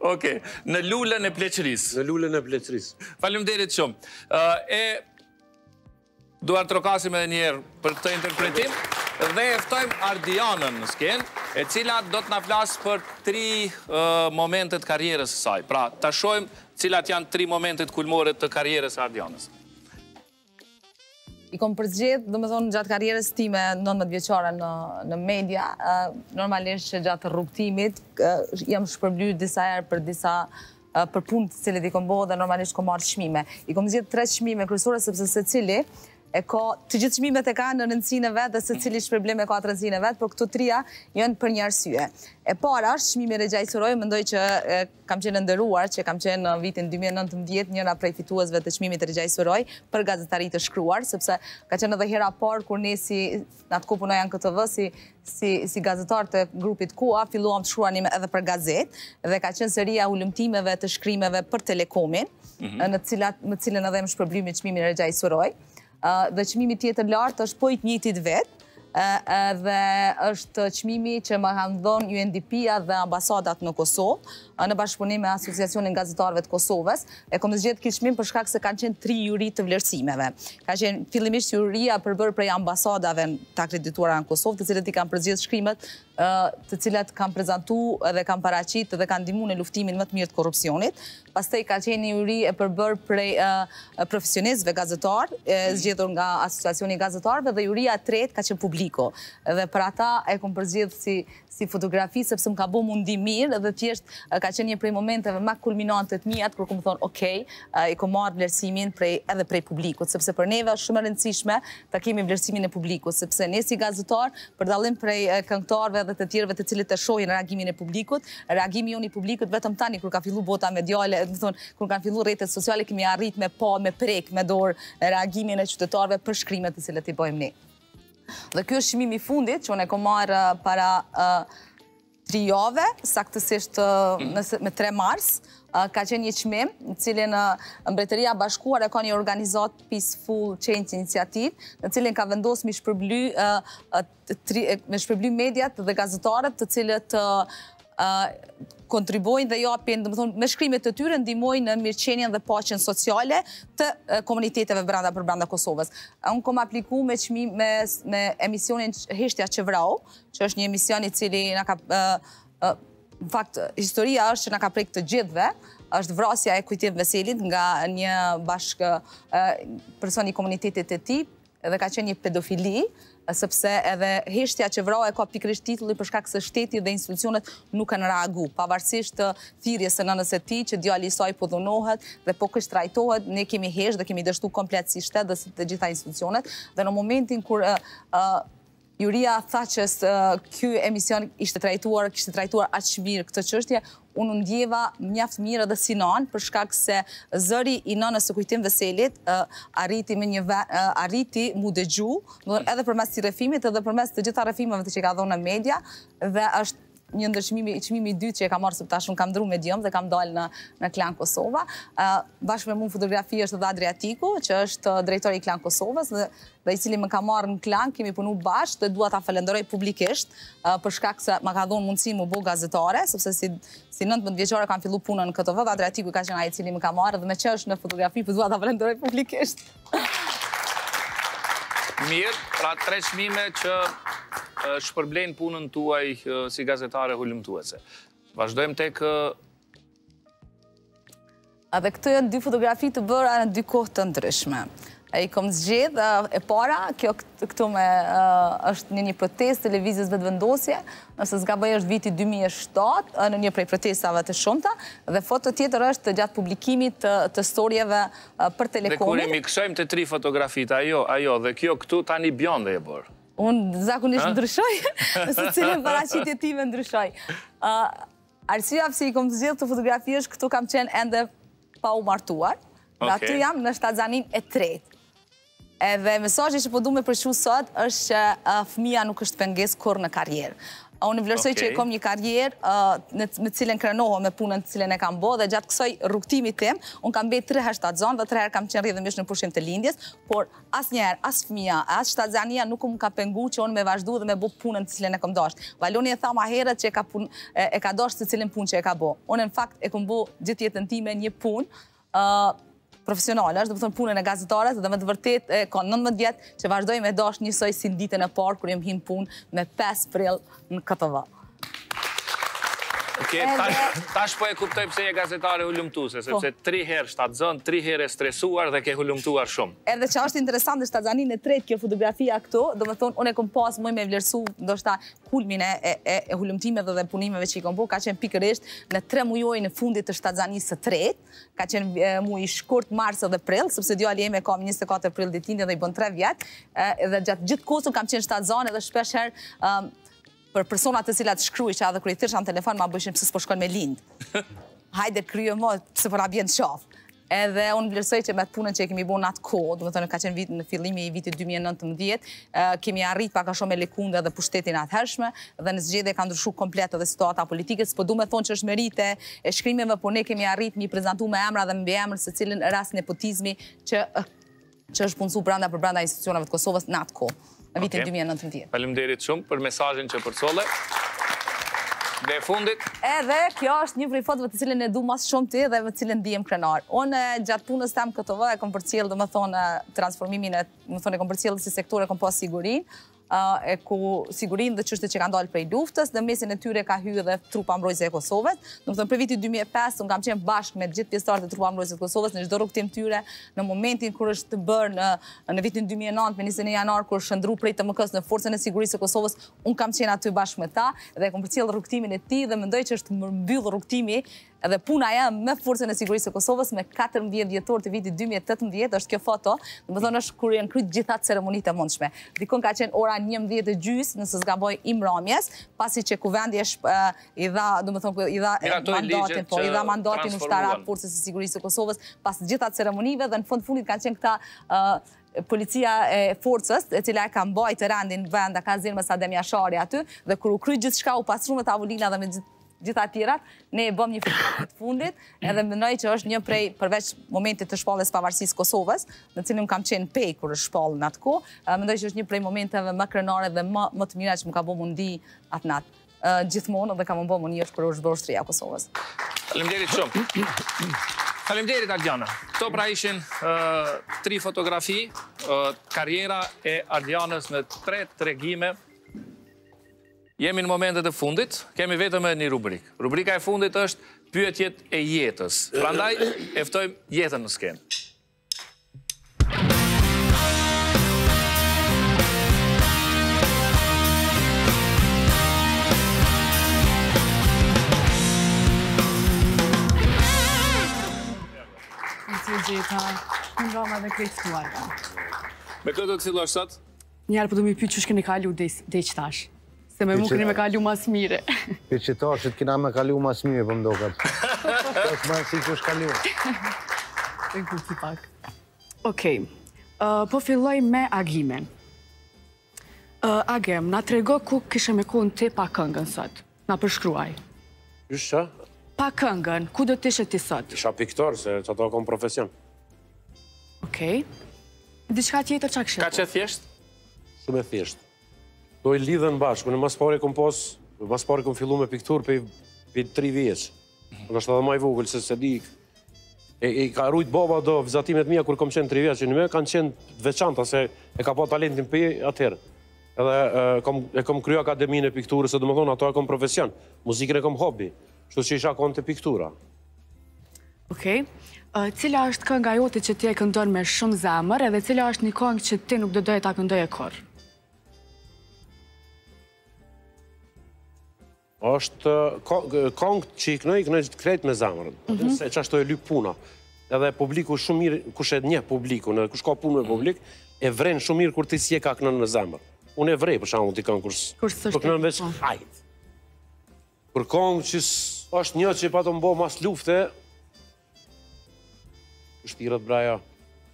Oke, në lullën e pleqëris. Në lullën e pleqëris. Faleminderit shumë. E duar të rokasim edhe njerë për këtë interpretim dhe eftojmë Ardianën në skenë, e cilat do të na flasë për tri momentet karierës saj. Pra, të shojmë cilat janë tri momentet kulmore të karierës Ardianës. I kom përgjith, do me thonë, gjatë karierës time nëntëmbëdhjetë vjeçare në media, normalisht që gjatë rrugtimit jam shpërblyer disa herë për disa për punë të cilit i kom bo dhe normalisht kom marrë çmime. I kom zgjedhur tre çmime kryesore sepse secili e ka, të gjithë çmimet e kanë rëndësinë e vet dhe secili shpërblim e ka rëndësinë e vet, por këto trija janë për një arsye. E para është çmimi regjaisoroj, mendoj që kam qenë nderuar, që kam qenë në vitin dy mijë e nëntëmbëdhjetë njëra prej fituesve të çmimit regjaisoroj për gazetari të shkruar, sepse ka qenë edhe hera parë kur ne si atko punoj në K T V si si si gazetar të grupit Kua, filluam të shkruanim edhe për gazetë dhe ka qenë seria ulëmtimeve të shkrimeve për Telekomin, në cilat me cilën edhe më shpërblimi çmimin regjaisoroj. Dhe çmimi tjetër lart është po i të njëjtit vet, dhe është çmimi që më kanë dhënë U N D P-ja dhe ambasadat në Kosovë në bashkëpunim me Asociacionin Gazetarëve të Kosovës. E kam zgjedhur këtë çmim për shkak se kanë qenë tri juri të vlerësimeve. Ka qenë fillimisht juria përbërë prej ambasadave të akredituara në Kosovë, të cilët i kanë përgjigjë shkrimet, të cilat kanë prezantuar dhe kanë paraqitur dhe kanë ndihmuar në luftimin më të mirë të korrupsionit. Pastaj ka qenë juri e përbërë prej profesionistëve gazetarë, zgjedhur nga Asociacioni i Gazetarëve dhe juria e tretë ka qenë publike. Dhe për ata e kom përgjithë si fotografi, sepse më ka bo mundi mirë dhe thjesht ka qenë një prej momenteve ma kulminantet mijat, kërë këmë thonë, okej, i kom marrë vlerësimin edhe prej publikut, sepse për neve është shumë e rëndësishme ta kemi vlerësimin e publikut, sepse ne si gazetar, për dallim prej këngëtarëve dhe të tjerëve të cilët e shohin reagimin e publikut, reagimi jonë i publikut vetëm tani kur ka filluar bota mediale, kur kanë filluar rrjetet sociale, kemi arrit me pa, me prek, me dorë reagimin e qytetarëve për shkrimet të cilët i bëjmë ne. Dhe kjo është çmimi i fundit që unë e kam marrë para tri javëve, saktësisht me tre mars, ka qenë një çmim në cilin Mbretëria e Bashkuar e ka një organizatë Peaceful Change Initiative, në cilin ka vendosur me shpërbly mediat dhe gazetarët të cilët kontribuojnë dhe japin, me shkrimet të tyre, ndihmojnë në mirëqenien dhe paqen sociale të komuniteteve brenda përbrenda Kosovës. Unë kam aplikuar me çmim me emisionin Heshtja Çevrau, që është një emision i cili na ka, në fakt, historia është që na ka prek të gjithëve, është vrasja e Kujtim Veselit nga një bashkë person i komunitetit të tij, edhe ka qenë një pedofili, sepse edhe Heshtja Çevrau e ka pikërisht titulli për shkak se shteti dhe institucionet nuk kanë reaguar, pavarësisht thirrjes së nënës së tij që djali i saj po dhunohet dhe po keq trajtohet, ne kemi hesht dhe kemi dështuar kompletësisht shtetin dhe të gjitha institucionet, dhe në momentin kur juria tha që ky emision ishte trajtuar, kishte trajtuar aq mirë këtë çështje, unë ndjeva mjaft mirë edhe si nan, për shkak se zëri i nënës së Kujtim Veselit arriti me një arriti mu dëgju, edhe përmes rrëfimit, edhe përmes të gjitha rrëfimeve që ka dhënë në media, dhe është një ndër çmimi i dytë që e kam marrë, sepse tash unë kam ndruar medium dhe kam dalë në Klan Kosova. Bashkë me mua në fotografi është edhe Adriatiku, që është drejtori i Klan Kosovës dhe i cili më ka marrë në Klan, kemi punuar bashkë dhe dua ta falenderoj publikisht për shkak se më ka dhënë mundësinë më bëu gazetare, sepse si nëntëmbëdhjetë vjeçare kam filluar punën në këtë vend, Adriatiku ka qenë ai i cili më ka marrë dhe me që është në fotografi, po dua ta falenderoj publikisht. Mirë, pra tre çmime që shpërblejnë punën tuaj si gazetare hulumtuese. Vazhdojmë tek... Dhe këto janë dy fotografi të bëra në dy kohë të ndryshme. I kam zgjedhë, e para, kjo këtu me është një një protestë televizjes Vetëvendosje, nëse zgaboj është viti dy mijë e shtatë, në një prej protestave të shumta, dhe foto tjetër është gjatë publikimit të storjeve për telekomin. Dhe kur i miksojmë të tri fotografit, ajo, ajo, dhe kjo këtu tani bjonde e bërë. Unë zakonisht ndryshoj, nëse cilin paraqitje time ndryshoj. Arsyeja pse i kam zgjedhur këto fotografi është këtu kam qenë ende pa u martuar, dhe aty jam në shtazanin e tretë. Edhe mesazhi që po du me përshu sot është që fëmia nuk është pengesë kurrë në karrierë. Unë vlerësoj që e kam një karrierë me cilën krenohem me punën të cilën e kam bërë, dhe gjatë kësaj rrugtimi tim, unë kam bërë tre herë shtatzan dhe tre herë kam qenë rrjedhimisht në pushim të lindjes, por asnjëherë as fëmia, as shtatzania nuk më ka penguar që unë me vazhdu dhe me bë punën të cilën e kam dashur. Valoni e tha më herët që e ka dashur secilën punë që e ka bë. Unë në fakt e kam bë gjithë jetën time një punë profesionale, është do të thonë punën e gazetares, dhe me të vërtetë ka nëntëmbëdhjetë vjet që vazhdoj me dash njësoj si ditën e parë kur jam hyrë në punë me pesë prill në Kosovë. Okej, tash po e kuptoj pse je gazetare hulumtuese, sepse tri herë shtatzon, tri herë stresuar dhe ke hulumtuar shumë. Edhe që është interesante shtatzaninë e tretë kjo fotografia këtu, domethënë unë e kam pas më me vlerësu ndoshta kulmin e e hulumtimeve dhe punimeve që i kam bërë, ka qenë pikërisht në tre muajin e fundit të shtatzanisë së tretë, ka qenë muaj i shkurt mars dhe prill, sepse djali im e kam njëzet e katër prill ditën dhe i bën tre vjet, edhe gjatë gjithë kohës kam qenë shtatzan edhe shpesh herë për personat të cilat shkruisha dhe kërë i tërsham telefon, ma bëshim pëse s'po shkon me lindë. Hajde kryo mo, pëse përra bjenë shafë. Edhe unë vlerësoj që me të punën që kemi bo në atë kohë, dhe më të në ka qenë në fillimi i vitit dy mijë e nëntëmbëdhjetë, kemi arrit paka shumë e lekunda dhe pushtetin atëhershme, dhe në zgjedhje ka ndryshuar komplet edhe situata politike, s'po du me thonë që është merite e shkrimeve, por ne kemi arrit mi prezantu me emra dhe mbi emër se cilin rast nepotizmi që është punësuar brenda për brenda institucioneve të Kosovës në atë kohë. në vitin dy mijë e nëntëmbëdhjetë. Faleminderit shumë për mesazhin që përcolle. Dhe fundit. Edhe kjo është një prej fotove të cilën e du mas shumë ti dhe me cilën ndihem krenar. Unë gjatë punës tam këto vë e kom përcjell domethënë transformimin e, domethënë kom përcjell si sektor e kom pas sigurinë, e ku sigurinë dhe çështjet që kanë dalë prej luftës, dhe mesin e tyre ka hyrë edhe trupa mbrojtëse e Kosovës. Domethënë për vitin dy mijë e pesë un kam qenë bashkë me gjithë pjesëtarët e trupa mbrojtëse të Kosovës në çdo rrugtim tyre, në momentin kur është bërë në në vitin dy mijë e nëntë me njëzet e një janar kur shndru prej T M K-s në forcën e sigurisë së Kosovës, un kam qenë aty bashkë me ta dhe e kam përcjell rrugtimin e tij dhe mendoj që është mbyll rrugtimi edhe puna jam me forcën e sigurisë së Kosovës me katërmbëdhjetë dhjetor të vitit dy mijë e tetëmbëdhjetë është kjo foto, domethënë është kur janë kryt gjitha ceremonitë e mundshme. Dikon ka qenë ora njëmbëdhjetë e gjysmë, nëse zgaboj Im Ramjes, pasi që kuvendi është i dha, domethënë i dha mandatin, po i dha mandatin ushtarak forcës së sigurisë së Kosovës pas gjitha ceremonive dhe në fund fundit kanë qenë këta policia e forcës, e cila e ka mbajtur rendin vend, ka zënë me Sadem Jashari aty dhe kur u kry gjithçka u pasur me tavolina dhe me gjitha tjerat, ne e bëm një fitore të fundit, edhe mendoj që është një prej përveç momentit të shpalljes pavarësisë Kosovës, në cilin kam qenë pej kur është shpall në atë kohë, mendoj që është një prej momenteve më krenare dhe më, më të mira që më ka bëu mundi atë natë. Gjithmonë edhe ka më bëu mundi kur është bërë shtria e Kosovës. Faleminderit shumë. Faleminderit Ardiana. Këto pra ishin uh, tri fotografi, uh, karriera e Ardianës në tre tregime. Jemi në momentet e fundit, kemi vetëm e një rubrik. Rubrika e fundit është pyetjet e jetës. Prandaj, e ftojmë jetën në skenë. Me këtë do të cilë është sot? Njerë për do mi pyqë që shkeni ka lu dhe qëtash. Se me mu këni me kalu mas mire. Për qëtarshit kina me kalu mas mire për mdokat. Pas ma si që është kalu. E guti pak. Okej, po filloj me Agimen. Agim, na trego ku kishe me kun ti pa këngën sot. Na përshkruaj. Qështë? Pa këngën, ku do t'ishe ti sot? Isha piktor, se që ato kom profesion. Okej. Dishka tjetër që kështë? Ka që thjesht? Shumë e thjesht. Do i lidhen bashkë, në mas pare kom pos, mas pare kom fillu me piktur për tri vjeqë. Në është edhe maj vogël, se se di, e ka rujt baba do vëzatimet mija kur kom qenë tri vjeqë, në me kanë qenë veçanta, se e ka pa talentin për atëherë. Edhe e kom kryo akademinë e pikturës, e do më thonë, ato e kom profesion, muzikën e kom hobi, shtu që isha konë të piktura. Okej, cila është kënga jote që ti e këndon me shumë zamër, edhe cila është një këngë që ti nuk do doje ta këndoj e korë? është kongë që i kënoj, i kënoj që të krejt me zamërën. Se që ashtu e lyp puna. Edhe publiku shumë mirë, kush e nje publiku, në kush ka punë me publik, e vrenë shumë mirë kur ti si e ka kënën në zamër. Unë e vrej, për shumë t'i kënë kurs... Për kënën veç hajtë. Për kongë që është një që i patë mbo mas lufte... Shtirët braja...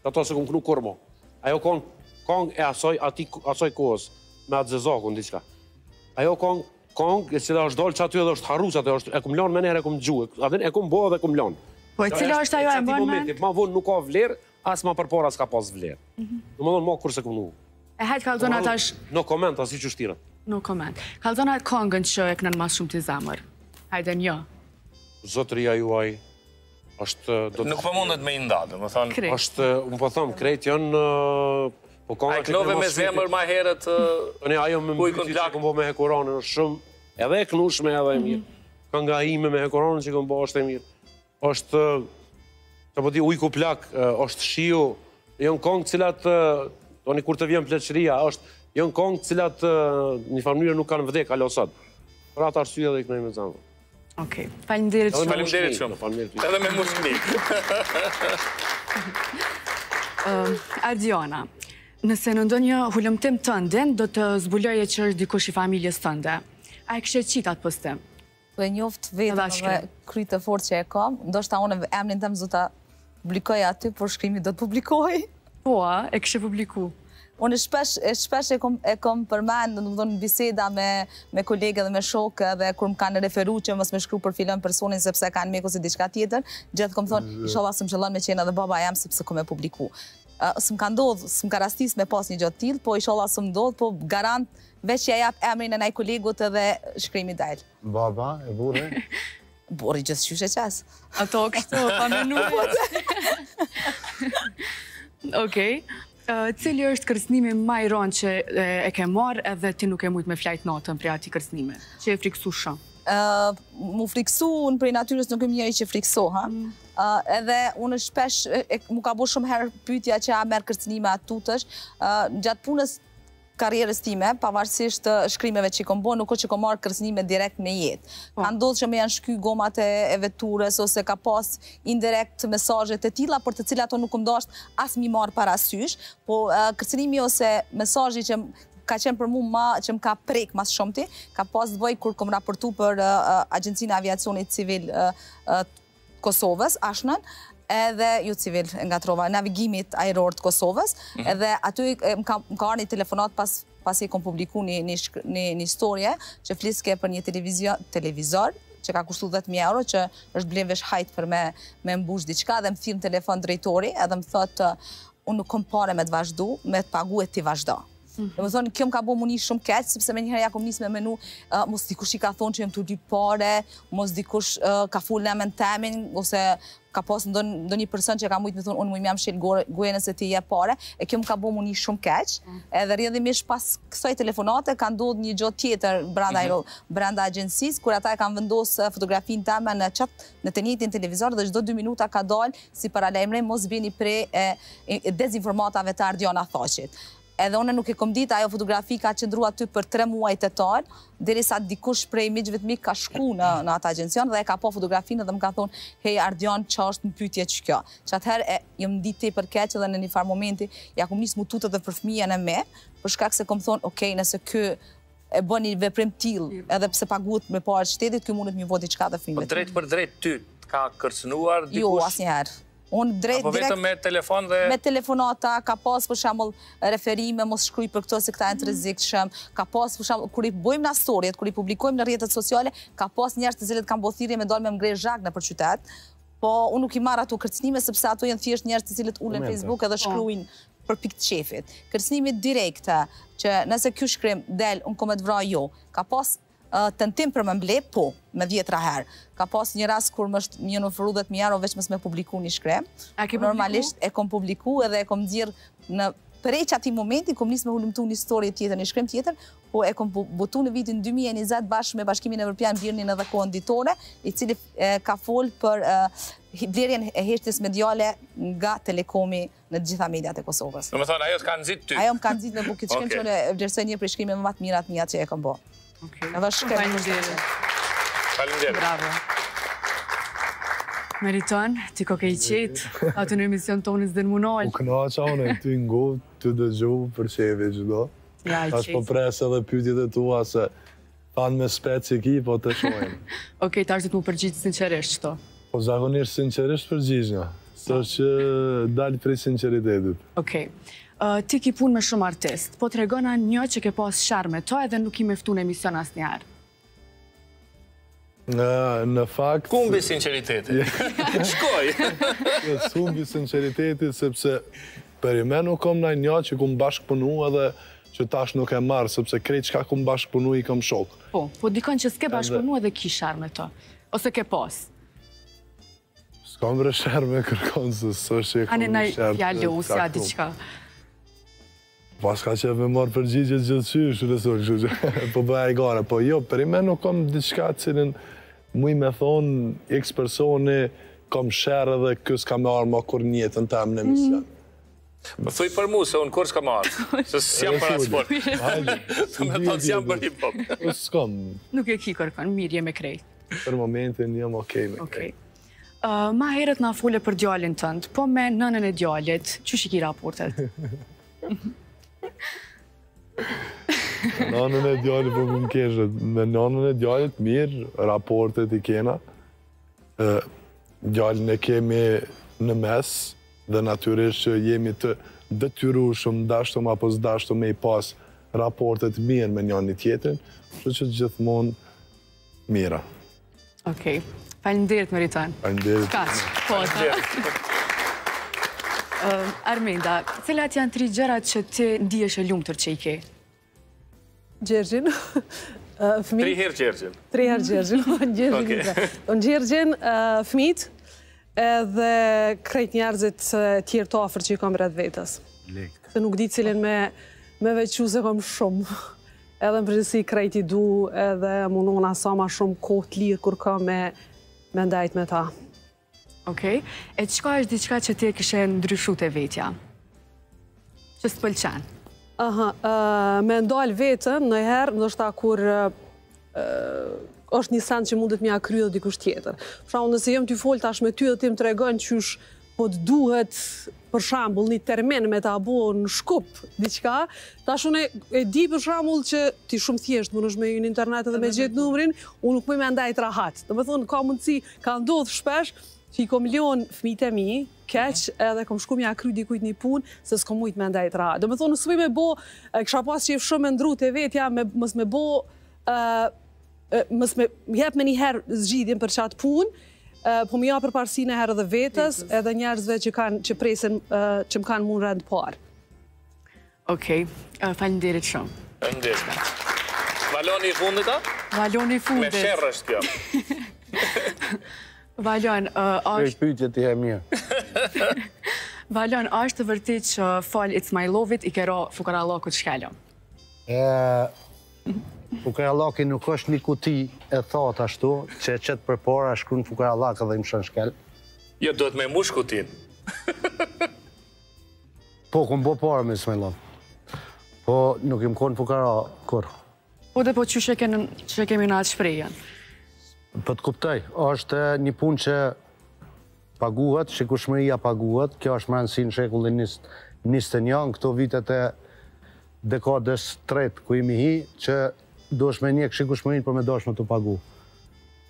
Ato se këmë kënu kormo. Ajo kongë e asoj kohës, me atë zezakun, diqka. Ajo kongë... Kong, e cila është dollë që aty edhe është haru që aty, e kumë lanë me njerë, e kumë gjuë, e kumë bohë dhe e kumë lanë. Po e cila është ajo e bërë me? Ma vonë nuk ka vlerë, asë ma përpora s'ka pas vlerë. Në më donë ma kurse kumë nuhu. E hajtë kalëzona të është... Në komend, asë i që shtira. Në komend. Kalëzona të kongën që e kënën mas shumë të zamër. Hajtë njo. Zotëria juaj është... Nuk për mundet me indadë, më thanë... është, më për thamë, krejtë janë... A e knove me zemër ma herët... Ajo me mbyti që këmbo me hekoranën është shumë... Edhe e knushme edhe e mirë. Ka nga ime me hekoranën që këmbo është e mirë. Është... Që po di ujku plak, është shiu... Jënë kongë cilat... Oni kur të vjen pleqëria, është... Jënë kongë cilat një farmënyrë nuk kanë vdek, alosat. Për atë arsye edhe i kënoj me zemër. Okej, faleminderit shumë. Faleminderit shumë. Edhe me mushnik. Ardiana. Nëse në ndonjë hulumtim tënde, do të zbuloje që është dikush i familjes tënde. A e kështë qitë atë postim? Po e njoftë vetëm dhe krytë e fortë që e kam. Ndoshta unë emrin tëmë zota publikoj aty, por shkrimi do të publikoj. Po, e kështë publiku. Unë shpesh e kom përmenë, në në biseda me kolegë dhe me shokë, dhe kur më kanë referu që mësë me shkru për filon personin, sepse kanë meku si diçka tjetër, gjithë kom thonë, isholla së më qëllon me qena dhe baba jam, sepse kom e publiku. s'm ka ndodhë, s'm ka rastis me pas një gjatë tilë, po isholla s'm ndodhë, po garant veç ja jap emrin e naj kolegut edhe shkrimi dajlë. Baba, e burri? Burri gjithë qyshe qas. Ato kështu, pa me nukët. Okej. Cili është kërcnimi ma i ronë që e ke marë edhe ti nuk e mujtë me flajtë natën prej ati kërcnime? Që e friksu shumë? Mu friksu, unë prej natyres nuk e mjeri që friksoha. Edhe unë shpesh, mu ka bo shumë herë pytja që a merë kërcnime atë tutësh. Gjatë punës karierës time, pavarësisht shkrimeve që i kom bo, nuk o që kom marë kërcnime direkt me jetë. Ka ndodhë që me janë shky gomat e veturës, ose ka pas indirekt mesajët e tila, për të cilat o nuk kom dasht as mi marë parasysh, po kërcnimi ose mesajët që ka qenë për mu ma që më ka prek mas shumëti, ka pas dëvoj kur kom raportu për Agencinë Aviacionit Civil Kosovës, Ashnën, edhe ju civil nga trova, navigimit aeror të Kosovës, edhe aty më ka arë një telefonat pas e kom publiku një historie që fliske për një televizor, që ka kushtu dhjetë mijë euro, që është blenvesh hajt për me mbush diqka, dhe më thirë në telefon drejtori, edhe më thotë, unë nuk kom pare me të vazhdu, me të pagu e ti vazhdo. Dhe më thonë, kjo më ka bo më një shumë keqë, sepse me njëherë ja kom njësë me menu, mos dikush i ka thonë që jem të dy pare, mos dikush ka full në men temin, ose ka posë ndo një person që ka mujtë me thonë, unë mujtë me jam shilë gojenës e ti je pare, e kjo më ka bo më një shumë keqë, edhe rrëdhimish pas kësoj telefonate, ka ndodhë një gjotë tjetër brenda agjensis, kur ata e kam vendosë fotografin teme në qatë, në të njëtin televizor, dhe gjdo dy minuta ka dalë, si paralajmërim, mos bini prej dezinformatave të Ardiana Thacit. Edhe une nuk e kom dit, ajo fotografi ka qëndrua ty për tre muajt e tarë, diri sa dikush prej miqëve të mi ka shku në atë agencion, dhe e ka po fotografinë dhe më ka thonë, hej Ardian, që është në pytje që kjo. Që atëherë e jëmë dit te për keqë dhe në një farë momenti, ja kom njësë mututët dhe për fëmija në me, përshkak se kom thonë, okej, nëse kë e bën një veprim t'ilë, edhe pëse pagut me parë qëtetit, kjo mundet një vodi qka dhe fëmijëve. Po drejt për drejt ty ka kërcënuar dikush? Jo, asnjëherë. Apo vetëm me telefon dhe... Me telefonata, ka pas për shemull referime, mos shkruj për këto se këta e në të rrezikshëm, ka pas për shemull, kër i bojmë në storjet, kër i publikojmë në rrjetet sociale, ka pas njerës të cilët kam bothirje me dole me mgrej zhak në për qytet, po unë nuk i marrë ato kërcnime, sepse ato jenë thjesht njerës të cilët ullën Facebook edhe shkrujnë për pikë të qefit. Kërcnimit direkte, që nëse kjo shkrim del, unë komet vra jo, ka pas tentim për më mble, po, me dhjetra herë. Ka pas një ras kur më është një në fëru dhe të mjero veç mës me publiku një shkrem. A ke publiku? Normalisht e kom publiku edhe e kom dirë në përreqë ati momenti, kom njësë me hullimtu një story tjetër, një shkrem tjetër, po e kom botu në vitin dy mijë e njëzet bashkë me bashkimin Evropian Birnin edhe kohën ditore, i cili ka folë për blerjen e heshtjes mediale nga telekomi në gjitha mediat e Kosovës. Në më thonë, ajo t'ka nëzit ty? Ajo më ka nëzit në bukit shkrem që në vlerësoj një për shkrimi më matë mirat mija që e kom bo. Edhe shkërë në gjithë. Falimderit. Bravo. Meriton, ti ko ke i qitë, atë në emision tonës dhe në munol. U këna që anë e këtu i ngovë, të dëgju për qeve gjitha. Ja, i qitë. Ashtë po presë edhe pytit e tua se fanë me speci ki, po të shojnë. Okej, ta është të mu përgjitë sinqerisht qëto? Po zakonirë sinqerisht përgjishna. Së që dalë prej sinceritetit. Okej. Ti ki punë me shumë artist, po të regona një që ke pas sharme to edhe nuk i meftu në emision asë njarë. Në fakt... Kumbi sinceritetit. Shkoj! Kumbi sinceritetit, sepse për i me nuk kom në një që kum bashkëpunu edhe që tash nuk e marë, sepse krejt që ka kum bashkëpunu i kom shok. Po, po dikon që s'ke bashkëpunu edhe ki sharme to, ose ke pas. S'kom bre sharme kërkon, se së që e kom në sharme. Ja leu, si adi qka. Pas ka qef me marë përgjigje gjithësysh, po bëja i gara, po jo, për i me nuk kom diçka cilin muj me thonë, x personi kom shërë dhe kësë ka me arë ma kur njetën ta më në emision. Më thuj për mu, se unë kur s'ka me arë, se s'jam për atë sport. Të me thonë s'jam për hip-hop. S'kom. Nuk e ki kërkon, mirë jeme krej. Për momentin jam okej me krej. Ma heret na fule për djallin tëndë, po me nënën e djallit, që shiki raportet? Nënën e djallit për më keshët. Me nënën e djallit mirë, raportet i kena. Djallin e kemi në mes, dhe natyrisht që jemi të detyrushëm, dashtëm apo s'dashtëm e i pas raportet mirë me njën një tjetërin, që që gjithmonë mira. Okej, falimderit Meritan. Falimderit. Kaq, po të. Armenda, cilat janë tri gjërat që ti ndihesh e lumtur që i ke? Gjergjin. Tri herë Gjergjin. Tri herë Gjergjin. Gjergjin, fëmijët edhe krejt njerëzit tjerë të afërt që i kam rreth vetes. Se nuk di cilin me veçu se kam shumë. Edhe në përgjithësi krejt i du edhe mundona sa ma shumë kohë të lirë kur ka me ndajt me ta. Okej, e qëka është diqka që ti e kështë ndryshu të vetja? Që së pëlqen? Aha, me ndalë vetën, nëjherë, nështë ta kur është një sen që mundet mja kryo dhe dikush tjetër. Pra, nëse jem t'ju folë tash me ty dhe tim të regon qysh po të duhet, për shambull, një termen me t'a bo në shkup, diqka, tash une e di për shambull që ti shumë thjeshtë, më nëshme ju në internet edhe me gjithë numrin, unë nuk me me ndajt rahat. Dhe me thonë, ka mundësi, ka ndodhë shpesh, që i kom leon fëmijët e mi, keq, edhe kom shku mja kry dikujt një punë, se s'kom mujt me ndajt rahat. Do me thonë, nësë me bo, kësha pas që i fëshëm me ndru të vetja, mës me bo, mës me jep me njëherë zgjidhjen për qatë punë, po më ja për parësine herë dhe vetës, edhe njerëzve që presin që më kanë mund rëndë parë. Okej, falenderit shumë. Falenderit. Valoni i fundit, ta? Valoni i fundit. Me shërë është kjo. Valon, është... Pyqet i e mirë. Valon, është të vërtit që falë i Smajlovit i kero fukarallakut shkallëm? Fukarallaki nuk është një kuti e thot ashtu, që e qëtë përpora shkru në fukarallaka dhe im shën shkallë. Jo, do të me mush kutin. Po, këmë bo para me Smajlov. Po, nuk im konë fukarallak, kur? Po dhe po që që kemi në atë shprejen? Për të kuptoj, është një punë që paguhet, shikushmëria paguhet, kjo është më rëndësi në shekullin njëzet e një, këto vitet e dekadës tretë ku imi hi, që dosh me një shikushmërin për me dosh me të pagu.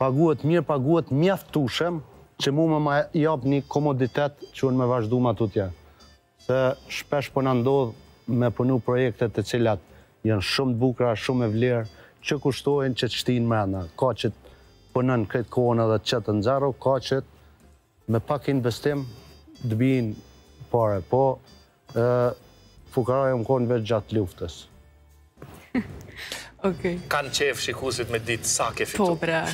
Paguhet mirë, paguhet mjaftueshëm, që mu me ma jap një komoditet që unë me vazhdu ma të tja. Se shpesh për në ndodhë me punu projektet të cilat janë shumë të bukra, shumë e vlerë, që kushtojnë që të shtinë mrena, ka që të punën këtë kohën edhe qëtë në zero, ka që me pak investim dëbijin pare, po fukaraj më konë veç gjatë luftës. Kanë qef shikusit me ditë sa ke fitu? Po, bre,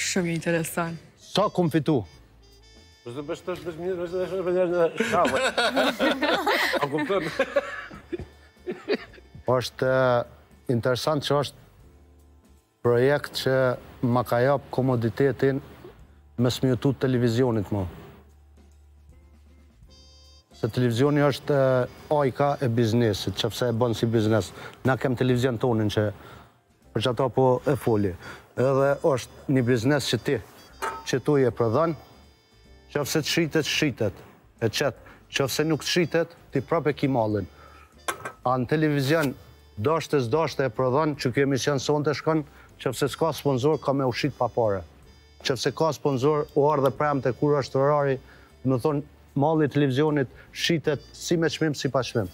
shumë interesant. Sa kom fitu? Përse të bështë të shpesh mirë, përse të shpesh mirë në shkave. A kom tërë? Është interesant që është projekt që ma ka japë komoditetin me smjutu televizionit më. Se televizioni është ajka e biznesit, që fse e bënë si biznes. Na kemë televizion tonin që për që ata po e foli. Edhe është një biznes që ti, që tu je prodhan, që fse të shritet, shritet. E qëtë, që fse nuk të shritet, ti prap e ki malin. A në televizion, dashte s'dashte e prodhan, që kjo emision son të shkon, që fëse s'ka sponsor, ka me ushit pa pare. Që fëse ka sponsor, u arë dhe premë të kur është orari, në thonë, mali televizionit shitet si me qmim, si pa qmim.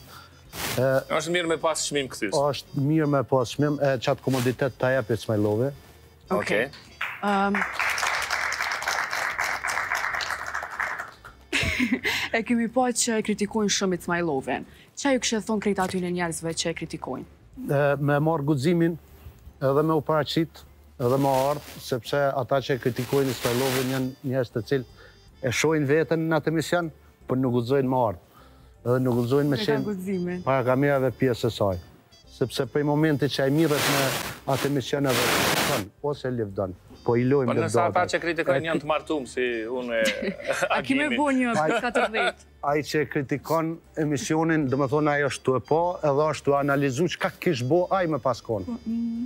Është mirë me pas qmim këtis? Është mirë me pas qmim, e qatë komoditet të jepi Smajlovi. Okej. E kemi po që e kritikojnë shumë i Smajlovin. Qa ju kështë thonë krejt aty në njerëzve që e kritikojnë? Me marë gudzimin, edhe me u paracit, edhe me ardhë, sepse ata që e kritikojnë Smajlovin janë njerës të cilë e shojnë vetën në atë emision, për nuk gudzojnë me ardhë, edhe nuk gudzojnë me shenë para kamerave pjesë e saj. Sepse prej momenti që a i mirët me atë emision edhe tonë, ose livdonë, po i lojmë livdonë. Për nësa ata që kritikojnë janë të martumë, si unë e... A kime bu një katërdhjetë? A i që e kritikojnë emisionin, dhe me thonë a i është të e po, edhe është të analizu që ka kishë bo a i me paskonë.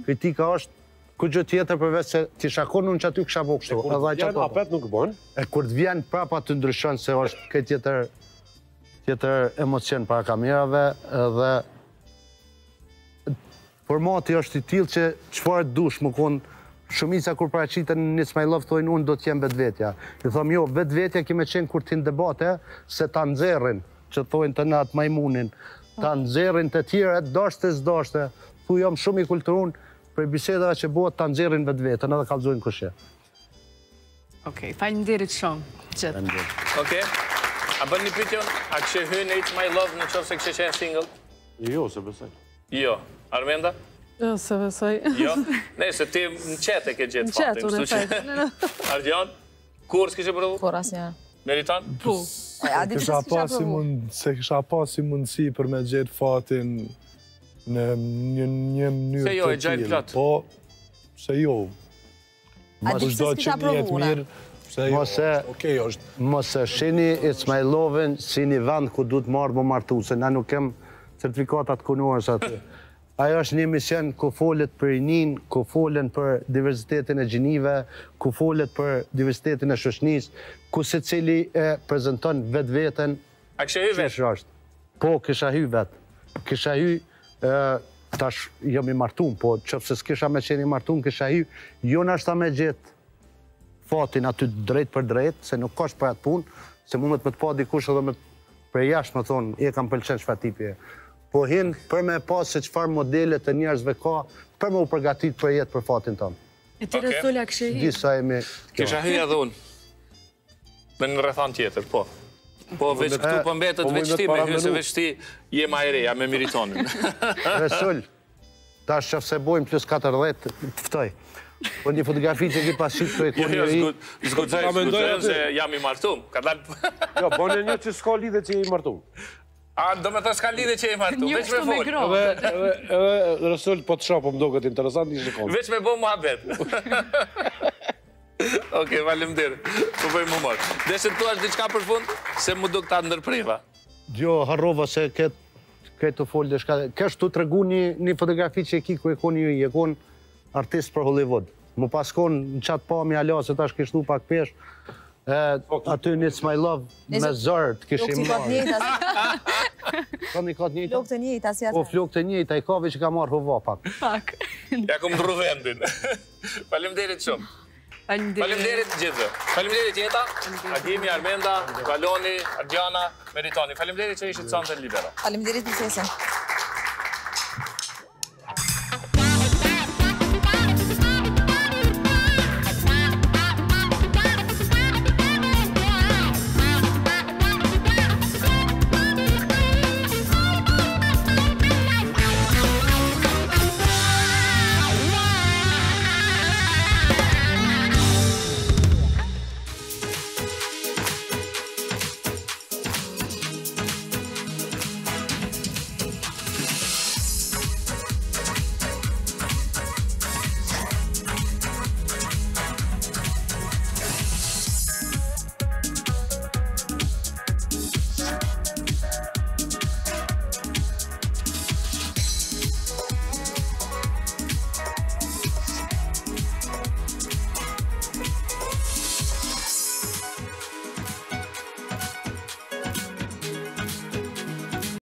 Kritika është, ku gjë tjetër përvec se ti shakonë unë që aty kësha bo kështu. E kur të vjenë apet nuk bonë? E kur të vjenë prapa të ndryshën se është këtë tjetër emocion para kamerave edhe formati është i tilë që qëfarë të dush më konë shumica kur paraqiten në Smajlov thojnë unë do t'jem vetë vetja. I thomë jo, vetë vetja kime qenë kur t'in debate se t'a nxerrin, që thojnë të natë majmunin, t'a nxerrin të tjere, dashte s'dashte, thu jam shumë i kulturun, prej bisedave që bohet t'a nxerrin vetë vetën edhe kalzojnë këshe. Okej, falim dirit shumë, qëtë. Okej, A bën një pytjon, a kështë hynë e It's My Love në qovë se kështë që e single? Jo, se besoj. Jo. Armenda? Jo, se besoj. Jo? Ne, se ti në qete ke gjithë fatim. Në qete, unë e fejtë. Ardian? Kur s'kështë e përru? Kur asë njerë. Meritan? Pu. Se kështë apasi mundësi për me gjithë fatin në një mënyrë të tjilë. Se jo, e gjajnë platë? Po, se jo. A di pëse s'kita provura? Mëse shini It's My Love-in si një vend ku du të marrë më martu, se na nuk kem certifikatat kënohës atë. Ajo është një mision ku folet për inin, ku folen për diversitetin e gjinive, ku folet për diversitetin e shoshnis, ku se cili e prezenton vetë vetën. A kështë hy vetë? Po, kështë hy vetë. Kështë hy, tash jam i martum, po qëpëse s'kisha me qeni martum, kështë hy, jo nashta me gjithë. Fatin aty drejt për drejt, se nuk kështë për atë punë, se mundet me të pa dikush edhe me prej jashtë me thonë, e kam pëlqen që fa tipi e. Po hinë për me pas se qëfar modelet e njerëzve ka, për me u përgatit për jetë për fatin tonë. E ti Resulja kështë hi? Disa e me... Kështë hi edhe unë, me në rëthan tjetër, po. Po veç këtu pëmbetët veçti, me hyse veçti je ma e reja me miritonin. Resul, ta shëfse bojmë plus katërdhjetë të ftoj. Po një fotografi që ki pasit të e konjeri... Zgudzoj, zgudzojnë se jam i martum. Jo, po në një që s'ka lidhe që i martum. A, do me të s'ka lidhe që i martum. Një kështu me grotë. Edhe Resul, po të shopëm do këtë interesant, një shikonë. Veç me bo mua betë. Oke, valem dirë. Po bëjmë më morë. Deshe tu ashtë diqka për fund, se mu do këta ndërpreva. Jo, harrova se këtë të folë dhe shka... Kesh të të regu një fotografi që ki ku e konjeri, e kon artist për Hollywood. Më paskon në qatë pa mi ala, se tash kështu pak pesh, aty një It's My Love me zërë të këshim marë. Flok të njëjta si atë. Po flok të njëjta, i kave që ka marë hova pak. Pak. Ja kom të rruvendin. Faleminderit shumë. Faleminderit gjithë. Faleminderit jeta, Agimi, Armenda, Valoni, Ardiana, Meritoni. Faleminderit që ishit sonë të Libero. Faleminderit në sesën.